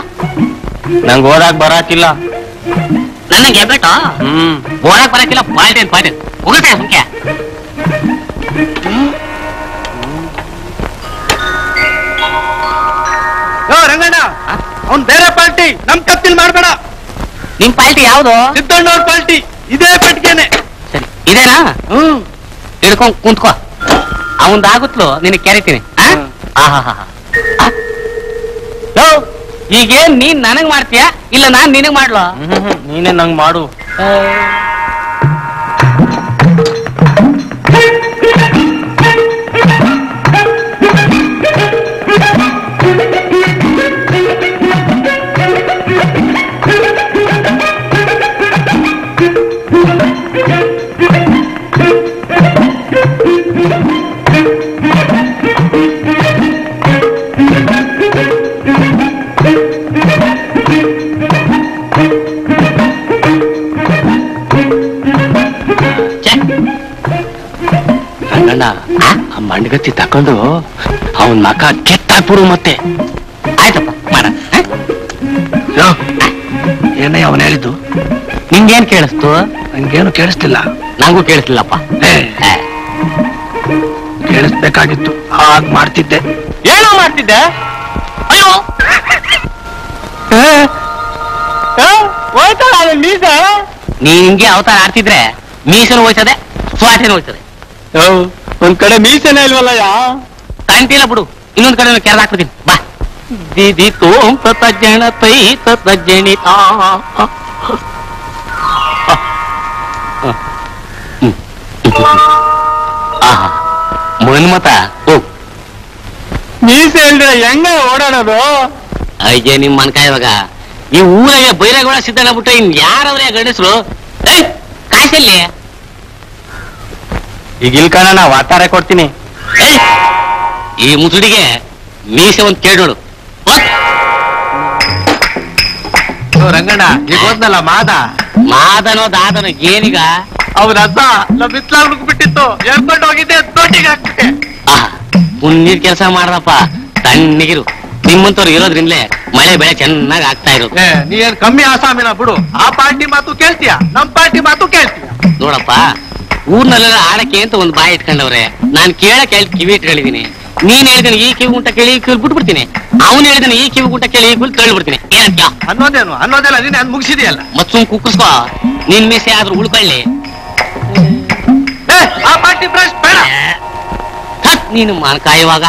ನಂಗೆ ಓದಾಕ್ ಬರಾಕಿಲ್ಲ. ನನಗೆ ಹೆಬ್ಬೆಟ್ಟ ಹ್ಮ್ ಓದಾಕ್ ಬರಾಕಿಲ್ಲ. ಪಾರ್ಟಿ ಪಾರ್ಟಿ ಹೋಗುತ್ತೆ ಸುಮ್ಕೆ. ರಂಗಣ್ಣ, ಅವ್ನ್ ಬೇರೆ ಪಾರ್ಟಿ, ನಮ್ ಕತ್ತಿಲ್ ಮಾಡ್ಬೇಡ. ನಿಮ್ ಪಾರ್ಟಿ ಯಾವ್ದು? ಸಿದ್ದಣ್ಣ ಅವ್ರ ಪಾರ್ಟಿ. ಇದೇ ಪೆಟ್ಟಿಗೆನೆ. ಸರಿ, ಇದೇನಾ? ಹ್ಮ್, ಹಿಡ್ಕೊಂಡ್ ಕುಂತ್ಕೋ. ಅವಂದ್ ಆಗುತ್ತಲು ನಿನ್ ಕೆರಿತೀನಿ. ಈಗೇನ್ ನೀನ್ ನನಗ್ ಮಾಡ್ತೀಯ ಇಲ್ಲ ನಾನ್ ನಿನಗ್ ಮಾಡ್ಲೋ? ನೀನೇ ನಂಗ್ ಮಾಡು. ಆ ಮಂಡಗತ್ತಿ ತಕೊಂಡು ಅವನ್ ಮಕ ಕೆತ್ತಾಕ್ಬಿಡು ಮತ್ತೆ. ಆಯ್ತಪ್ಪ, ಮಾಡ. ಏನೇ ಅವನ್ ಹೇಳಿದ್ದು? ನಿಂಗೇನ್ ಕೇಳಿಸ್ತು? ನಂಗೇನು ಕೇಳಿಸ್ತಿಲ್ಲ. ನಂಗೂ ಕೇಳಿಸ್ಲಿಲ್ಲಪ್ಪ. ಕೇಳಿಸ್ಬೇಕಾಗಿತ್ತು, ಹಾಗ ಮಾಡ್ತಿದ್ದೆ. ಏನೋ ಮಾಡ್ತಿದ್ದೆ? ಅಯ್ಯೋ, ಹೋಯ್ತಾಳ ಮೀಸ. ನೀ ಹಿಂಗೆ ಅವತಾರ ಆಡ್ತಿದ್ರೆ ಮೀಸನ್ ಹೋಯ್ತದೆ, ಸ್ವಾಟಿನ ಹೋಯ್ತದೆ. ಒಂದ್ ಕಡೆ ಮೀಸೆನೇ ಇಲ್ವಲ್ಲಯ್ಯ. ಕಾಣ್ತಿಲ್ಲ ಬಿಡು, ಇನ್ನೊಂದ್ ಕಡೆ ಕೆರೆದ ಹಾಕ್ಬಿಡ್ತೀನಿ ಬಾ. ದೀದಿ ತೋಂ ತತ ಜನ ತೈ ತತ ಜನಿ. ಮನ್ಮತ ಮೀಸೆ ಇಲ್ದ್ರೆ ಹೆಂಗ ಓಡಾಡೋದು? ಅಯ್ಯ ನಿಮ್ ಮನ್ಕಾಯ್ ಇವಾಗ ಈ ಊರಾಗೆ ಬೈರಾಗೋಳ ಸಿದ್ಧನ ಬಿಟ್ರೆ ಇನ್ ಯಾರವ್ರೆ ಗಂಡಸ್ರು? ಕಾಯ್ಸಲ್ಲಿ ಈಗ ಇಲ್ ಕಾಣ, ನಾ ವಾತಾರ ಕೊಡ್ತೀನಿ. ಈ ಮುಸುಡಿಗೆ ಮೀಸೆ ಒಂದ್ ಕೇಳೋಡು. ರಂಗಣ್ಣ, ಈಗ ಹೋದ್ನಲ್ಲ ಮಾದ, ಮಾದನೋ ದಾದನೋ ಏನೀಗ? ಅವ್ರ ಅದ್ದ ನಮ್ ಬಿಸ್ಲಾಗ್ಬಿಟ್ಟು ಬಿಟ್ಟಿತ್ತು, ಹೇಳ್ಕೊಂಡು ಹೋಗಿದ್ದೆ ದೊಡ್ಡಿಗೆ ಹಾಕ್ತೆ. ಆಹ್, ನೀರ್ ಕೆಲಸ ಮಾಡ್ದಪ್ಪ, ತಣ್ಣಗಿರು. ನಿಮ್ಮಂತವ್ರು ಇರೋದ್ರಿಂದಲೇ ಮಳೆ ಬೆಳೆ ಚೆನ್ನಾಗ್ ಆಗ್ತಾ ಇರೋದು. ನೀ ಏನ್ ಕಮ್ಮಿ ಆಸಾಮಿನ ಬಿಡು. ಆ ಪಾರ್ಟಿ ಮಾತು ಕೇಳ್ತೀಯ, ನಮ್ ಪಾರ್ಟಿ ಮಾತು ಕೇಳ್ತೀಯ. ನೋಡಪ್ಪ, ಊರ್ನಲ್ಲೆಲ್ಲ ಆಡಕ್ಕೆ ಅಂತ ಒಂದ್ ಬಾಯಿ ಇಟ್ಕೊಂಡವ್ರೆ. ನಾನ್ ಕೇಳಕ್ ಹೇಳ್ ಕಿವಿ ಇಟ್ಕೊಂಡಿದೀನಿ. ನೀನ್ ಹೇಳಿದನು ಈ ಕಿವಿ ಗುಂಟ ಕೇಳಿ ಈ ಕಿವಿ ಬಿಟ್ಬಿಡ್ತೀನಿ. ಅವ್ನು ಹೇಳಿದನು ಈ ಕಿವಿ ಗುಂಟ ಕೇಳಿ ಈ ಕಿವಿ ತಳ್ಳಿಬಿಡ್ತೀನಿ. ಏನಕ್ಕ ಅನ್ನೋದೇನು? ಅನ್ನೋದೆಲ್ಲ ನೀನ್ ಅದ್ ಮುಗಿಸಿದೆಯಲ್ಲ. ಮತ್ ಸುಮ್ ಕುಕ್ಕಿಸ್ಕೋ, ನಿನ್ ಮೀಸೆ ಆದ್ರೂ ಉಳ್ಕೊಳ್ಳಿ. ನೀನು ಮಾನ್ಕಾಯುವಾಗ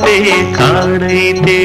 ಮಾತೆ ಕಾಡೈತೆ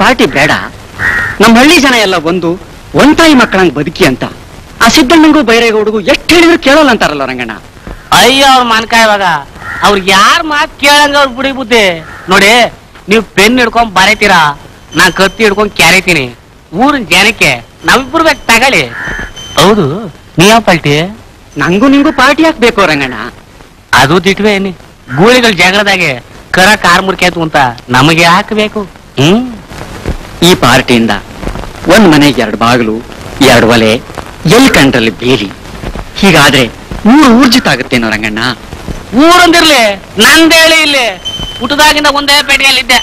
ಪಾರ್ಟಿ ಬೇಡ. ನಮ್ಮ ಹಳ್ಳಿ ಜನ ಎಲ್ಲ ಒಂದು ಒಂಟಾಯಿ ಮಕ್ಕಳಂಗೆ ಬದುಕಿ ಅಂತ ಆ ಸಿದ್ದಣ್ಣಂಗೂ ಬೈರೇಗೌಡಗೂ ಎಷ್ಟು ಹೇಳಿದ್ರು ಕೇಳಲ್ಲ ಅಂತಾರಲ್ಲ ರಂಗಣ್ಣ. ಅಯ್ಯೋ ಅವ್ರ ಮಾನಕ ಇವಾಗ ಅವ್ರಿಗೆ ಯಾರ ಮಾತು ಕೇಳಂಗ ಅವ್ರು ಬಿಡಿ ಬುದ್ಧಿ ನೋಡಿ. ನೀವು ಪೆನ್ ಹಿಡ್ಕೊಂಡ್ ಬರೀತೀರಾ, ನಾ ಕತ್ತಿ ಹಿಡ್ಕೊಂಡ್ ಕ್ಯಾರಿತೀನಿ. ಊರಿನ ಜನಕ್ಕೆ ನಾವಿಬ್ರು ಬೇಕು ತಗೊಳ್ಳಿ. ಹೌದು, ನೀ ಯಾವ ಪಾರ್ಟಿ? ನಂಗೂ ನಿಂಗೂ ಪಾರ್ಟಿ ಹಾಕ್ಬೇಕು ರಂಗಣ್ಣ. ಅದು ದಿಟ್ವೆ ಏನಿ ಗೂಳಿಗಳು ಜಗಳದಾಗೆ ಕರ ಕಾರ್ ಮುರ್ಕಾಯ್ತು ಅಂತ ನಮಗೆ ಹಾಕಬೇಕು. ಹ್ಮ್, ಈ ಪಾರ್ಟಿಯಿಂದ ಒಂದ್ ಮನೆಗೆ ಎರಡು ಬಾಗಿಲು, ಎರಡು ಒಲೆ, ಎಲ್ ಕಂಡ್ರಲ್ಲಿ ಬೇಲಿ. ಹೀಗಾದ್ರೆ ಊರು ಊರ್ಜಿತಾಗುತ್ತೇನೋ ರಂಗಣ್ಣ. ಊರೊಂದಿರ್ಲಿ, ನಂದೇಳಿ ಇಲ್ಲಿ ಊಟದಾಗಿಂದ ಒಂದೇ ಪೆಟ್ಟಿಗೆಯಲ್ಲಿದ್ದೆ.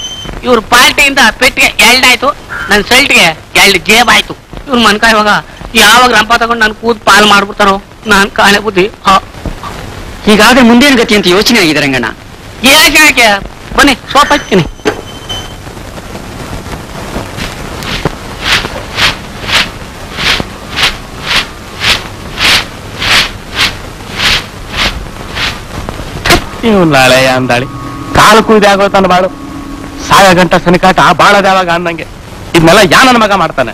ಇವ್ರ ಪಾರ್ಟಿಯಿಂದ ಪೆಟ್ಟಿಗೆ ಎರಡಾಯ್ತು, ನನ್ನ ಸೆಲ್ಟ್ಗೆ ಎರಡು ಜೇಬಾಯ್ತು. ಇವ್ರ ಮನ್ಕ ಇವಾಗ ಯಾವಾಗ ರಂಪ ತಗೊಂಡು ನನ್ ಕೂದ್ ಪಾಲ್ ಮಾಡ್ಬಿಡ್ತಾರೋ ನಾನ್ ಕಾಣೆ ಬುದ್ಧಿ. ಹೀಗಾದ್ರೆ ಮುಂದೇನ ಗತಿ ಅಂತ ಯೋಚನೆ ಆಗಿದೆ ರಂಗಣ್ಣ. ಯೋಚನೆ ಬನ್ನಿ, ಸೋಪ್ ಹಾಕ್ತೀನಿ. ನಾಳೆ ಅಂದಾಳಿ ಕಾಲು ಕುಯ್ದಾಗೋ ತನ್ನ ಬಾಳು ಸಾವಿರ ಗಂಟ ಸನಿಕಾಟ ಬಾಳದಾವಾಗ ಅಂದಂಗೆ ಇದನ್ನೆಲ್ಲ ಯಾ ನನ್ನ ಮಗ ಮಾಡ್ತಾನೆ.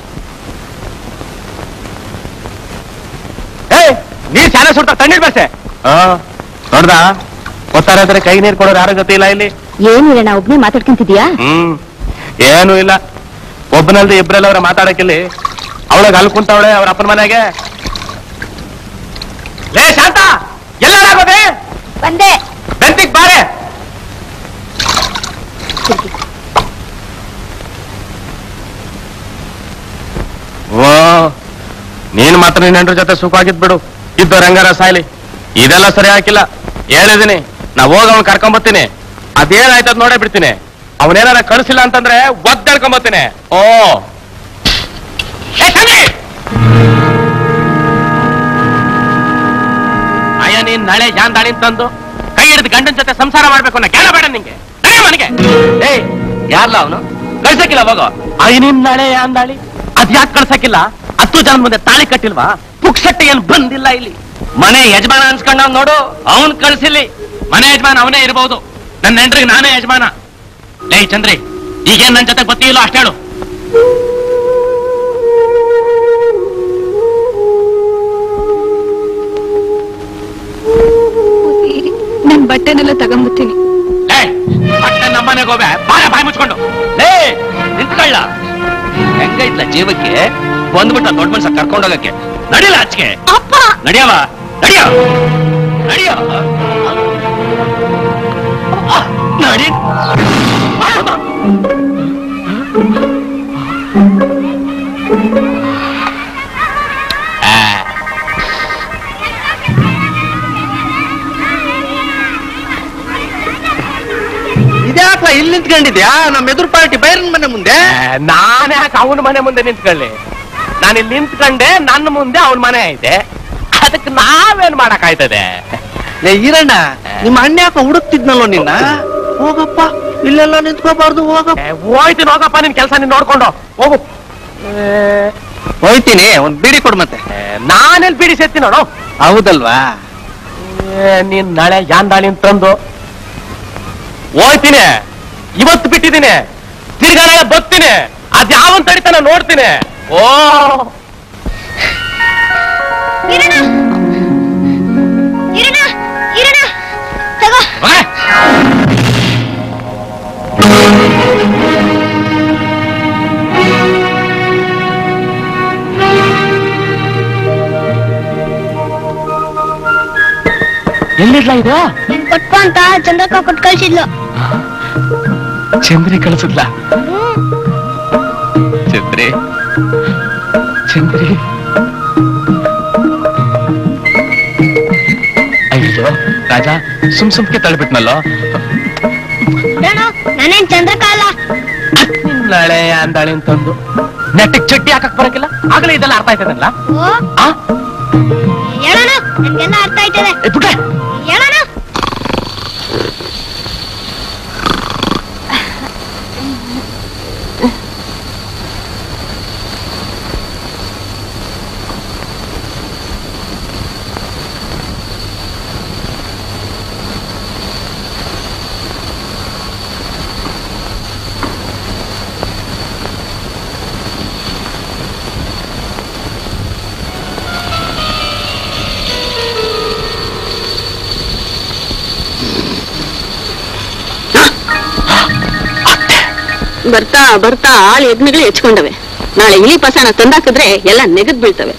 ನೀರ್ ಶಾಲೆ ಸುಡ್ತಾ ತಣ್ಣೀರ್ ಬಸೆ ನೋಡ್ದ ಗೊತ್ತಾರಾದ್ರೆ ಕೈ ನೀರ್ ಕೊಡೋರು ಯಾರ ಜೊತೆ ಇಲ್ಲ ಇಲ್ಲಿ. ಏನಿಲ್ಲ, ನಾ ಒಬ್ನೇ ಮಾತಾಡ್ಕೊಂತಿದ್ಯಾ? ಹ್ಮ್, ಏನು ಇಲ್ಲ, ಒಬ್ಬನಲ್ದ ಇಬ್ರಲ್ಲ ಅವ್ರ ಮಾತಾಡಕ್ಕಿಲ್ಲಿ. ಅವಳಗ್ ಅಲ್ಕೊಂತವಳೆ ಅವ್ರ ಅಪ್ಪನ ಮನೆಗೆ. ಲೇ ಶಾಂತ, ಎಲ್ಲಾರಾಗೋದೆ ಬಂದೆ ಬೆಂತಿಗೆ ಬಾರೆ. ಓ, ನೀನು ಮಾತ್ರ ನಿನ್ನ ಜೊತೆ ಸುಖವಾಗಿದ್ ಬಿಡು ಇದ್ದ ರಂಗರ ಸಾಯಲಿ ಇದೆಲ್ಲ ಸರಿ ಹಾಕಿಲ್ಲ ಹೇಳಿದಿನಿ ನಾ ಹೋಗ ಅವನು ಕರ್ಕೊಂಡು ಬರ್ತೀನಿ ಅದೇನ ಆಯ್ತದ ನೋಡೇ ಬಿಡ್ತೀನಿ ಅವನೇನಾರ ಕಳಿಸಿಲ್ಲ ಅಂತಂದ್ರೆ ಒದ್ದಳ್ಕೊಂಡು ಬರ್ತೀನಿ ಓ ಏ ತಂಗಿ ಅಯ್ಯ ನೀನು ನಾಳೆ ಜಾಂದಾಳಿ ತಂದು ಕೈ ಹಿಡಿದು ಗಂಡನ ಜೊತೆ ಸಂಸಾರ ಮಾಡಬೇಕು ಅನ್ನೋ ಜ್ಞಾನ ಬೇಡ ನಿಮಗೆ ಏ ಮನೆಗೆ ಏ ಯಾರ್ಲ ಅವನು ಕಳಿಸಕ್ಕಿಲ್ಲ ಹೋಗೋ ಅಯ್ಯ ನೀನು ನಾಳೆ ಜಾಂದಾಳಿ ಅದ್ ಯಾಕೆ ಕಳಿಸಕ್ಕಿಲ್ಲ ಹತ್ತು ಜನ ಮುಂದೆ ತಾಳಿ ಕಟ್ಟಿಲ್ವಾ ಪುಕ್ಷಟ್ಟೆ ಏನ್ ಬಂದಿಲ್ಲ ಇಲ್ಲಿ ಮನೆ ಯಜಮಾನ ಅನ್ಸ್ಕೊಂಡವ್ ನೋಡು ಅವನ್ ಕಳ್ಸಿಲಿ ಮನೆ ಯಜಮಾನ ಅವನೇ ಇರಬಹುದು ನನ್ನ ಹೆಂಡ್ರಿಗೆ ನಾನೇ ಯಜಮಾನ ಲೇ ಚಂದ್ರಿ ಈಗೇನ್ ನನ್ ಜೊತೆ ಗೊತ್ತಿಲ್ಲ ಅಷ್ಟೇ ಹೇಳು ನನ್ ಬಟ್ಟೆನೆಲ್ಲ ತಗೊಂಡ್ಬಿಡ್ತೀನಿ ಲೇ ಬಟ್ಟೆ ನಮ್ಮನೆಗೆ ಹೋಗ್ಬೇ ಬಾಯ ಬಾಯಿ ಮುಚ್ಕೊಂಡು ಲೇ ನಿಂತ್ಕೊಳ್ಳ ಹೆಂಗೈತ್ಲ ಜೀವಕ್ಕೆ ಬಂದ್ಬಿಟ್ಟ ದೊಡ್ಡ ಮನುಷ್ಯ ಕರ್ಕೊಂಡೋಗಕ್ಕೆ ನಡೀಲ ಆಚೆಗೆ ನಡಿಯವ ನಡಿಯೋ ನಡಿಯೋ ನಡಿ ಇದ್ಯಾಕ್ಲ ಇಲ್ಲಿ ನಿಂತ್ಕೊಂಡಿದ್ಯಾ ನಮ್ಮ ಎದುರು ಪಾರ್ಟಿ ಬೈರನ್ ಮನೆ ಮುಂದೆ ನಾನೇ ಯಾಕೆ ಅವನ ಮನೆ ಮುಂದೆ ನಿಂತ್ಕೊಳ್ಳಿ ನಾನಿಲ್ಲಿ ನಿಂತ್ಕೊಂಡೆ ನನ್ನ ಮುಂದೆ ಅವನ ಮನೆ ಐತೆ ಅದಕ್ಕೆ ನಾವೇನ್ ಮಾಡಕ್ ಆಯ್ತದೆ ಈರಣ್ಣ ನಿಮ್ಮ ಅಣ್ಣ ಯಾಕ ಹುಡುಕ್ತಿದ್ನಲ್ವ ನಿನ್ನ ಹೋಗಪ್ಪ ಇಲ್ಲೆಲ್ಲ ನಿಂತ್ಕೋಬಾರ್ದು ಹೋಗಪ್ಪ ಹೋಯ್ತೀನಿ ಹೋಗಪ್ಪ ನಿನ್ ಕೆಲಸ ನೀನ್ ನೋಡ್ಕೊಂಡು ಹೋಗು ಹೋಯ್ತೀನಿ ಒಂದ್ ಬೀಡಿ ಕೊಡು ಮತ್ತೆ ನಾನೆಲ್ಲಿ ಬೀಡಿ ಸೇರ್ತೀನಿ ನೋಡು ಹೌದಲ್ವಾ ನೀನ್ ನಾಳೆ ಯಾಂದಾಳಿ ತಂದು ಹೋಯ್ತೀನಿ ಇವತ್ತು ಬಿಟ್ಟಿದ್ದೀನಿ ತಿರ್ಗಾ ನಾಳೆ ಬರ್ತೀನಿ ಅದ್ ಯಾವನ್ ತಡಿತಾನ ನೋಡ್ತೀನಿ ಓ ಇರಣ್ಣ ಇರಣ್ಣ ಇರಣ್ಣ ತಗೋ ಎಲ್ಲಿಡ್ಲಾ ಇದು ನಿನ್ ಕೊಟ್ಟ ಅಂತ ಚಂದ್ರಕ್ಕ ಕೊಟ್ಟು ಕಳ್ಸಿದ್ಲು ಚಂದ್ರಿ ಕಳ್ಸಿದ್ಲಾ ಚಂದ್ರಿ ಚಂದ್ರಿ ಅಯ್ಯೋ ರಾಜ ಸುಮ್ ಸುಮ್ಕೆ ತಳ್ಳಿಬಿಟ್ನಲ್ಲ ನಾನೇನ್ ಚಂದ್ರಕಾಲ ನಾಳೆ ಅಂದಾಳೆ ಅಂತಂದು ನೆಟ್ಟಿಗೆ ಚಡ್ಡಿ ಹಾಕಕ್ ಬರಕಿಲ್ಲ ಆಗಲೇ ಇದೆಲ್ಲ ಅರ್ಥ ಆಯ್ತದಲ್ಲ ನನ್ಗೆಲ್ಲ ಅರ್ಥ ಆಯ್ತದೆ ಬರ್ತಾ ಬರ್ತಾ ಆಳು ಎದ್ಮೆಗಳು ಹೆಚ್ಕೊಂಡವೆ ನಾಳೆ ಇಲಿ ಪಸಣ ತಂದಾಕಿದ್ರೆ ಎಲ್ಲ ನೆಗದ್ ಬೀಳ್ತವೆ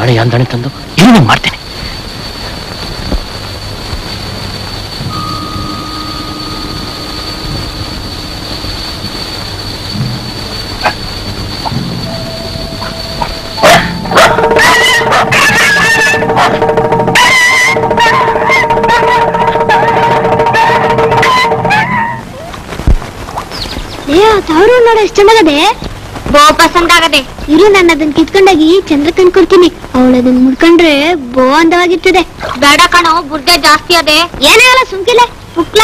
ನಾಳೆ ಯಾಂದಾಣಿ ತಂದು ಏನು ಮಾಡ್ತೇನೆ ಚೆನ್ನಾಗದೆ ಬೋ ಪಸಂದ್ ಆಗದೆ ಇರು ನಾನು ಅದನ್ನ ಕಿತ್ಕೊಂಡಾಗಿ ಚಂದ್ರಕನ್ ಕೊಡ್ತೀನಿ ಅವಳದನ್ನ ಮುಡ್ಕೊಂಡ್ರೆ ಬೋ ಅಂದವಾಗಿರ್ತದೆ ಬೇಡ ಕಣೋ ಬುರ್ದೆ ಜಾಸ್ತಿ ಅದೇ ಏನೇ ಅಲ್ಲ ಸುಮ್ಕಿಲ್ಲ ಪುಕ್ಲ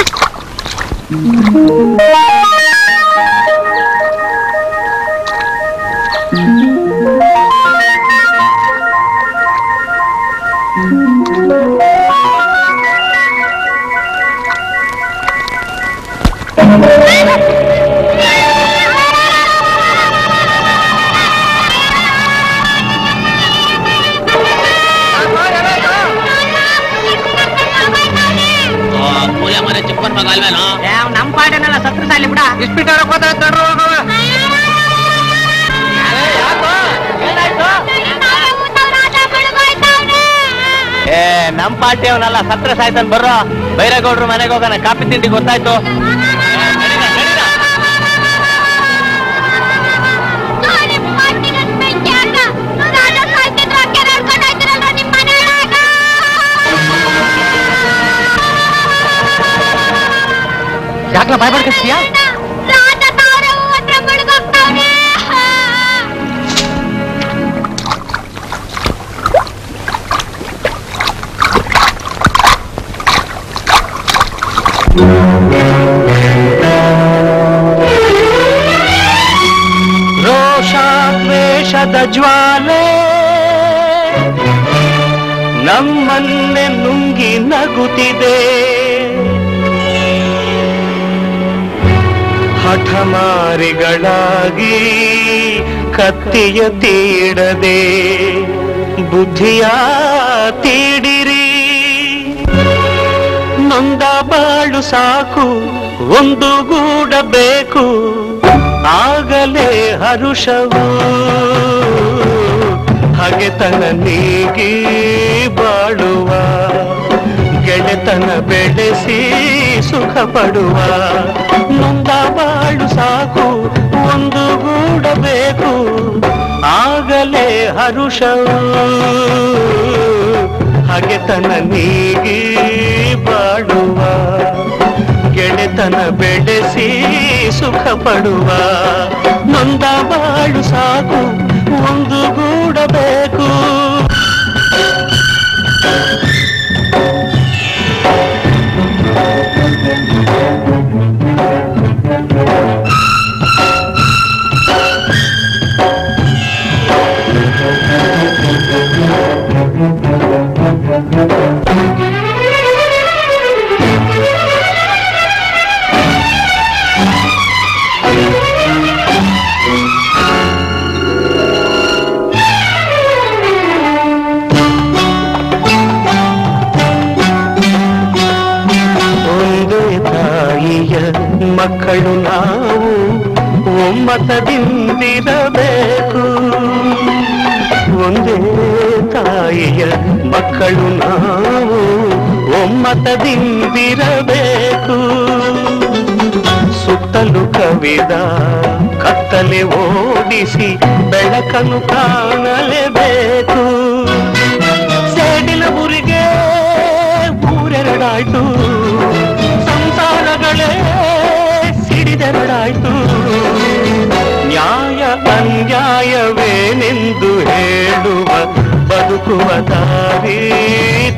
नम पार्टी अवनल सत्र सायतन बर्रो बैरेगौड्र मनेगे होगोण काफी तिंडी गोत्तायितु ಯಾಕಲ ಭಯಪಡ್ತಿದ್ದೀಯಾ ರಾಜಾ ತಾವರೆ ಹತ್ರ ಮುಳುಗಿ ಹೋಗ್ತಾನೆ ರೋಷಾವೇಶದ ಜ್ವಾಲೆ ನಮ್ಮನ್ನೆ ನುಂಗಿ ನಗುತ್ತಿದೆ ಹಠಮಾರಿಗಳಾಗಿ ಕತ್ತಿಯ ತೀಡದೆ ಬುದ್ಧಿಯ ತೀಡಿರಿ ನೊಂದ ಬಾಳು ಸಾಕು ಒಂದುಗೂಡಬೇಕು ಆಗಲೇ ಹರುಷವು ಹಗೆತನ ನೀಗಿ ಬಾಳುವ ಗೆಳೆತನ ಬೆಳೆಸಿ ಸುಖ ಪಡುವ ನೊಂದ ಬಾಳು ಸಾಕು ಒಂದುಗೂಡಬೇಕು ಆಗಲೇ ಹರುಷವು ಹಗೆತನ ನೀಗಿ ಬಾಳುವ ಗೆಳೆತನ ಬೆಳೆಸಿ ಸುಖ ಪಡುವ ನೊಂದ ಬಾಳು ಸಾಕು ಒಂದುಗೂಡಬೇಕು ಮಕ್ಕಳು ನಾವು ಒಮ್ಮತದಿಂದಿರಬೇಕು ಒಂದೇ ತಾಯಿಯ ಮಕ್ಕಳು ನಾವು ಒಮ್ಮತದಿಂದಿರಬೇಕು ಸುತ್ತಲು ಕವಿದ ಕತ್ತಲೆ ಓಡಿಸಿ ಬೆಳಕನ್ನು ಕಾಣಲೇಬೇಕು ಸೇಡಿನ ಊರಿಗೆ ಊರೆರಡಾಯ್ತು ಸಂಸಾರಗಳೇ ಸಿಡಿದೆರಡಾಯ್ತು ನ್ಯಾಯ ಅನ್ಯಾಯವೇನೆಂದು ಹೇಳುವ ಬದುಕುವ ದಾರಿ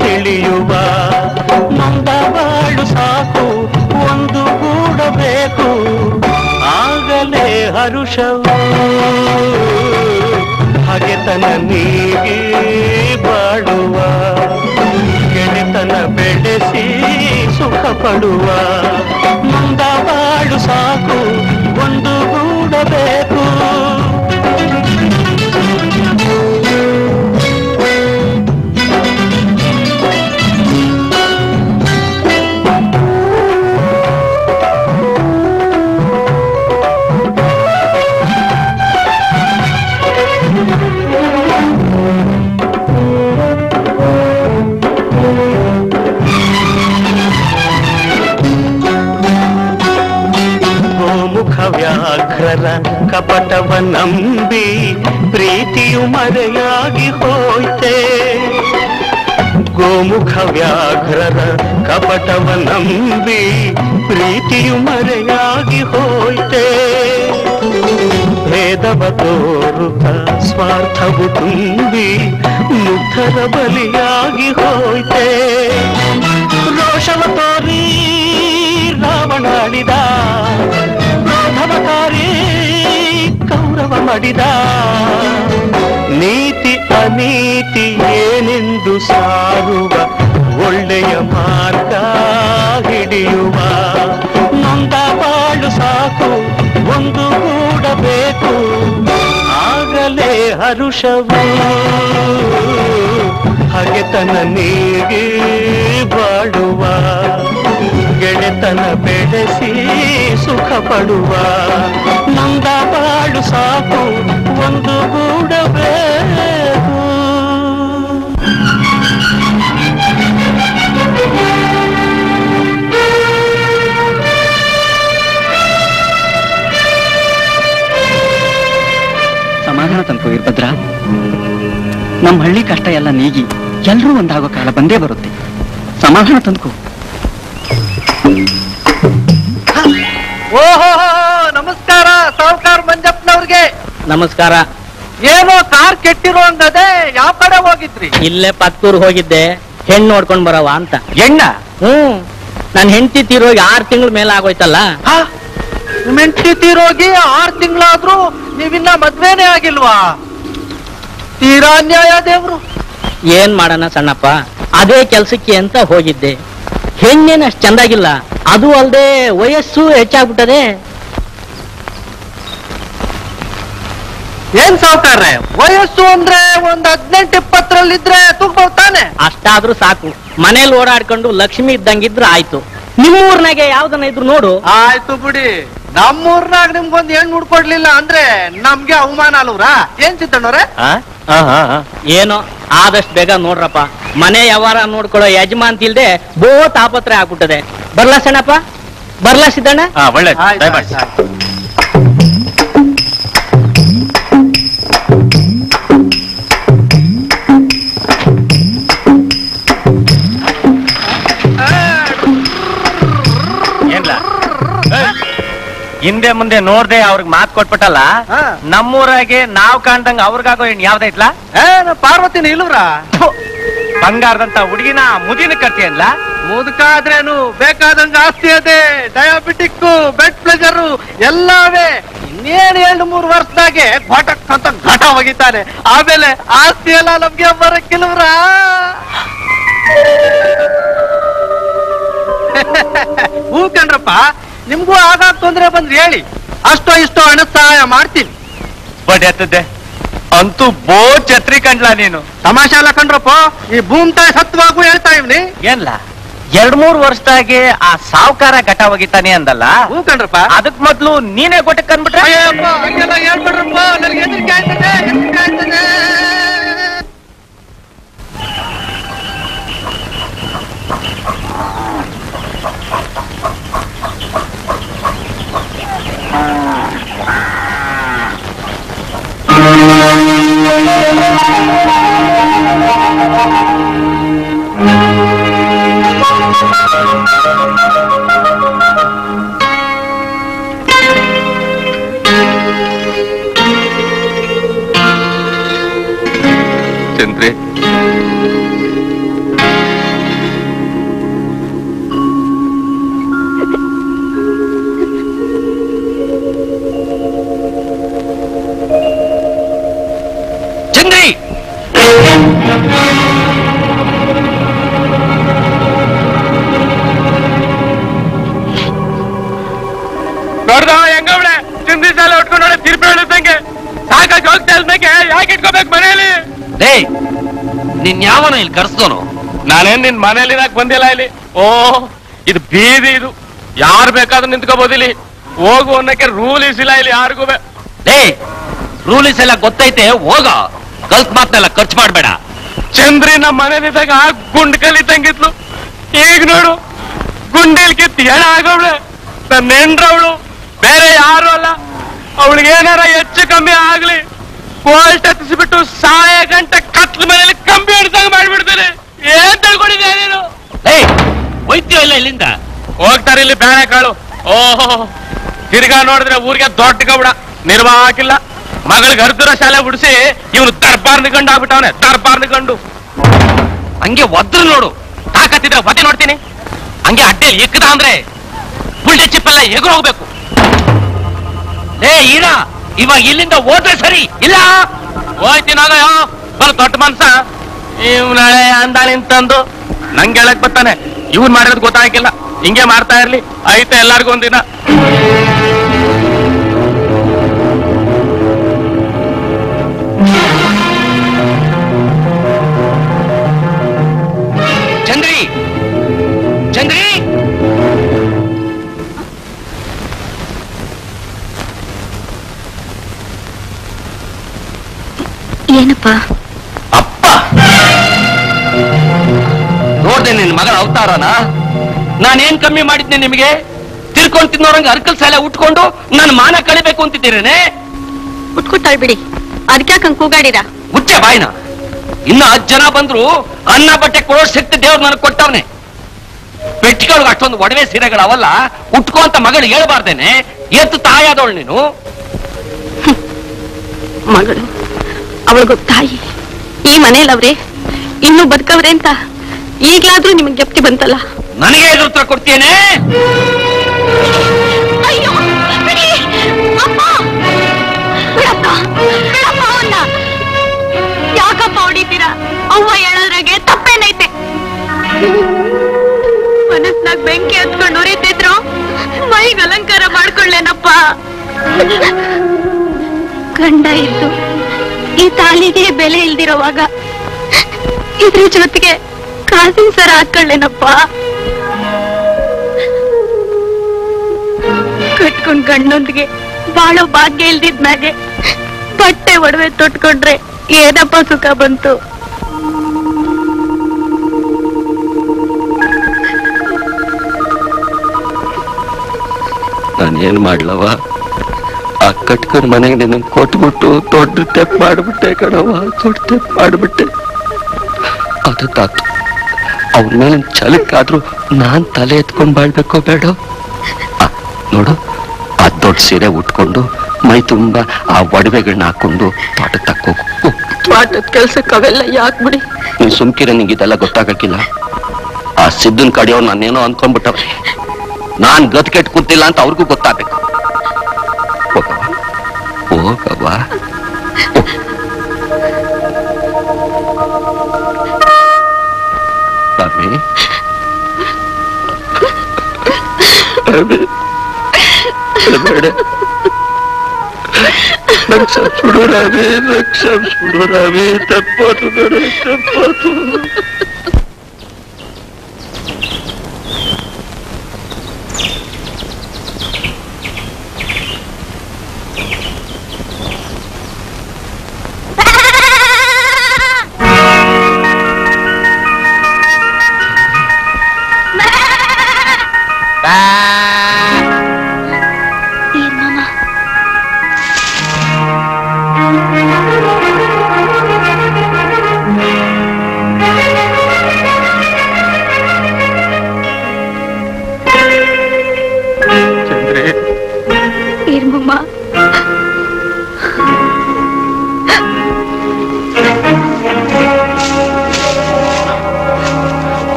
ತಿಳಿಯುವ ನೊಂದ ಬಾಳು ಸಾಕು ಒಂದುಗೂಡಬೇಕು ಆಗಲೇ ಹರುಷವು ಹಗೆತನ ನೀಗಿ ಬಾಳುವ ಗೆಳೆತನ ಬೆಳೆಸಿ ಸುಖ ಪಡುವ ನೊಂದ ಬಾಳು ಸಾಕು ಒಂದುಗೂಡಬೇಕು ವ್ಯಾಘ್ರರ ಕಪಟವ ನಂಬಿ ಪ್ರೀತಿಯು ಮರೆಯಾಗಿ ಹೋಯ್ತೆ ಗೋಮುಖ ವ್ಯಾಘ್ರರ ಕಪಟವ ನಂಬಿ ಪ್ರೀತಿಯು ಮರೆಯಾಗಿ ಹೋಯ್ತೆ ಭೇದವ ತೋರುತ ಸ್ವಾರ್ಥವು ತುಂಬಿ ಮುಗ್ಧರ ಬಲಿಯಾಗಿ ಹೋಯ್ತೆ ರೋಷವ ತೋರಿ ರಾವಣಾಡಿದ ಧಮಕಾರಿ ಕೌರವ ಮಡಿದ ನೀತಿ ಅನೀತಿ ಏನೆಂದು ಸಾರುವ ಒಳ್ಳೆಯ ಮಾರ್ಗ ಹಿಡಿಯುವ ನೊಂದ ಬಾಳು ಸಾಕು ಒಂದುಗೂಡಬೇಕು ಆಗಲೇ ಹರುಷವು ಹಗೆತನ ನೀಗಿ ಬಾಳುವ ಗೆಳೆತನ ಬೆಳೆಸಿ ಸುಖ ಪಡುವ ನೊಂದ ಬಾಳು ಸಾಕು ಒಂದುಗೂಡಬೇಕು समाधान तनको वीरभद्र नम हल्ली कष्ट ಎಲ್ಲ ನೀಗಿ ಎಲ್ಲರೂ ಒಂದಾಗೋ ಕಾಲ ಬಂದೇ ಬರುತ್ತೆ समाधान तनको ಓಹೋ ನಮಸ್ಕಾರ ಸಾವುಕಾರ ಮಂಜಪ್ಪನವರಿಗೆ ನಮಸ್ಕಾರ ಏನೋ ಕಾರ್ ಕೆಟ್ಟಿರೋ ಅಂದದೆ ಯಾವ ಕಡೆ ಹೋಗಿದ್ರಿ ಇಲ್ಲೇ ಪತ್ತೂರು ಹೋಗಿದ್ದೆ ಹೆಣ್ಣು ನೋಡ್ಕೊಂಡು ಬರವ ಅಂತ ಹೆಣ್ಣ ಹ್ಮ್ ನಾನು ಹೆಂಡತಿ ತೀರೋಗಿ ಆರು ತಿಂಗಳ ಮೇಲೆ ಆಗೋಯ್ತಲ್ಲ ಹಾ ಮೆಂಟಿ ತೀರೋಗಿ ಆರು ತಿಂಗಳಾದರೂ ನೀವಿನ್ನ ಮದುವೆನೇ ಆಗಿಲ್ವಾ ತೀರಾ ಅನ್ಯಾಯ ದೇವರು ಏನ್ ಮಾಡೋಣ ಸಣ್ಣಪ್ಪ ಅದೇ ಕೆಲಸಕ್ಕೆ ಅಂತ ಹೋಗಿದ್ದೆ ಹೆಣ್ಣೇನ ಅಷ್ಟು ಚಂದಾಗಿಲ್ಲ ಅದು ಅಲ್ಲದೆ ವಯಸ್ಸು ಹೆಚ್ಚಾಗ್ಬಿಟ್ಟದೆ ಏನ್ ಸಾವುಕಾರ ವಯಸ್ಸು ಅಂದ್ರೆ ಒಂದ್ ಹದಿನೆಂಟು ಇಪ್ಪತ್ತರಲ್ಲಿ ಇದ್ರೆ ತೂಗ್ತಾನೆ ಅಷ್ಟಾದ್ರೂ ಸಾಕು ಮನೇಲಿ ಓಡಾಡ್ಕೊಂಡು ಲಕ್ಷ್ಮಿ ಇದ್ದಂಗಿದ್ರೆ ಆಯ್ತು ನಿಮ್ಮೂರ್ನಾಗೆ ಯಾವ್ದನ್ನ ಇದ್ರು ನೋಡು ಆಯ್ತು ಬಿಡಿ ನಮ್ಮೂರ್ನಾಗ ನಿಮ್ಗೊಂದು ಹೆಣ್ಣು ಹುಡ್ಕೊಡ್ಲಿಲ್ಲ ಅಂದ್ರೆ ನಮ್ಗೆ ಅವಮಾನ ಅಲ್ವ್ರಾ ಏನ್ ಚಿತ್ತಣ್ಣವ್ರೆ ಏನೋ ಆದಷ್ಟು ಬೇಗ ನೋಡ್ರಪ್ಪ ಮನೆ ಯಾವಾರ ನೋಡ್ಕೊಳ್ಳೋ ಯಜಮಾಂತ ಇಲ್ದೆ ಬೋ ತಾಪತ್ರೆ ಆಗ್ಬಿಟ್ಟದೆ ಬರ್ಲಾ ಸಣ್ಣಪ್ಪ ಬರ್ಲಾ ಸಿದ್ದಣ್ಣ ಹಿಂದೆ ಮುಂದೆ ನೋಡ್ದೆ ಅವ್ರಿಗೆ ಮಾತ್ ಕೊಟ್ಬಿಟ್ಟಲ್ಲ ನಮ್ಮೂರಾಗೆ ನಾವ್ ಕಾಣ್ದಂಗ ಅವ್ರಿಗಾಗೋ ಹೆಣ್ಣು ಯಾವ್ದೈತ್ಲಾ ಪಾರ್ವತಿನ ಇಲ್ವ್ರ ಬಂಗಾರದಂತ ಹುಡುಗಿನ ಮುದಿನ ಕಟ್ಟಿ ಅನ್ಲ ಮುದುಕಾದ್ರೇನು ಬೇಕಾದಂಗ ಆಸ್ತಿ ಅದೇ ಡಯಾಬಿಟಿಕ್ ಬ್ಲಡ್ ಪ್ರೆಷರ್ ಎಲ್ಲಾವೆ ಇನ್ನೇನ್ ಎರಡು ಮೂರು ವರ್ಷದಾಗೆ ಘಟಕ್ ಅಂತ ಘಟ ಒಗಿತಾನೆ ಆಮೇಲೆ ಆಸ್ತಿ ಎಲ್ಲ ನಮ್ಗೆ ಬರಕ್ಕಿಲ್ವ್ರ ಹೂ ಕಂಡ್ರಪ್ಪ ನಿಮ್ಗೂ ಆಗಾಗ ತೊಂದ್ರೆ ಬಂದ್ರೆ ಹೇಳಿ ಅಷ್ಟೋ ಇಷ್ಟೋ ಹಣ ಸಹಾಯ ಮಾಡ್ತೀನಿ ಬಟ್ ಎತ್ತದೆ ಅಂತೂ ಬೋ ಛತ್ರಿ ಕಂಡ್ಲಾ ನೀನು ತಮಾಷೆ ಎಲ್ಲ ಕಂಡ್ರಪ್ಪ ಈ ಭೂಮ್ ತಾಯಿ ಸತ್ವಾಗೂ ಹೇಳ್ತಾ ಇವ್ನಿ ಏನ್ಲ ಎರಡ್ ಮೂರ್ ವರ್ಷದಾಗೆ ಆ ಸಾವುಕಾರ ಘಟ ಹೋಗಿತಾನೆ ಅಂದಲ್ಲ ಹೂ ಕಂಡ್ರಪ್ಪ ಅದಕ್ ಮೊದ್ಲು ನೀನೇ ಘಟಕ್ ಅಂದ್ಬಿಟ್ರೆ ಹೇಳ್ಬಿಡ್ರಪ್ಪ ನನಗೆ ಹೆದರಿಕೆ ಆಯ್ತದೆ ಹೆದರಿಕೆ ಆಯ್ತದೆ ಚಂದ್ರೆ ನಿನ್ ಯಾವನ ಇಲ್ಲಿ ಕರ್ಸೋನು ನಾನೇನ್ ನಿನ್ ಮನೇಲಿ ನಾಕ್ ಬಂದಿಲ್ಲ ಇಲ್ಲಿ ಓ ಇದು ಬೀದಿ ಇದು ಯಾರು ಬೇಕಾದ್ರೂ ನಿಂತ್ಕೋಬೋದಿಲ್ಲಿ ಹೋಗು ಅನ್ನಕ್ಕೆ ರೂಲ್ಸ್ ಇಲ್ಲ ಇಲ್ಲಿ ಯಾರಿಗೂ ಡೇ ರೂಲ್ಸ್ ಎಲ್ಲ ಗೊತ್ತೈತೆ ಹೋಗ ಕಲ್ತ್ ಮಾತಲ್ಲ ಖರ್ಚು ಮಾಡ್ಬೇಡ ಚಂದ್ರಿ ನಮ್ಮ ಮನೇಲಿದ್ದಾಗ ಆ ಗುಂಡ್ ಕಲಿ ತಂಗಿದ್ಲು ಈಗ ನೋಡು ಗುಂಡೇಲ್ ಕಿತ್ತು ಹೆಣ ಆಗೋಳು ನನ್ನ ಹೆಂಡ್ರವಳು ಬೇರೆ ಯಾರು ಅಲ್ಲ ಅವಳಿಗೆ ಏನಾರ ಹೆಚ್ಚು ಕಮ್ಮಿ ಆಗ್ಲಿ ಕೋಲ್ಟ್ ಹತ್ತಿಸ್ಬಿಟ್ಟು ಸಾಯ ಗಂಟೆ ಕತ್ಲ ಮೇಲೆ ಕಂಬಿ ಹಿಡ್ದಂಗ ಮಾಡ್ಬಿಡ್ತೇನೆ ಏನ್ ತಳ್ಕೊಂಡಿದ್ದೆ ನೀನು ಹೋಯ್ತೀವ ಇಲ್ಲ ಇಲ್ಲಿಂದ ಹೋಗ್ತಾರೆ ಇಲ್ಲಿ ಬೇಳೆ ಕಾಳು ಓಹೋ ತಿರ್ಗಾ ನೋಡಿದ್ರೆ ಊರಿಗೆ ದೊಡ್ಡ ಗೌಡ ನಿರ್ವಾಹ ಹಾಕಿಲ್ಲ ಮಗಳಿಗೆ ಹರ್ದುರ ಶಾಲೆ ಬಿಡಿಸಿ ಇವನು ದರ್ಬಾರ್ ನಿಗಂಡು ಆಗ್ಬಿಟ್ಟವನೆ ದರ್ಬಾರ್ ನಿಗಂಡು ಹಂಗೆ ಒದ್ರು ನೋಡು ತಾಕತ್ತಿದ್ರೆ ಒದೆ ನೋಡ್ತೀನಿ ಹಂಗೆ ಅಡ್ಡೇಲಿ ಎಕ್ಕದ ಅಂದ್ರೆ ಬುಲ್ಡೆ ಚಿಪ್ಪೆಲ್ಲ ಎಗರು ಹೋಗ್ಬೇಕು ಏ ಈರಾ ಇವಾಗ ಇಲ್ಲಿಂದ ಹೋದ್ರೆ ಸರಿ ಇಲ್ಲ ಹೋಯ್ತೀನಾಗ ಬರ್ ದೊಡ್ಡ ಮನ್ಸ ಇವ್ ನಾಳೆ ಅಂದಾಳಿಂದ ತಂದು ನಂಗೆ ಹೇಳಕ್ ಬರ್ತಾನೆ ಇವನ್ ಮಾಡಿರೋದು ಗೊತ್ತಾಗಿಲ್ಲ ಹಿಂಗೆ ಮಾಡ್ತಾ ಇರ್ಲಿ ಆಯ್ತಾ ಎಲ್ಲಾರ್ಗು ಒಂದಿನ ಚಂದ್ರಿ ಚಂದ್ರಿ ಏನಪ್ಪ ಅಪ್ಪ ನೋಡ್ದೆ ನಿನ್ ಮಗಳ ಅವತಾರನ ನಾನೇನ್ ಕಮ್ಮಿ ಮಾಡಿದ್ನೆ ನಿಮಗೆ ತಿರ್ಕೊಂಡ್ ತಿನ್ನೋರಂಗ ಅರ್ಕಲ್ ಸಾಲ ಉಟ್ಕೊಂಡು ನಾನು ಮಾನ ಕಳಿಬೇಕು ಅಂತಿದ್ದೀರೇನೆ ಉಟ್ಕೊತಾಳ್ ಬಿಡಿ अद्याकं ಕೂಗಾಡಿರಾ ಮುಚ್ಚೆ ಬಾಯಿನ ಇನ್ನ ಹತ್ತು ಜನ ಬಂದ್ರು ಅನ್ನ ಬಟ್ಟೆ ಕೊಡೋ ಶಕ್ತಿ ದೇವರು ನನಗೆ ಕೊಟ್ಟವನೇ ಬೆಟ್ಟಿಗಳು ಅಷ್ಟೊಂದು ಒಡವೆ ಸೀರೆಗಳು ಅವಲ್ಲ ಉಟ್ಕೊಂತ ಮಗಳು ಹೇಳಬಾರ್ದೇನೆ ಎತ್ತು ತಾಯಾದೋಳು ನೀನು ಮಗಳು ಅವಳಿಗೆ ತಾಯಿ ಈ ಮನೆಯಲ್ಲವರೇ ಇನ್ನು ಬದುಕವರೇ ಅಂತ ಈಗಲಾದರೂ ನಿಮಗೆ ಜಪ್ತಿ ಬಂತಲ್ಲ ನನಗೆ ಏನು ಉತ್ತರ ಕೊಡ್ತೀಯನೇ ಅಯ್ಯೋ ಬಿಡಿ ಅಪ್ಪ ಬಿಡಪ್ಪ ಬಿಡಪ್ಪ ಅವನ್ನ ಯಾಕಪ್ಪ ಹೊಡಿತೀರಾ ಅವ್ವ ಹೇಳೋದ್ರಾಗೆ ತಪ್ಪೇನೈತೆ ಮನಸ್ನಾಗ ಬೆಂಕಿ ಹತ್ಕೊಂಡು ಉರಿತಿದ್ರು ಮೈಗೆ ಅಲಂಕಾರ ಮಾಡ್ಕೊಳ್ಳೇನಪ್ಪ ಗಂಡ ಇತ್ತು ಈ ತಾಳಿಗೆ ಬೆಲೆ ಇಲ್ದಿರೋವಾಗ ಇದ್ರ ಜೊತೆಗೆ ಕಾಸಿನ ಸರ ಹಾಕೊಳ್ಳೇನಪ್ಪ ಕಟ್ಕೊಂಡ್ ಗಂಡೊಂದಿಗೆ ಬಾಳೋ ಭಾಗ್ಯ ಇಲ್ದಿದ್ಮ್ಯಾಗೆ ಬಟ್ಟೆ ಒಡವೆ ತೊಟ್ಕೊಂಡ್ರೆ ಏನಪ್ಪ ಸುಖ ಬಂತು ನಾನೇನ್ ಮಾಡ್ಲವ ಆ ಕಟ್ಕೊಂಡ್ ಮನೆಗೆ ನಿನ್ನ ಕೊಟ್ಬಿಟ್ಟು ದೊಡ್ಡ ತೆಪ್ ಮಾಡ್ಬಿಟ್ಟೆ ಕಣವ ದೊಡ್ಡ ತೆಪ್ ಮಾಡ್ಬಿಟ್ಟೆ ಅದು ತಾತು ಅವ್ರ ಮೇಲೆ ಚಲಕ್ಕಾದ್ರೂ ನಾನ್ ತಲೆ ಎತ್ಕೊಂಡ್ ಬಾಳ್ಬೇಕೋ ಬೇಡ ನೋಡು ಆ ದೊಡ್ಡ ಸೀರೆ ಉಟ್ಕೊಂಡು ಮೈ ತುಂಬಾ ಆ ಒಡವೆಗಳನ್ನ ಹಾಕೊಂಡು ತೋಟ ತಕ್ಕೋಗು ತೋಟದ ಕೆಲ್ಸಕ್ಕೆ ಅವೆಲ್ಲ ಯಾಕೆ ಬಿಡಿ ನೀನ್ ಸುಮ್ಕಿರ ನಿಂಗೆ ಇದೆಲ್ಲ ಗೊತ್ತಾಗಕ್ಕಿಲ್ಲ ಆ ಸಿದ್ದನ್ ಕಡೆಯವ್ರು ನಾನೇನೋ ಅನ್ಕೊಂಡ್ಬಿಟ್ಟವ್ರೆ ನಾನ್ ಗದ್ಕೆಟ್ ಕೂತಿಲ್ಲ ಅಂತ ಅವ್ರಿಗೂ ಗೊತ್ತಾಗಬೇಕು ಹೋಗವ್ವ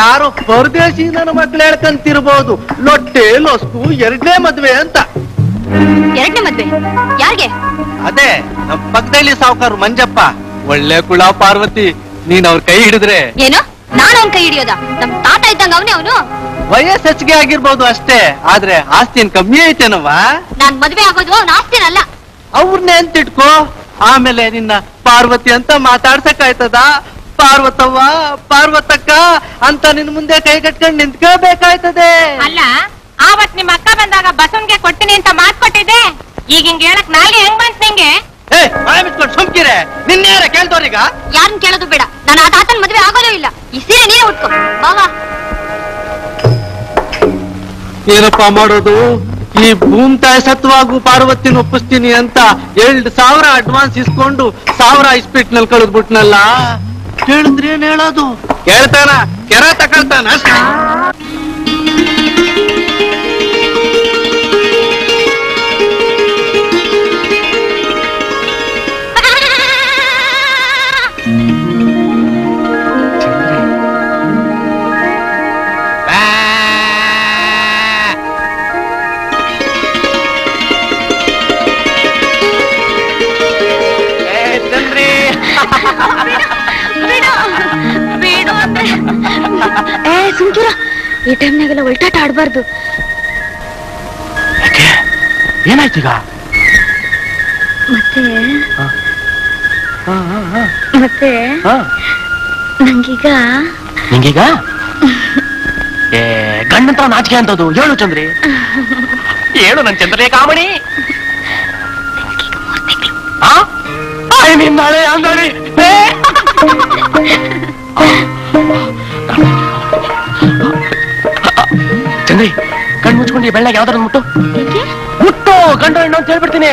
ಯಾರು ಪರದೇಶಿ ನನ್ನ ಮಕ್ಕಳು ಹೇಳ್ಕಂತಿರ್ಬಹುದು ಲೊಟ್ಟೆ ಲೊಸ್ಕು ಎರಡನೇ ಮದ್ವೆ ಅಂತ ಎರಡನೇ ಮದ್ವೆ ಯಾರಿಗೆ ಅದೇ ನಮ್ ಪಕ್ಕದಲ್ಲಿ ಸಾವುಕಾರ ಮಂಜಪ್ಪ ಒಳ್ಳೆ ಕುಳ ಪಾರ್ವತಿ ನೀನ್ ಅವ್ರ ಕೈ ಹಿಡಿದ್ರೆ ಏನೋ ನಾನು ಅವ್ನ ಕೈ ಹಿಡಿಯೋದ ನಮ್ ತಾತ ಇದ್ದಂಗ ಅವನೇ ಅವನು ವಯಸ್ಸು ಹೆಚ್ಚಿಗೆ ಆಗಿರ್ಬೋದು ಅಷ್ಟೇ ಆದ್ರೆ ಆಸ್ತಿನ್ ಕಮ್ಮಿ ಐತೆನವ ನಾನ್ ಮದ್ವೆ ಆಗೋದು ಅವ್ನ ಆಸ್ತಿನಲ್ಲ ಅವ್ರನ್ನೇ ಅಂತ ಇಟ್ಕೋ ಆಮೇಲೆ ನಿನ್ನ ಪಾರ್ವತಿ ಅಂತ ಮಾತಾಡ್ಸಕ್ ಆಯ್ತದ ಪಾರ್ವತವ್ವ ಪಾರ್ವತಕ್ಕ ಅಂತ ನಿನ್ ಮುಂದೆ ಕೈ ಕಟ್ಕೊಂಡು ನಿಂತ್ಕೋಬೇಕಾಯ್ತದೆ ಅಲ್ಲ ಆವತ್ ನಿಮ್ ಅಕ್ಕ ಬಂದಾಗ ಬಸವನ್ಗೆ ಕೊಡ್ತೀನಿ ಅಂತ ಮಾತ್ ಕೊಟ್ಟಿದ್ದೆ ಈಗ ಹಿಂಗ್ ಹೇಳಕ್ ನಾಲ್ಗೆ ಹೆಂಗ್ ಬಂತ ನಿಂಗೆ ಸುಮ್ಕಿರೆ ನಿನ್ನೆ ಕೇಳ್ದವ್ರೀಗ ಯಾರನ್ನ ಕೇಳೋದು ಬೇಡ ನಾನು ಆ ತಾತನ್ ಮದ್ವೆ ಆಗೋದೇ ಇಲ್ಲ ಈ ಸೀರೆ ನೀನೇ ಉಟ್ಕೋ ಬಾವಾ ಏನಪ್ಪ ಮಾಡೋದು ಈ ಭೂಮ್ ತಾಯಿ ಸತ್ವಾಗೂ ಪಾರ್ವತಿನ ಒಪ್ಪಿಸ್ತೀನಿ ಅಂತ ಎರಡ್ ಸಾವಿರ ಅಡ್ವಾನ್ಸ್ ಇಸ್ಕೊಂಡು ಸಾವಿರ ಇಸ್ಪೀಟ್ ನಲ್ಲಿ ಕಳೆದ್ಬಿಟ್ನಲ್ಲ ಕೇಳಿದ್ರೆ ಏನ್ ಹೇಳೋದು ಕೇಳ್ತಾನ ಕೆರ ತಕೊಳ್ತಾನ ಏ ಸುಂಕಿರ ಈ ಟೈಮ್ ನಾಗೆಲ್ಲ ಒಲ್ಟಾಟ ಆಡಬಾರದು. ಯಾಕೆ ಏನಾಯ್ತು ಈಗ? ಮತ್ತೆ ಆ ಆ ಮತ್ತೆ ನನಗೀಗ ನಿಂಗೀಗ ಏ ಗಂಡಂತರ ನಾಚಿಕೆ ಅಂತದು ಹೇಳು ಚಂದ್ರಿ, ಹೇಳು ನನ್ನ ಚಂದ್ರೇ ಕಾಮಣಿ. ಆ ಐ ನಿನ್ನಾಳೆ ಅಂದಾಡಿ ಚಂದ್ರಿ ಕಣ್ಣು ಮುಚ್ಕೊಂಡು ಬೆಳ್ಳಾಗ ಯಾವ್ದಾರ ಮುಟ್ಟು ಮುಟ್ಟು ಗಂಡ ಹೆಣ್ಣು ಅಂತ ಹೇಳ್ಬಿಡ್ತೀನಿ.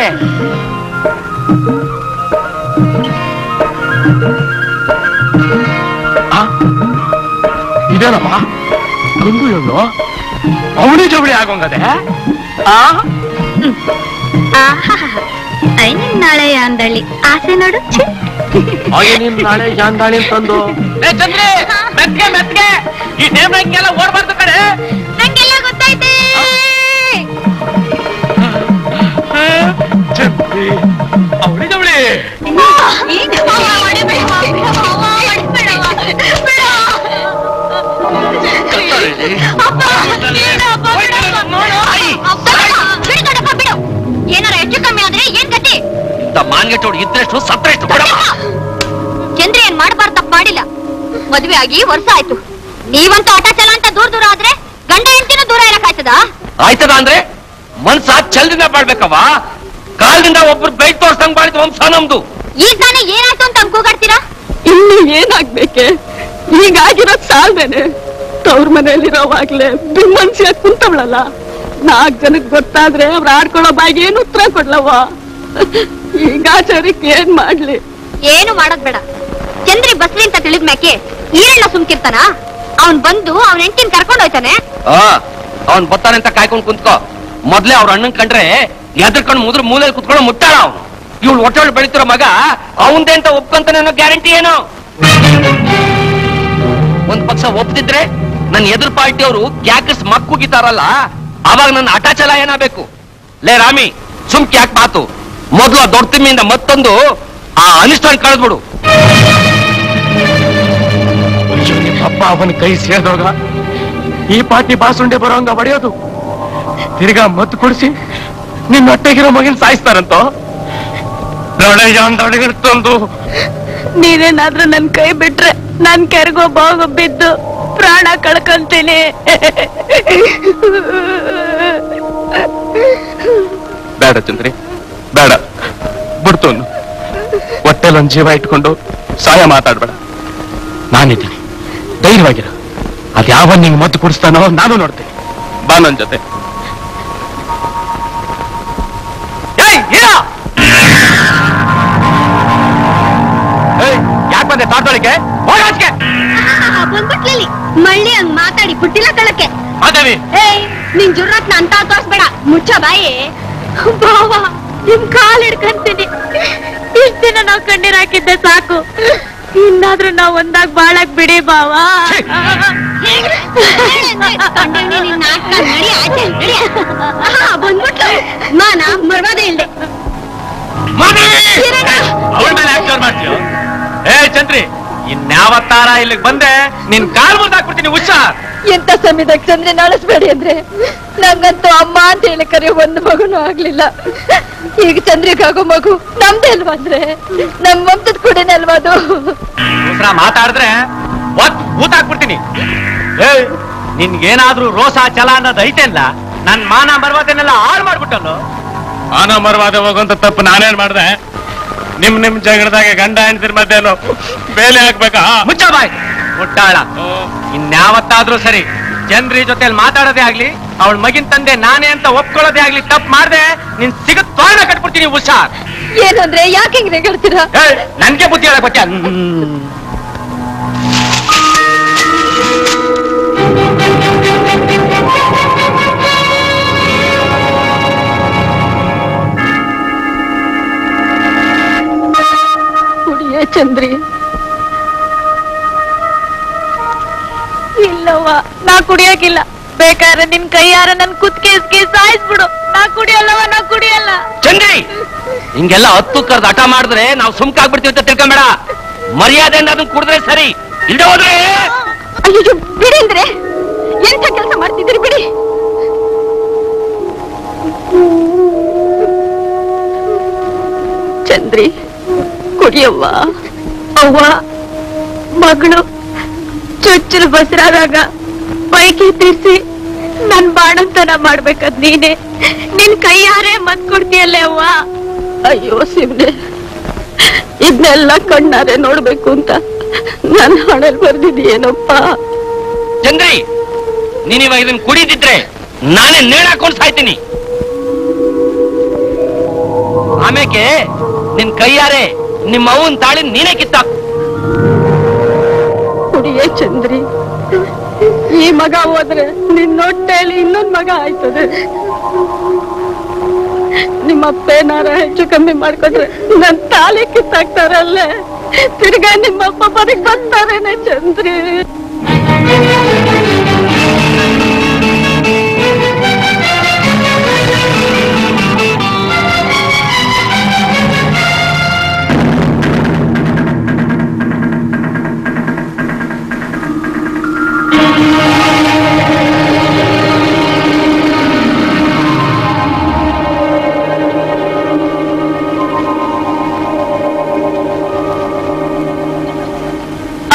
ಇದೇನಪ್ಪ ಗಂಡು ಹೆಣ್ಣು ಅವಳಿ ಜವಳಿ ಆಗೋಂಗದೆ ಐ ನಿನ್ ನಾಳೆ ಯಾಂದಾಳಿ ಆಸೆ ನೋಡು ಹಾಗೆ ನಿನ್ ನಾಳೆ ಯಾಂದಾಳಿ ತಂದು ಚಂದ್ರಿ ಮೆತ್ಗೆ ಮೆತ್ಗೆ ಈ ಟೈಮ್ ನಂಗೆಲ್ಲ ಓಡ್ಬಾರ್ದು ಕಡೆ ನಂಗೆಲ್ಲ ಗೊತ್ತಾಯ್ತೆ ಚಂದ್ರಿ ಅವಳಿ ಜವಳಿ ಏನಾರ ಹೆಚ್ಚು ಕಮ್ಮಿ ಆದ್ರೆ ಏನ್ ಗತಿ ಇಂತ ಮಾನ್ಗೆಟ್ಟೋಡು ಇದ್ರೆಷ್ಟು ಸತ್ರ ಇಷ್ಟು ಚಂದ್ರಿ ಏನ್ ಮಾಡಬಾರ್ದು ತಪ್ಪ ಮಾಡಿಲ್ಲ, ಮದ್ವೆ ಆಗಿ ವರ್ಷ ಆಯ್ತು. ನೀವಂತ ಆಟ ಚಲ ಅಂತ ದೂರ ದೂರ ಆದ್ರೆ ಗಂಡ ಹೆಂಡತಿನೂ ದೂರ ಇರಕ್ ಆಯ್ತದ ಆಯ್ತದ ಅಂದ್ರೆ ಮನ್ಸ ಚಲ್ದಿಂದ ಬಾಳ್ಬೇಕವ, ಕಾಲದಿಂದ ಒಬ್ರು ಬೈಕ್ ತೋರ್ಸಂಗ್ ಮಾಡಿದ್ ವಂಶ ನಮ್ದು. ಈಗ ತಾನೇ ಏನಾಯ್ತು ಅಂತ ಕೂಗಾಡ್ತೀರಾ? ಇನ್ನು ಏನಾಗ್ಬೇಕೆ, ಈಗಾಗಿರೋದ್ ಸಾಲ್ದೇನೆ. ತವ್ರ ಮನೆಯಲ್ಲಿರೋವಾಗ್ಲೇ ಬಿಮ್ಮನ್ಸಿಯ ಕುಂತವಳಲ್ಲ, ನಾಲ್ಕು ಜನಕ್ಕೆ ಗೊತ್ತಾದ್ರೆ ಅವ್ರು ಆಡ್ಕೊಳ್ಳೋ ಬಾಯಿಗೆ ಏನು ಉತ್ತರ ಕೊಡ್ಲವ್ವ. ಈಗಾಚಾರಕ್ಕೆ ಏನ್ ಮಾಡ್ಲಿ? ಏನು ಮಾಡೋದ್ ಬೇಡ ಚಂದ್ರಿ, ಬಸ್ರಿ ಅಂತ ತಿಳಿದ್ ಮ್ಯಾಕೆ ಈರಣ್ಣ ಸುಮ್ಕಿರ್ತಾನ? ಅವ್ನ್ ಬಂದು ಅವ್ನ ಹೆಂಡತಿನ ಕರ್ಕೊಂಡು ಹೋಯ್ತಾನೆ. ಅವ್ನ್ ಬರ್ತಾನೆ ಅಂತ ಕಾಯ್ಕೊಂಡು ಕುಂತ್ಕೋ. ಮೊದ್ಲೇ ಅವ್ರ ಅಣ್ಣನ್ ಕಂಡ್ರೆ ಎದ್ರಕೊಂಡು ಮುದ್ರ ಮೂಲೆ ಕುತ್ಕೊಂಡು ಮುಟ್ಟಾಳ ಅವ್ನು. ಇವಳು ಹೊಟ್ಟೆಗಳು ಬೆಳಿತಿರೋ ಮಗ ಅವಂದೇ ಅಂತ ಒಪ್ಕೊಂತಾನೆ ಅನ್ನೋ ಗ್ಯಾರಂಟಿ ಏನು? ಒಂದ್ ಪಕ್ಷ ಒಪ್ತಿದ್ರೆ ನನ್ನ ಎದುರು ಪಾರ್ಟಿಯವರು ಕ್ಯಾಕರ್ಸ್ ಮಕ್ಕುಗಿತಾರಲ್ಲ, ಅವಾಗ ನನ್ನ ಹಠಾಚಲ ಏನಾಗಬೇಕು? ಲೇ ರಾಮಿ, ಸುಮ್ಕೆ ಯಾಕೆ ಮಾತು? ಮೊದಲು ಆ ದೊಡ್ಡ ತಿಮ್ಮಿಯಿಂದ ಮತ್ತೊಂದು ಆ ಅನಿಷ್ಟವನ್ನು ಕಳೆದ್ಬಿಡು. ಅಪ್ಪ ಅವನ ಕೈ ಸೇರಿದಾಗ ಈ ಪಾರ್ಟಿ ಬಾಸುಂಡೆ ಬರೋಂಗ ಬಡಿಯೋದು, ತಿರ್ಗಾ ಮತ್ ಕುಡಿಸಿ ನಿನ್ನ ಹೊಟ್ಟೆಗಿರೋ ಮಗಿನ ಸಾಯಿಸ್ತಾರಂತ. ತಂದು ನೀನೇನಾದ್ರೂ ನನ್ ಕೈ ಬಿಟ್ರೆ ನನ್ ಕೆರೆಗೋ ಬಾಗೋ ಬಿದ್ದು ಪ್ರಾಣ ಕಳ್ಕೊಂತೀನಿ. ಬೇಡ ಚಂದ್ರಿ, ಬೇಡ ಬಿಡ್ತೋನು. ಹೊಟ್ಟೆಲೊಂದು ಜೀವ ಇಟ್ಕೊಂಡು ಸಹಾಯ ಮಾತಾಡ್ಬೇಡ, ನಾನಿದ್ದೀನಿ, ಧೈರ್ಯವಾಗಿರು. ಅದು ಯಾವ ನಿಂಗೆ ಮದ್ದು ಕುಡಿಸ್ತಾನೋ ನಾನು ನೋಡ್ತೀನಿ, ಬಾ ನನ್ನ ಜೊತೆ. ಯಾಕೆ ಬಂದೆ ತಾಟೋಳಿಕೆ? ಹೋಗಾಚೆ ಬಂದ್ಬಿಟ್ಲಿ ಮಳ್ಳಿ ಹಂಗ್ ಮಾತಾಡಿ ಪುಟ್ಟಿಲ್ಲ ಕಳಕ್ಕೆ. ಏಯ್ ನಿನ್ ಜುರ್ರತ್ನ ಅಂತ ತೋರ್ಸ್ಬೇಡ, ಮುಚ್ಚ ಬಾಯಿ. ಬಾವ ನಿಮ್ ಕಾಲ್ ಹಿಡ್ಕೊಂತೀನಿ. ಇಷ್ಟ ದಿನ ನಾವ್ ಕಣ್ಣೀರ್ ಹಾಕಿದ್ದೆ ಸಾಕು, ಇನ್ನಾದ್ರೂ ನಾವ್ ಒಂದಾಗ ಬಾಳಕ್ ಬಿಡಿ ಬಾವ. ಬಂದ್ಬಿಟ್ಲು ಮಾನ ಮರ್ವಾದ ಇಲ್ದೆ ಚಂದ್ರಿ. ಇನ್ಯಾವತ್ತಾರ ಇಲ್ಲಿಗೆ ಬಂದೆ ನಿನ್ ಕಾಲ್ ಮುಂದೆ ಹಾಕ್ಬಿಡ್ತೀನಿ ಹುಷಾರ್. ಎಂತ ಸಮಯದಾಗ ಚಂದ್ರಿ ನಾಳಿಸ್ಬೇಡಿ ಅಂದ್ರೆ ನಂಗಂತೂ ಅಮ್ಮ ಅಂತ ಹೇಳಿ ಕರೆ ಒಂದು ಮಗುನು ಆಗ್ಲಿಲ್ಲ. ಈಗ ಚಂದ್ರಿಗಾಗೋ ಮಗು ನಮ್ದೇ ಅಲ್ವಾ ಅಂದ್ರೆ ನಮ್ ವಂಶದ ಕುಡಿನೇ ಅಲ್ವಾ? ಅದು ಮಾತಾಡಿದ್ರೆ ಊತ ಹಾಕ್ಬಿಡ್ತೀನಿ. ಏಯ್ ನಿನ್ಗೇನಾದ್ರೂ ರೋಸ ಚಲ ಅನ್ನೋದು ಐತೆ ಅಲ್ಲ, ನನ್ ಮಾನ ಮರ್ವಾದನೆಲ್ಲ ಹಾಳು ಮಾಡ್ಬಿಟ್ಟನು. ಮಾನ ಮರ್ವಾದ ಹೋಗುವಂತ ತಪ್ಪು ನಾನೇನ್ ಮಾಡ್ದೆ? ನಿಮ್ ನಿಮ್ ಜಗಳದಾಗ ಗಂಡ ಹೆಂಡ್ತಿರ್ ಮಧ್ಯಾಹ್ನ ಬೇಲೆ ಹಾಕ್ಬೇಕಾ? ಮುಚ್ಚ ಬಾಯ್ ಮುಟ್ಟಾಳ. ಇನ್ಯಾವತ್ತಾದ್ರೂ ಸರಿ ಚಂದ್ರಿ ಜೊತೆಯಲ್ಲಿ ಮಾತಾಡೋದೇ ಆಗ್ಲಿ, ಅವಳ ಮಗಿನ ತಂದೆ ನಾನೇ ಅಂತ ಒಪ್ಕೊಳ್ಳೋದೇ ಆಗ್ಲಿ ತಪ್ಪು ಮಾಡ್ದೆ ನಿನ್ ಸಿಗತ್ ತೋರಣ ಕಟ್ಬಿಡ್ತೀನಿ ಹುಷಾರ್. ಏನಂದ್ರೆ ಯಾಕೆ ಹಿಂಗ್ ರೇಗಾಡ್ತೀರಾ? ನನ್ಗೆ ಬುದ್ಧಿ ಹೇಳಕ್ ಬಟ್ಟ. ಚಂದ್ರಿ ಇಲ್ಲವ್ವ, ನಾ ಕುಡಿಯಕ್ಕಿಲ್ಲ. ಬೇಕಾದ್ರೆ ನಿನ್ ಕೈಯಾರ ನನ್ ಕುತ್ಕೇಸ್ಗೆ ಸಾಯಿಸ್ಬಿಡು, ನಾ ಕುಡಿಯಲ್ಲವ, ನಾ ಕುಡಿಯಲ್ಲ. ಚಂದ್ರಿ ಹಿಂಗೆಲ್ಲ ಹತ್ತು ಕರ್ದು ಹಠ ಮಾಡಿದ್ರೆ ನಾವ್ ಸುಮ್ಕಾಗ್ಬಿಡ್ತೀವಿ ಅಂತ ತಿಳ್ಕೊಂಬೇಡ. ಮರ್ಯಾದೆಯಿಂದ ಅದನ್ನ ಕುಡಿದ್ರೆ ಸರಿ, ಇಲ್ದ ಹೋದ್ರೆ ಅಯ್ಯೋ ಬಿಡಿಂದ್ರೆ ಎಂತ ಕೆಲಸ ಮಾಡ್ತಿದ್ದೀರಿ ಬಿಡಿ. ಚಂದ್ರಿ ಕುಡಿಯವ್ವ ಅವ್ವ ಮಗಳು ಚೊಚ್ಚಲು ಬಸರಾದಾಗ ಬೈಕಿ ತಿರ್ಸಿ ನನ್ ಬಾಣಂತನ ಮಾಡ್ಬೇಕದ್ ನೀನೆ, ನಿನ್ ಕೈಯಾರೆ ಮತ್ ಕೊಡ್ತೀಯಲ್ಲೇ ಅವ್ವ. ಅಯ್ಯೋ ಶಿವನೇ, ಇದನ್ನೆಲ್ಲ ಕಣ್ಣಾರೆ ನೋಡ್ಬೇಕು ಅಂತ ನನ್ನ ಹಣೆಲ್ ಬರ್ದಿದೀಯೇನಪ್ಪ. ಚಂದ್ರಿ, ನೀನ್ ಇವಾಗ ಇದನ್ ಕುಡಿದಿದ್ರೆ ನಾನೇ ನೇಣಾಕೊಂಡ್ ಸಾಯ್ತೀನಿ. ಆಮೇಕೆ ನಿನ್ ಕೈಯಾರೆ ನಿಮ್ಮ ಅವನ್ ತಾಳಿ ನೀನೇ ಕಿತ್ತಾಕು. ಕುಡಿಯೇ ಚಂದ್ರಿ, ಈ ಮಗ ಹೋದ್ರೆ ನಿನ್ನೊಟ್ಟೆಯಲ್ಲಿ ಇನ್ನೊಂದ್ ಮಗ ಆಯ್ತದೆ. ನಿಮ್ಮಪ್ಪ ಏನಾರ ಹೆಚ್ಚು ಕಮ್ಮಿ ಮಾಡ್ಕೊಂಡ್ರೆ ನನ್ ತಾಳಿ ಕಿತ್ತಾಕ್ತಾರಲ್ಲೇ, ತಿರ್ಗಾ ನಿಮ್ಮಪ್ಪ ಬದಕ್ ಬರ್ತಾರೇನೆ ಚಂದ್ರಿ.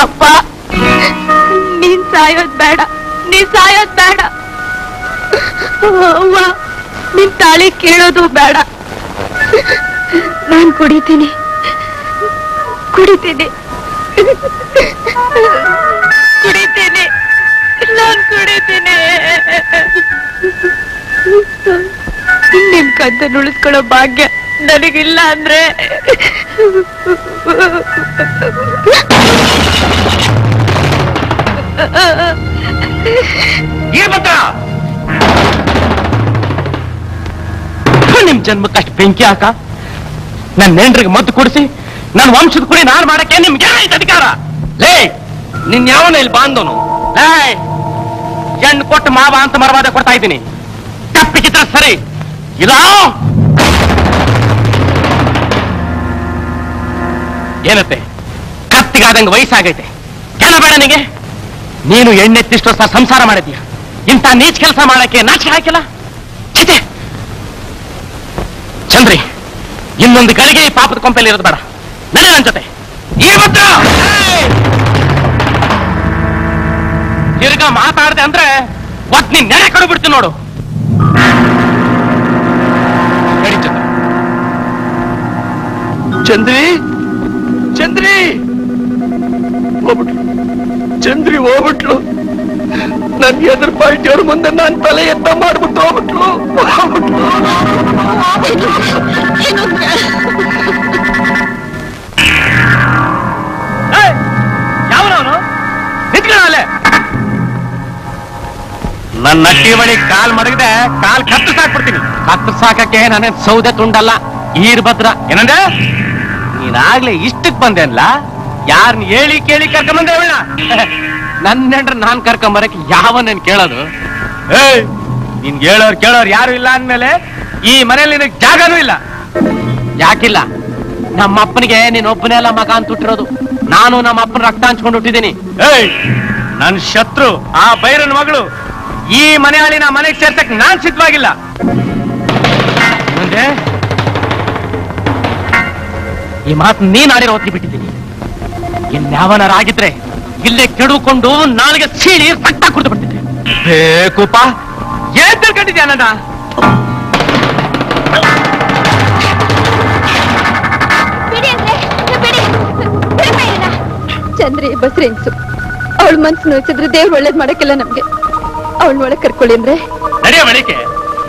ಅಪ್ಪ, ನೀನ್ ಸಾಯೋದ್ ಬೇಡ, ನೀ ಸಾಯೋದ್ ಬೇಡ. ಅವ್ವ, ನಿನ್ ತಾಳಿ ಕೇಳೋದು ಬೇಡ. ನಾನ್ ಕುಡಿತೀನಿ ಕುಡಿತೀನಿ ಕುಡಿತೀನಿ ನಾನ್ ಕುಡಿತೀನಿ. ನಿನ್ ಕದ್ದನ್ನು ಉಳಿಸ್ಕೊಳ್ಳೋ ಭಾಗ್ಯ ನನಗಿಲ್ಲ ಅಂದ್ರೆ ನಿಮ್ ಜನ್ಮಕ್ಕಷ್ಟು ಬೆಂಕಿ ಹಾಕ, ನನ್ನ ನೆಂಟ್ರಿಗೆ ಮದ್ದು ಕೊಡಿಸಿ ನನ್ನ ವಂಶದ ಕುಡಿ ನಾನು ಮಾಡಕ್ಕೆ ನಿಮ್ಗೆ ಆಯ್ತು ಅಧಿಕಾರ? ಲೇ, ನಿನ್ ಯಾವನ ಇಲ್ಲಿ ಬಾಂಧವನು? ಲೇ, ಹೆಣ್ಣು ಕೊಟ್ಟು ಮಾವ ಅಂತ ಮರವಾದ ಕೊಡ್ತಾ ಇದ್ದೀನಿ. ತಪ್ಪಿಗಿದ್ರೆ ಸರಿ, ಇಲ್ಲ ಏನತ್ತೆ ಕತ್ತಿಗಾದಂಗ ವಯಸ್ಸಾಗೈತೆ, ಕೆಲ ಬೇಡ ನಿಂಗೆ. ನೀನು ಎಣ್ಣೆತ್ತಿಷ್ಟು ವರ್ಷ ಸಂಸಾರ ಮಾಡಿದೀಯ, ಇಂಥ ನೀಚ್ ಕೆಲಸ ಮಾಡಕ್ಕೆ ನಾಚಿಕೆ ಹಾಕಿಲ್ಲ? ಚಿತೆ ಚಂದ್ರಿ, ಇನ್ನೊಂದು ಗಳಿಗೆ ಈ ಪಾಪದ ಕೊಂಪೆಯಲ್ಲಿ ಇರೋದು ಬೇಡ. ನಡೆ ನನ್ನ ಜೊತೆ. ತಿರ್ಗಾ ಮಾತಾಡದೆ ಅಂದ್ರೆ ಒತ್ ನೀನ್ ನೆನೆ ಕಡು ಬಿಡ್ತೀನಿ ನೋಡು. ಚಂದ್ರಿ ಚಂದ್ರಿ ಹೋಗ್ಬಿಟ್ಲು, ಚಂದ್ರಿ ಹೋಗ್ಬಿಟ್ಲು. ನನ್ ಎದುರು ಪಾರ್ಟಿಯವ್ರ ಮುಂದೆ ನಾನ್ ತಲೆ ಎತ್ತ ಮಾಡ್ಬಿಟ್ಟು ಹೋಗ್ಬಿಟ್ಲು ಹೋಗ್ಬಿಟ್ಲು ಯಾವನವನು ನಿತ್ಕೊಳ್ಳೆ. ನನ್ನ ಠೇವಣಿ ಕಾಲ್ ಮಡಗದೆ ಕಾಲ್ ಕತ್ತು ಸಾಕ್ಬಿಡ್ತೀನಿ. ಕತ್ತು ಸಾಕಕ್ಕೆ ನಾನೇ ಸೌದೆ ತುಂಡಲ್ಲ, ಈರ್ಭದ್ರ. ಏನಂದ್ರೆ ನೀನಾಗ್ಲೇ ಇಷ್ಟಕ್ ಬಂದೆ ಅಲ್ಲ, ಯಾರನ್ನ ಹೇಳಿ ಕೇಳಿ ಕರ್ಕೊಂಬಂದೆ? ಅವಳ ನನ್ನೆಂಡ್ರೆ ನಾನ್ ಕರ್ಕೊಂಬರಕ್ಕೆ ಯಾವನೇನ್ ಕೇಳೋದು? ಏಯ್, ನೀನ್ ಹೇಳೋರ್ ಕೇಳೋರ್ ಯಾರು ಇಲ್ಲ ಅಂದ್ಮೇಲೆ ಈ ಮನೇಲಿ ನಿನಗ್ ಜಾಗನೂ ಇಲ್ಲ. ಯಾಕಿಲ್ಲ? ನಮ್ಮಪ್ಪನಿಗೆ ನೀನ್ ಒಬ್ಬನೇ ಅಲ್ಲ ಮಗ ಅಂತ ಹುಟ್ಟಿರೋದು. ನಾನು ನಮ್ಮ ಅಪ್ಪನ ರಕ್ತ ಹಂಚ್ಕೊಂಡು ಹುಟ್ಟಿದ್ದೀನಿ. ಏಯ್, ನನ್ ಶತ್ರು ಆ ಬೈರನ್ ಮಗಳು ಈ ಮನೆಯಲ್ಲಿ ನಾ ಮನೆಗೆ ಸೇರ್ಸಕ್ ನಾನ್ ಸಿದ್ಧವಾಗಿಲ್ಲ. ಮುಂದೆ ಈ ಮಾತು ನೀನ್ ಆಡಿರೋ ಹೊತ್ತಿ ಬಿಟ್ಟಿದ್ದೀನಿ. ಇನ್ಯಾವನಾರಾಗಿದ್ರೆ ಇಲ್ಲೇ ಕೆಡುಕೊಂಡು ನಾಲ್ಗೆ ಸೀಳಿ ರಕ್ತ ಕುಡಿದು ಬಿಟ್ಟಿದ್ದೆ. ಬೇಕೂಪ, ಏನ್ ತಿಳ್ಕೊಂಡಿದ್ಯಾ ನನ್ನ? ಚಂದ್ರಿ ಬಸ್ರೆನ್ಸು, ಅವಳ ಮನ್ಸು ನೋಯಿಸಿದ್ರೆ ದೇವ್ರು ಒಳ್ಳೇದ್ ಮಾಡಕ್ಕಿಲ್ಲ ನಮ್ಗೆ. ಅವಳ ಒಳಗೆ ಕರ್ಕೊಳ್ಳಿ ಅಂದ್ರೆ ನಡೆಯ ಮಳಿಕೆ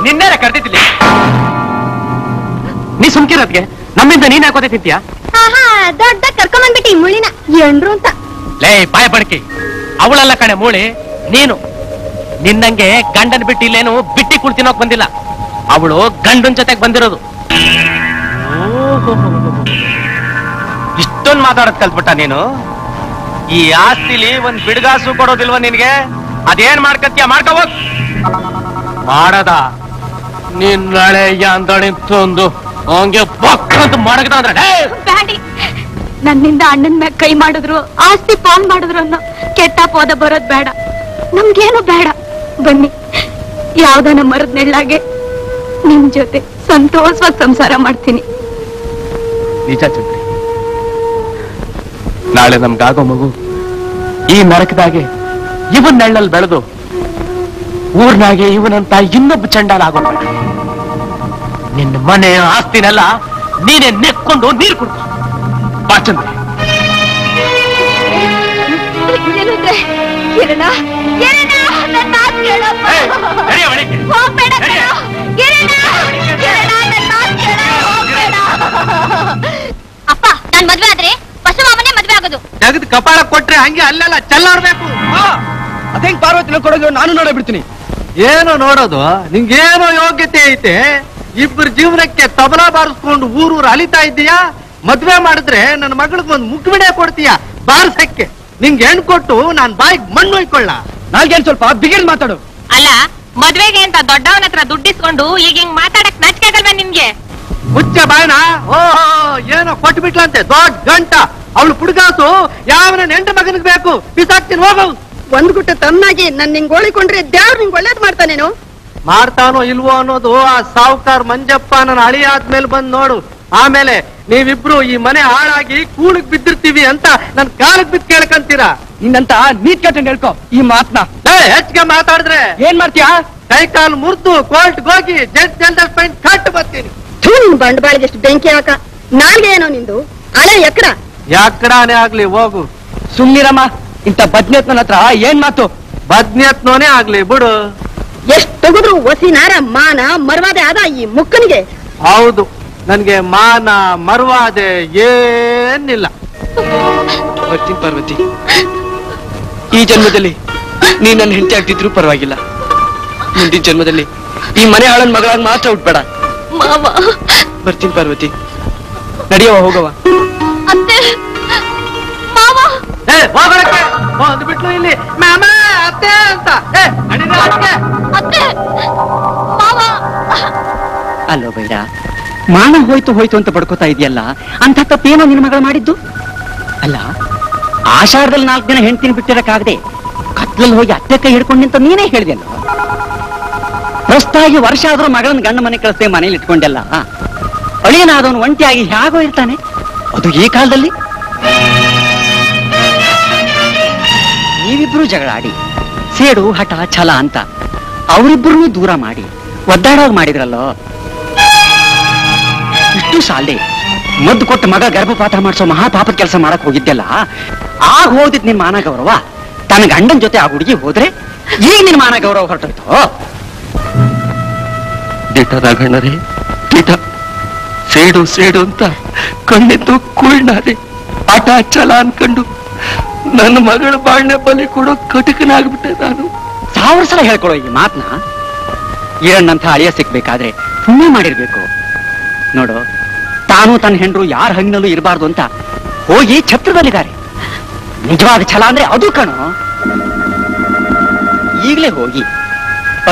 ನಿನ್ನೆ ಕರ್ದಿದ್ಲಿ. ನೀ ಸುಮ್ಕಿರೋದ್ಗೆ ನಮ್ಮಿಂದ ನೀನ್ ಹಾಕೋದೇ ತಿಂತೀಯ? ದೊಡ್ಡ ಕರ್ಕೊಂಡ್ಬಿಟ್ಟಿ ಮುಳಿನ ಎಂಡ್ರು ಅಂತ. ಲೇ ಬಾಯ ಬಡಕಿ, ಅವಳೆಲ್ಲ ಕಣೆ ಮೂಳಿ ನೀನು. ನಿನ್ನಂಗೆ ಗಂಡನ್ ಬಿಟ್ಟು ಇಲ್ಲೇನು ಬಿಟ್ಟಿ ಕುಳ್ತಿನೋಕ್ ಬಂದಿಲ್ಲ, ಅವಳು ಗಂಡನ್ ಜೊತೆಗೆ ಬಂದಿರೋದು. ಇಷ್ಟೊಂದು ಮಾತಾಡೋದ್ ಕಲ್ತ್ಬಿಟ್ಟ ನೀನು? ಈ ಆಸ್ತಿಲಿ ಒಂದ್ ಬಿಡ್ಗಾಸು ಕೊಡೋದಿಲ್ವ ನಿನ್ಗೆ? ಅದೇನ್ ಮಾಡ್ಕತ್ತೀಯ ಮಾಡ್ಕೋಬೋದ್ ಮಾಡದ ನಿನ್ನಳೆ ಯಾಂದಳಿ ತಂದು ಹಂಗೆ ಬಕ್ ಅಂತ ಮಾಡಗದ ಅಂದ್ರೆ ನನ್ನಿಂದ ಅಣ್ಣನ ಮೇಲೆ ಕೈ ಮಾಡಿದ್ರು ಆಸ್ತಿ ಪಾಲ್ ಮಾಡಿದ್ರು ಅನ್ನೋ ಕೆಟ್ಟ ಪೋದ ಬರೋದು ಬೇಡ, ನಮಗೇನು ಬೇಡ. ಬನ್ನಿ ಯಾವದನ ಮರದ ನೆಳ್ಳಾಗೆ ನಿಮ್ಮ ಜೊತೆ ಸಂತೋಷವಾಗಿ ಸಂಸಾರ ಮಾಡ್ತೀನಿ. ನಿಜ ಚಂದ್ರಿ, ನಾಳೆ ನಮಗಾಗೋ ಮಗು ಈ ನರಕದಾಗೆ ಇವನ್ ನೆಳ್ಳಲ್ಲಿ ಬೆಳೆದು ಊರ್ನಾಗೆ ಇವನಂತ ಇನ್ನೊಬ್ಬ ಚಂಡಾಲ ಆಗೋಣ. ನಿನ್ನ ಮನೆ ಆಸ್ತಿನೆಲ್ಲ ನೀನೇ ನೆಕ್ಕೊಂಡು ನೀರು ಕುಡ್ಕೊ ಬಾ ಚಂದ್ರಿ. ಅಪ್ಪ, ನಾನ್ ಮದ್ವೆ ಆದ್ರೆ ಬಸವನೇ ಮದ್ವೆ ಆಗೋದು. ಜಗದ್ ಕಪಾಳ ಕೊಟ್ರೆ ಹಂಗೆ ಅಲ್ಲೆಲ್ಲ ಚೆಲ್ಲಾಡ್ಬೇಕು. ಅದೇಂಗ್ ಪಾರ್ವತಿನ ಕೊಡೋದು ನಾನು ನೋಡ ಬಿಡ್ತೀನಿ. ಏನೋ ನೋಡೋದು, ನಿಂಗೇನೋ ಯೋಗ್ಯತೆ ಐತೆ? ಇಬ್ಬರು ಜೀವನಕ್ಕೆ ತಬಲಾ ಬಾರಿಸ್ಕೊಂಡು ಊರೂರು ಅಲಿತಾ ಇದ್ದೀಯಾ. ಮದ್ವೆ ಮಾಡಿದ್ರೆ ನನ್ನ ಮಗಳಿಗೊಂದು ಮುಗ್ಬಿಡೆ ಕೊಡ್ತೀಯ ಬಾರಿಸಕ್ಕೆ. ನಿಂಗೆ ಹೆಣ್ ಕೊಟ್ಟು ನಾನ್ ಬಾಯಿಗೆ ಮಣ್ಣು ಹೊಯ್ಕೊಳ್ಳ? ನಾಲ್ಗೇನ್ ಸ್ವಲ್ಪ ಬಿಗಿಲ್ ಮಾತಾಡು. ಅಲ್ಲ, ಮದ್ವೆಗೆ ಅಂತ ದೊಡ್ಡವನ ಹತ್ರ ದುಡ್ಡಿಸ್ಕೊಂಡು ಈಗ ಹಿಂಗ್ ಮಾತಾಡಕ್ ನಾಚಿಕೆಗಲ್ವಾ ನಿಮ್ಗೆ? ಹುಚ್ಚ ಬಾಯಣ. ಓಹೋ, ಏನೋ ಕೊಟ್ಬಿಟ್ಲಂತೆ ದೊಡ್ಡ ಗಂಟ. ಅವಳು ಪುಡುಗಾಸು ಯಾವನ ನೆಂಟ ಮಗನಿಗೆ ಬೇಕು, ಬಿಸಾಕ್ತೀನಿ ಹೋಗೋ. ಒಂದ್ ಗುಟ್ಟ ತನ್ನಾಗಿ ನನ್ ನಿಂಗ್ ಓಳಿಕೊಂಡ್ರೆ ದೇವ್ರು ನಿಂಗ್ ಒಳ್ಳೇದ್ ಮಾಡ್ತಾನೇನು? ಮಾಡ್ತಾನೋ ಇಲ್ವೋ ಅನ್ನೋದು ಆ ಸಾವುಕಾರ್ ಮಂಜಪ್ಪ ನನ್ನ ಹಳಿ ಆದ್ಮೇಲೆ ಬಂದ್ ನೋಡು. ಆಮೇಲೆ ನೀವಿಬ್ರು ಈ ಮನೆ ಹಾಳಾಗಿ ಕೂಳಗ್ ಬಿದ್ದಿರ್ತೀವಿ ಅಂತ ನನ್ ಕಾಲಕ್ ಬಿದ್ದು ಕೇಳ್ಕಂತೀರಾ? ನಿನ್ನಂತ ನೀಟ್ ಕಟ್ಟಂಡ್ ಹೇಳ್ಕೊ ಈ ಮಾತನ್ನ. ಹೆಚ್ಚಿಗೆ ಮಾತಾಡಿದ್ರೆ ಏನ್ ಮಾಡ್ತೀಯಾ? ಕೈ ಕಾಲು ಮುರಿದು ಕೋರ್ಟ್ಗೆ ಹೋಗಿ ಜಡ್ಜ್ ಜನರಲ್ ಫೈನ್ ಕಟ್ಟು ಬರ್ತೀನಿ. ಬಂಡವಾಳದ ಎಷ್ಟು ಬೆಂಕಿ ಹಾಕ. ನಾಲ್ಗೆ ಏನೋ ನಿಂದು ಅಲೆ ಎಕರ ಯಾಕಡಾನೇ ಆಗ್ಲಿ ಹೋಗು. ಸುಮ್ನಿರಮ್ಮ, ಇಂತ ಬದ್ನೆತ್ನ ಹತ್ರ ಏನ್ ಮಾತು? ಬದ್ನೆತ್ನೇ ಆಗ್ಲಿ ಬಿಡು, ಎಷ್ಟು ತೆಗೆದ್ರು ವಸಿನಾರ ಮಾನ ಮರ್ವಾದೆ ಆದ ಈ ಮುಕ್ಕನಿಗೆ. ಹೌದು, ನನ್ಗೆ ಮಾನ ಮರ್ವಾದೆ ಏನಿಲ್ಲ. ಬರ್ತೀನಿ ಪಾರ್ವತಿ, ಈ ಜನ್ಮದಲ್ಲಿ ನೀನ್ ನನ್ನ ಹೆಂಡತಿ ಆಗ್ತಿದ್ರು ಪರವಾಗಿಲ್ಲ, ಮುಂದಿನ ಜನ್ಮದಲ್ಲಿ ಈ ಮನೆ ಹಾಳನ್ ಮಗಳಾಗ ಮಾತ್ರ ಹುಟ್ಬೇಡ. ಬರ್ತೀನಿ ಪಾರ್ವತಿ, ನಡೆಯವ ಹೋಗವ. ಒಂದು ಬಿಟ್ಲು ಇಲ್ಲಿ ಮಾಮ ಅತ್ತೆ ಅಂತ. ಅಲ್ಲೋ ಬೇಡ, ಮಾನ ಹೋಯ್ತು ಹೋಯ್ತು ಅಂತ ಪಡ್ಕೋತಾ ಇದೆಯಲ್ಲ, ಅಂತ ತಪ್ಪೇನೋ ನಿನ್ನ ಮಗಳು ಮಾಡಿದ್ದು ಅಲ್ಲ. ಆಷಾಢದಲ್ಲಿ ನಾಲ್ಕು ದಿನ ಹೆಂಡ್ತಿನ ಬಿಟ್ಟಿರಕ್ಕಾಗದೆ ಕತ್ಲಲ್ಲಿ ಹೋಗಿ ಅತ್ತೆ ಕೈ ಹಿಡ್ಕೊಂಡಿಂತ ನೀನೇ ಹೇಳಿದೆ. ಪ್ರಸ್ತಾಗಿ ವರ್ಷ ಆದ್ರೂ ಮಗಳನ್ನ ಗಂಡ ಮನೆ ಕಳಿಸ್ತೇ ಮನೇಲಿ ಇಟ್ಕೊಂಡೆಲ್ಲ. ಅಳಿಯನಾದವನು ಒಂಟಿಯಾಗಿ ಹೇಗೋ ಇರ್ತಾನೆ, ಅದು ಈ ಕಾಲದಲ್ಲಿ. ನೀವಿಬ್ರು ಜಗಳಾಡಿ ಸೇಡು ಹಠ ಛಲ ಅಂತ ಅವರಿಬ್ಬರೂ ದೂರ ಮಾಡಿ ಒದ್ದಾಡೋಗಿ ಮಾಡಿದ್ರಲ್ಲೋ. ಇಷ್ಟು ಸಾಲೆ ಮದ್ದು ಕೊಟ್ಟು ಮಗ ಗರ್ಭಪಾತ ಮಾಡಿಸೋ ಮಹಾಪಾಪದ ಕೆಲಸ ಮಾಡಕ್ ಹೋಗಿದ್ದೆಲ್ಲ, ಆಗ ಹೋದಿದ್ ನಿನ್ ಮಾನ ಗೌರವ. ತನ್ನ ಗಂಡನ ಜೊತೆ ಆ ಹುಡುಗಿ ಹೋದ್ರೆ ಈಗ ನಿನ್ ಮಾನ ಗೌರವ ಹೊರಟತ್ತೋ? ದಿಟ ರಾಘಣ್ಣರೇ ದಿಟ, ಸೇಡು ಸೇಡು ಅಂತ ಕಣ್ಣಿದ್ದು ಕೂಳ್ನಾದೆ ಆಟ ಛಲ ಅನ್ಕೊಂಡು ನನ್ನ ಮಗಳ ಬಾಳ್ನೆ ಬಲಿ ಕೊಡೋ ಕಟಕನಾಗ್ಬಿಟ್ಟೆ ನಾನು. ಸಾವಿರ ಸಲ ಹೇಳ್ಕೊಳೋ ಈ ಮಾತನ್ನ. ಏನಂತ ಅಳಿಯ ಸಿಕ್ಬೇಕಾದ್ರೆ ಪುಣ್ಯ ಮಾಡಿರ್ಬೇಕು ನೋಡು. ತಾನು ತನ್ನ ಹೆಂಡ್ರು ಯಾರ ಹಂಗಿನಲ್ಲೂ ಇರಬಾರ್ದು ಅಂತ ಹೋಗಿ ಛತ್ರದಲ್ಲಿದ್ದಾರೆ. ನಿಜವಾದ ಛಲ ಅಂದ್ರೆ ಅದು ಕಣೋ. ಈಗಲೇ ಹೋಗಿ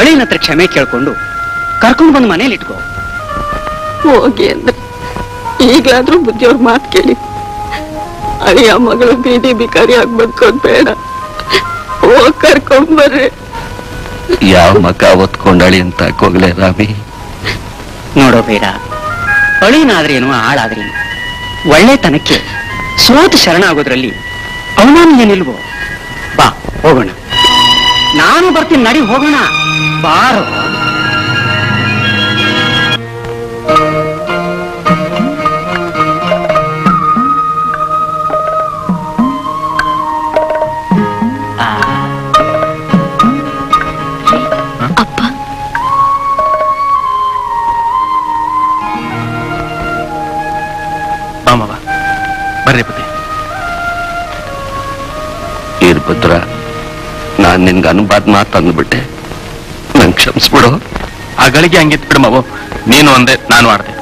ಅಳಿಯನ ಹತ್ರ ಕ್ಷಮೆ ಕೇಳ್ಕೊಂಡು ಕರ್ಕೊಂಡು ಬಂದು ಮನೇಲಿ ಇಟ್ಕೋ. ಹೋಗಿ ಅಂದ್ರೆ ಈಗಲಾದ್ರೂ ಬುದ್ಧಿಯವ್ರ ಮಾತು ಕೇಳಿ. ಅಳಿಯ ಮಗಳು ಬೀದಿ ಬಿಕಾರಿ ಆಗಿ ಬದುಕೋದ್ ಬೇಡ, ಹೋಗಿ ಕರ್ಕೊಂಡ್ ಬರ್ರಿ. ಯಾವ ಮಕ ಒತ್ಕೊಂಡಳಿ ಅಂತ ಕೋಗ್ಲೆ ರಾಮಿ ನೋಡೋ ಬೇಡ. ಅಳಿನಾದ್ರೇನು ಹಾಳಾದ್ರೇನು ಒಳ್ಳೆತನಕ್ಕೆ ಸೋತು ಶರಣಾಗೋದ್ರಲ್ಲಿ ಅವಮಾನ ಏನಿಲ್ವೋ. ಬಾ ಹೋಗೋಣ. ನಾನು ಬರ್ತೀನಿ ನಡಿ ಹೋಗೋಣ. ಬಾರೋ ಪುತ್ರ, ನಾನ್ ನಿನ್ಗೆ ಅನುಭಾದ ಮಾತು ಅಂದ್ಬಿಟ್ಟೆ, ನಂಗೆ ಕ್ಷಮಿಸ್ಬಿಡು. ಆ ಗಳಿಗೆ ಹಂಗೆತ್ ಬಿಡು ಮಾವು, ನೀನು ಒಂದೆ ನಾನು ಆಡ್ದೆ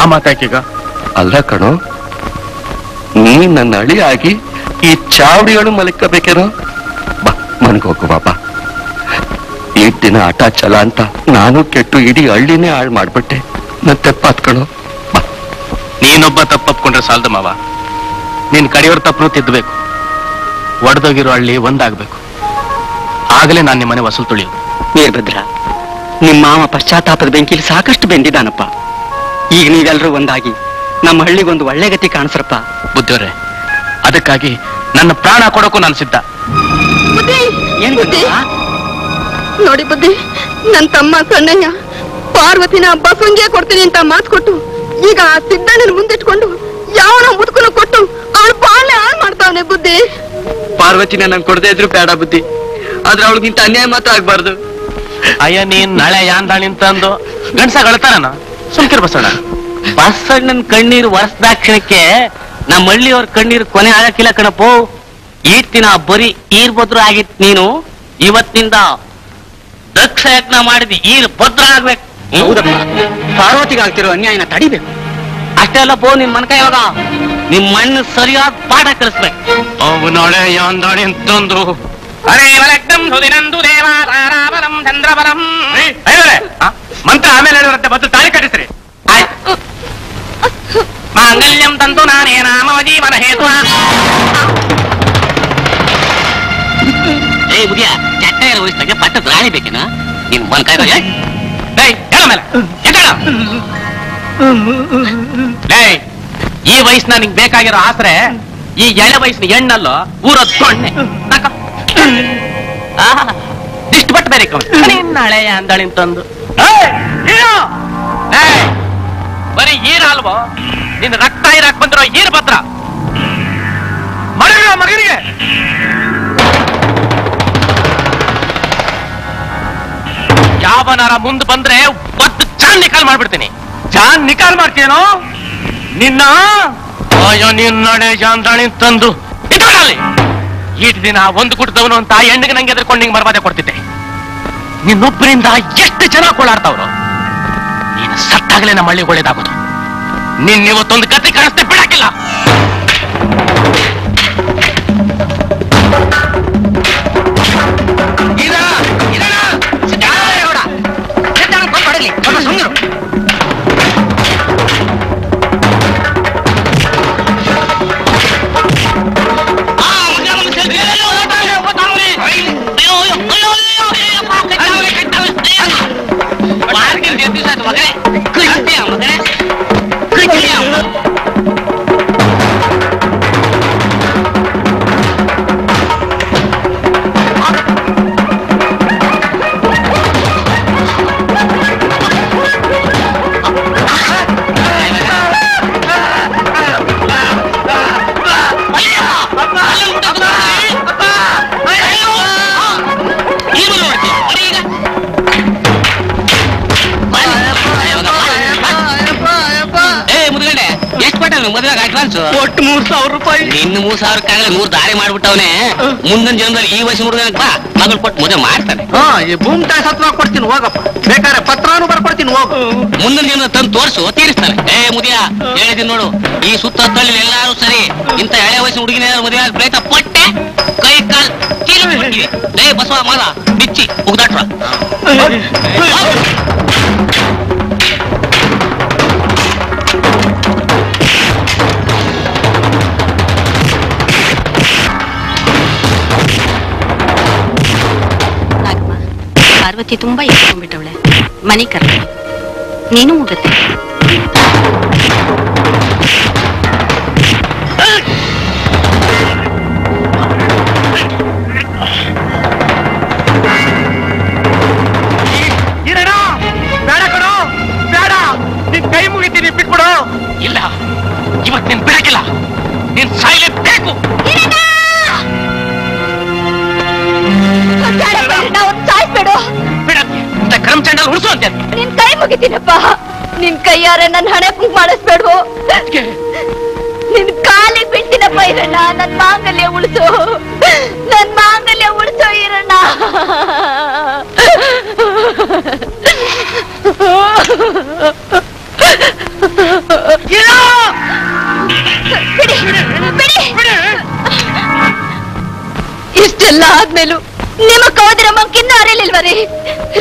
ಆ ಮಾತಾಕೀಗ. ಅಲ್ಲ ಕಣೋ, ನೀ ನನ್ನ ಅಳಿ ಆಗಿ ಈ ಚಾವಡಿಗಳು ಮಲಿಕಬೇಕೇನೋ. ಬಾ ಮನ್ಗೆ ಹೋಗು ಬಾಬಾ. ಏಟ್ ದಿನ ಆಟ ಚಲ ಅಂತ ನಾನು ಕೆಟ್ಟು ಇಡೀ ಹಳ್ಳಿನೇ ಹಾಳು ಮಾಡ್ಬಿಟ್ಟೆ. ನನ್ನ ತೆಪ್ಪ ಹತ್ಕಣೋ. ಬಾ, ನೀನೊಬ್ಬ ತಪ್ಪಪ್ಕೊಂಡ್ರೆ ಸಾಲದ ಮಾವ, ನೀನು ಕಡಿಯೋರ ತಪ್ಪು ತಿದ್ದಬೇಕು ಒಡೆದೋಗಿರೋ ಹಳ್ಳಿ ಒಂದಾಗಬೇಕು ಆಗಲೇ ನಾನು ನಿಮ್ಮನೆ ವಸಲು ತುಳಿಯೋದು ವೀರಭದ್ರ ನಿಮ್ಮ ಮಾವ ಪಶ್ಚಾತ್ತಾಪದ ಬೆಂಕಿಲಿ ಸಾಕಷ್ಟು ಬೆಂದಿದಾನಪ್ಪ ಈಗ ನೀವೆಲ್ಲರೂ ಒಂದಾಗಿ ನಮ್ಮ ಹಳ್ಳಿಗೆ ಒಂದು ಒಳ್ಳೆ ಗತಿ ಕಾಣಿಸ್ರಪ್ಪ ಬುದ್ಧೋರೆ ಅದಕ್ಕಾಗಿ ನನ್ನ ಪ್ರಾಣ ಕೊಡೋಕು ನಾನು ಸಿದ್ಧ ಬುದ್ಧಿ ಏನು ಬುದ್ಧಿ ನೋಡಿ ಬುದ್ಧಿ ನನ್ನ ತಮ್ಮ ಕಣ್ಣಯ್ಯ ಪಾರ್ವತಿನ ಬಸವಂಗೆ ಕೊಡ್ತೀನಿ ಅಂತ ಮಾತು ಕೊಟ್ಟು ಈಗ ಆ ಸಿದ್ಧಣ್ಣನ ಮುಂದಿಟ್ಕೊಂಡು ಯಾವನ ಮುದುಕನ ಕೊಟ್ಟು ಅವಳು ಪಾಳೆ ಹಾಳು ಮಾಡ್ತಾವನೆ ಬುದ್ಧಿ ಪಾರ್ವತಿನ ನಂಗೆ ಕೊಡದೇ ಇದ್ರು ಬೇಡ ಬುದ್ಧಿ ಆದ್ರೆ ಅವಳಿಗಿಂತ ಅನ್ಯಾಯ ಮಾತ್ರ ಆಗ್ಬಾರ್ದು ಅಯ್ಯ ನೀನ್ ನಾಳೆ ಯಾಂದಾಳಿಂತಂದು ಗಂಡಸಗಳತಾನ ಸುಮ್ಕಿರ್ ಬಸಣ್ಣ ಬಸಣ್ಣನ ಕಣ್ಣೀರು ವರ್ಷದಾಕ್ಷಣಕ್ಕೆ ನಮ್ಮ ಹಳ್ಳಿಯವ್ರ ಕಣ್ಣೀರು ಕೊನೆ ಆಗಕ್ಕಿಲ್ಲ ಕಣಪ್ಪು ಈಡ್ತಿನ ಬರೀ ಈರ್ ಭದ್ರ ಆಗಿತ್ತು ನೀನು ಇವತ್ತಿನಿಂದ ದಕ್ಷ ಯತ್ನ ಮಾಡಿದಿ ಈರ್ ಭದ್ರ ಆಗ್ಬೇಕು ಹೌದಪ್ಪ ಪಾರ್ವತಿಗಾಗ್ತಿರೋ ಅನ್ಯಾಯನ ತಡಿಬೇಕು ಅಷ್ಟೇ ಅಲ್ಲ ಪೋ ನಿನ್ ಮನಕ ಇವಾಗ ನಿಮ್ ಮಣ್ಣು ಸರಿಯಾದ ಪಾಠ ಕಲಿಸ್ಬೇಕು ಅವನೊಳೆ ಯಾಂದಾಳಿ ಅಂತಂದು ಮಂತ್ರ ಆಮೇಲೆ ಹೇಳುವಂತೆ ಬದ್ದು ತಾಳಿ ಕಟ್ಟಿಸ್ರಿ ಮಾಂಗಲ್ಯಂ ತಂದು ನಾನೇ ನಾಮವ ಜೀವನ ಹೇತು ಏ ಮುಗಿಯ ಚಟ್ಟ ಇರೋಷ್ಟಕ್ಕೆ ಪಟ್ಟದ ರಾಣಿ ಬೇಕೇನಾ ನಿನ್ ಮನ್ ಕಾಯ್ದ ಹೇಳ ಮೇಲೆ ಈ ವಯಸ್ಸಿನ ನಿಂಗೆ ಬೇಕಾಗಿರೋ ಆಸರೆ ಈ ಎಳೆ ವಯಸ್ಸಿನ ಹೆಣ್ಣಲ್ಲೋ ಊರ ತೊಣ್ಣೆ ಇಷ್ಟು ಬಟ್ ಬೇರೆ ನಾಳೆ ಅಂದಾಳಿನ ತಂದು ಬರೀ ಏನ್ ಅಲ್ವೋ ನಿನ್ನ ರಕ್ತ ಇರಾಕ್ ಬಂದಿರೋ ಏನ್ ಭದ್ರ ಮರಗ ಮಗನಿಗೆ ಯಾವನಾರ ಮುಂದ್ ಬಂದ್ರೆ ಒತ್ತು ಜಾನ್ ನಿಕಾಲ್ ಮಾಡ್ಬಿಡ್ತೀನಿ ಜಾನ್ ನಿಕಾಲ್ ಮಾಡ್ತೀನೋ ನಿನ್ನ ಅಯ್ಯೋ ನಿನ್ನಡೆ ಜಾನ್ದಾಳಿನ ತಂದು ಇಟ್ಕೊಳ್ಳಿ ಈಟ್ ದಿನ ಒಂದು ಕುಟದವನು ಅಂತ ಹೆಣ್ಣಿಗೆ ನಂಗೆ ಎದ್ರಕೊಂಡು ನಿಂಗೆ ಮರ್ವಾದೆ ಕೊಡ್ತಿದ್ದೆ ನಿನ್ನೊಬ್ಬರಿಂದ ಎಷ್ಟು ಜನ ಕೊಳ್ಳಾಡ್ತಾವ್ರು ನೀನು ಸತ್ತಾಗಲೇ ನಮ್ಮ ಹಳ್ಳಿಗೆ ಒಳ್ಳೇದಾಗೋದು ನಿನ್ ಇವತ್ತೊಂದು ಕತೆ ಕಾಣಿಸ್ತೆ ಬಿಡಾಕಿಲ್ಲ ಮೂರ್ ಸಾವಿರ ಕಾಗಲ ಮೂರ್ ದಾರಿ ಮಾಡ್ಬಿಟ್ಟವನೆ ಮುಂದಿನ ಜನ್ಮದಲ್ಲಿ ಈ ವಯಸ್ಸು ಮುರ್ಗನಕ್ ಬಾ ಮಗಳು ಕೊಟ್ಟು ಮದುವೆ ಮಾಡ್ತಾನೆ ಭೂಮಿ ತಾಯಿ ಸತ್ವಾಗ ಕೊಡ್ತೀನಿ ಹೋಗಪ್ಪ ಬೇಕಾದ್ರೆ ಪತ್ರನು ಬರ್ಕೊಡ್ತೀನಿ ಹೋಗು ಮುಂದಿನ ಜನ್ಮ ತಂದು ತೋರಿಸು ತೀರಿಸ್ತಾನೆ ಏ ಮುದಿಯ ಹೇಳಿದೀನಿ ನೋಡು ಈ ಸುತ್ತ ಹತ್ತಳ್ಳಿ ಎಲ್ಲಾರು ಸರಿ ಇಂತ ಎಳೆ ವಯಸ್ಸಿನ ಹುಡುಗಿನ ಮದುವೆ ಆಗ ಪ್ರಯತ್ನ ಪಟ್ಟೆ ಕೈ ಕಾಲ್ ಕೀಲಿ ಏ ಬಸವ ಮಾಲ ಬಿಚ್ಚಿ ಉಗ್ದಾಟ್ರ ಪಾರ್ವತಿ ತುಂಬಾ ಇಟ್ಕೊಂಡ್ಬಿಟ್ಟವಳೆ ಮನೆ ಕರ್ಕೊಂಡು ನೀನು ಹೋಗುತ್ತೆ ನಿನ್ ಕೈಯಾರ ನನ್ ಹಣೆ ಕುಂಕ್ ಮಾಡಿಸ್ಬೇಡು ನಿನ್ ಕಾಲಿಗೆ ಬಿಡ್ತೀನಪ್ಪ ಇರಣ್ಣ ನನ್ ಮಾಂಗಲ್ಯ ಉಳಿಸು ನನ್ ಮಾಂಗಲ್ಯ ಉಳಿಸೋ ಇರಣ್ಣ ಇಷ್ಟೆಲ್ಲ ಆದ್ಮೇಲೂ ನಿಮ್ಮ ಕೌದ್ರ ಮಂಕಿನ್ನ ಅರಿಲಿಲ್ವ ರೀ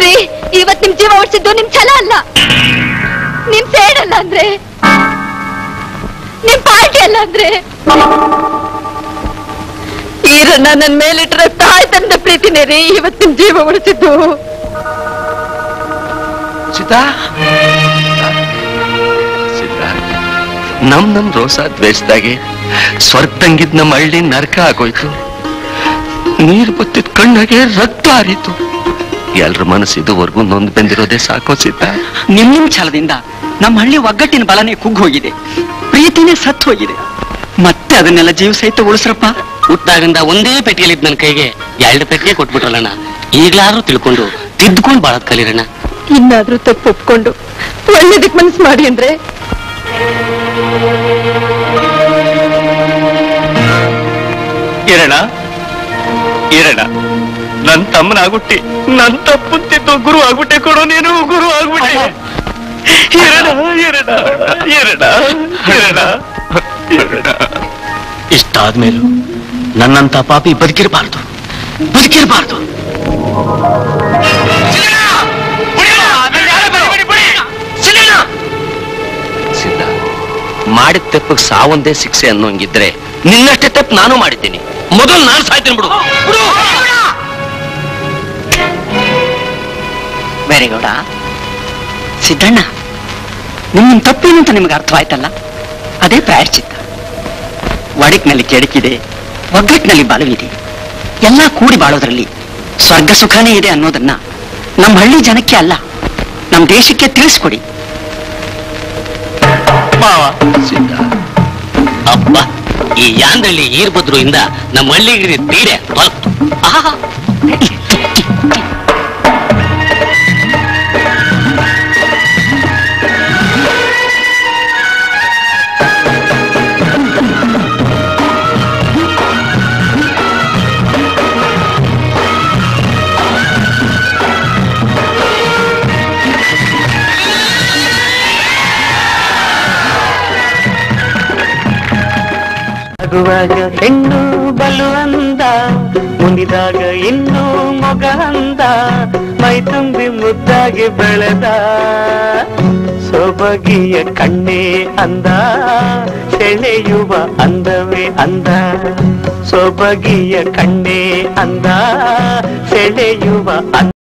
ರೀ ಇವತ್ ನಿಮ್ ಜೀವ ಉಳಿಸಿದ್ದು ನಿಮ್ ಛಲ ಅಲ್ಲ ನಿಮ್ ಸೇಡಲ್ಲ ಅಂದ್ರೆ ನಿಮ್ ಪಾರ್ಟಿ ಅಲ್ಲ ಅಂದ್ರೆ ನನ್ನ ಮೇಲಿಟ್ಟ ತಾಯಿ ತಂದೆ ಪ್ರೀತಿನೇ ರೀ ಇವತ್ತಿನ ಜೀವ ಉಳಿಸಿದ್ದು. ಸೀತಾ ಸೀತಾ ನಮ್ ನಮ್ ರೋಸ ದ್ವೇಷದಾಗೆ ಸ್ವರ್ಗದಂಗಿದ್ ನಮ್ಮ ಹಳ್ಳಿ ನರಕ ಆಗೋಯ್ತು. ನೀರು ಬತ್ತಿದ ಕಣ್ಣಾಗೆ ರಕ್ತ ಹರಿತು. ಎಲ್ರ ಮನಸ್ಸು ಇದುವರೆಗೂ ನೊಂದು ಬಂದಿರೋದೇ ಸಾಕೋ ಸೀತಾ. ನಿಮ್ ನಿಮ್ ಛಲದಿಂದ ನಮ್ಮ ಹಳ್ಳಿ ಒಗ್ಗಟ್ಟಿನ ಬಲನೇ ಕುಗ್ಗ ಹೋಗಿದೆ, ಪ್ರೀತಿನೇ ಸತ್ತು ಹೋಗಿದೆ. ಮತ್ತೆ ಅದನ್ನೆಲ್ಲ ಜೀವ ಸಹಿತ ಉಳಿಸ್ರಪ್ಪ. ಹುಟ್ಟಾಗಿಂದ ಒಂದೇ ಪೆಟ್ಟಿಗೆಲಿದ್ ನನ್ನ ಕೈಗೆ ಎರಡು ಪೆಟ್ಟಿಗೆ ಕೊಟ್ಬಿಟ್ರಲ್ಲಣ್ಣ. ಈಗ್ಲಾದ್ರೂ ತಿಳ್ಕೊಂಡು ತಿದ್ಕೊಂಡು ಬಾಳದ್ ಕಲೀರಣ್ಣ. ಇನ್ನಾದ್ರೂ ತಪ್ಪು ಒಪ್ಕೊಂಡು ಒಳ್ಳೇದಕ್ಕೆ ಮನಸ್ಸು ಮಾಡಿ ಅಂದ್ರೆ ಇರಣ್ಣ ಇರಣ್ಣ ನನ್ ತಮ್ಮನ ಆಗ್ಬಿಟ್ಟಿ ನನ್ ತಪ್ಪು ತಿದ್ದು ಗುರು ಆಗ್ಬಿಟ್ಟೆ ಕೊಡು. ನೀನು ಗುರು ಆಗ್ಬಿಟ್ಟೆ ಇರಣ್ಣ ಇರಣ್ಣ ಇರಣ್ಣ ಇರಣ್ಣ ಇರಣ್ಣ. ಇಷ್ಟಾದ್ಮೇಲೂ ನನ್ನಂತ ಪಾಪಿ ಬದುಕಿರಬಾರ್ದು ಬದುಕಿರಬಾರ್ದು. ಮಾಡಿದ ತಪ್ಪಿಗೆ ಸಾವೊಂದೇ ಶಿಕ್ಷೆ ಅನ್ನೋಂಗಿದ್ರೆ ನಿನ್ನಷ್ಟೇ ತಪ್ಪು ನಾನು ಮಾಡಿದ್ದೀನಿ. ಮೊದಲು ನಾನು ಸಾಯ್ತೀನಿ ಬಿಡು. ಬೇರೆಗೌಡ ಸಿದ್ದಣ್ಣ, ನಿಮ್ಮ ತಪ್ಪೇನಂತ ನಿಮ್ಗೆ ಅರ್ಥವಾಯ್ತಲ್ಲ, ಅದೇ ಪ್ರಾಯಶ್ಚಿತ್ತ. ಒಡಕ್ನಲ್ಲಿ ಕೆಡಕಿದೆ, ಒಗ್ಗಟ್ಟಿನಲ್ಲಿ ಬಾಳುವಿದೆ, ಎಲ್ಲ ಕೂಡಿ ಬಾಳೋದ್ರಲ್ಲಿ ಸ್ವರ್ಗ ಸುಖನೇ ಇದೆ ಅನ್ನೋದನ್ನ ನಮ್ಮ ಹಳ್ಳಿ ಜನಕ್ಕೆ ಅಲ್ಲ ನಮ್ಮ ದೇಶಕ್ಕೆ ತಿಳಿಸ್ಕೊಡಿ. ಅಪ್ಪ, ಈ ಯಾಂದ್ರಲ್ಲಿ ಈರ್ಭದ್ರು ಇಂದ ನಮ್ಮ ಹಳ್ಳಿಗಿರಿ ತೀರೆ ಹೊರತು. ನಗುವಾಗ ಹೆಣ್ಣು ಬಲು ಅಂದ, ಮುನಿದಾಗ ಇನ್ನೂ ಮೊಗ ಅಂದ, ಮೈ ತುಂಬಿ ಮುದ್ದಾಗಿ ಬೆಳೆದ ಸೊಬಗಿಯ ಕಣ್ಣೇ ಅಂದ, ಸೆಳೆಯುವ ಅಂದವೇ ಅಂದ, ಸೊಬಗಿಯ ಕಣ್ಣೇ ಅಂದ, ಸೆಳೆಯುವ ಅಂದ.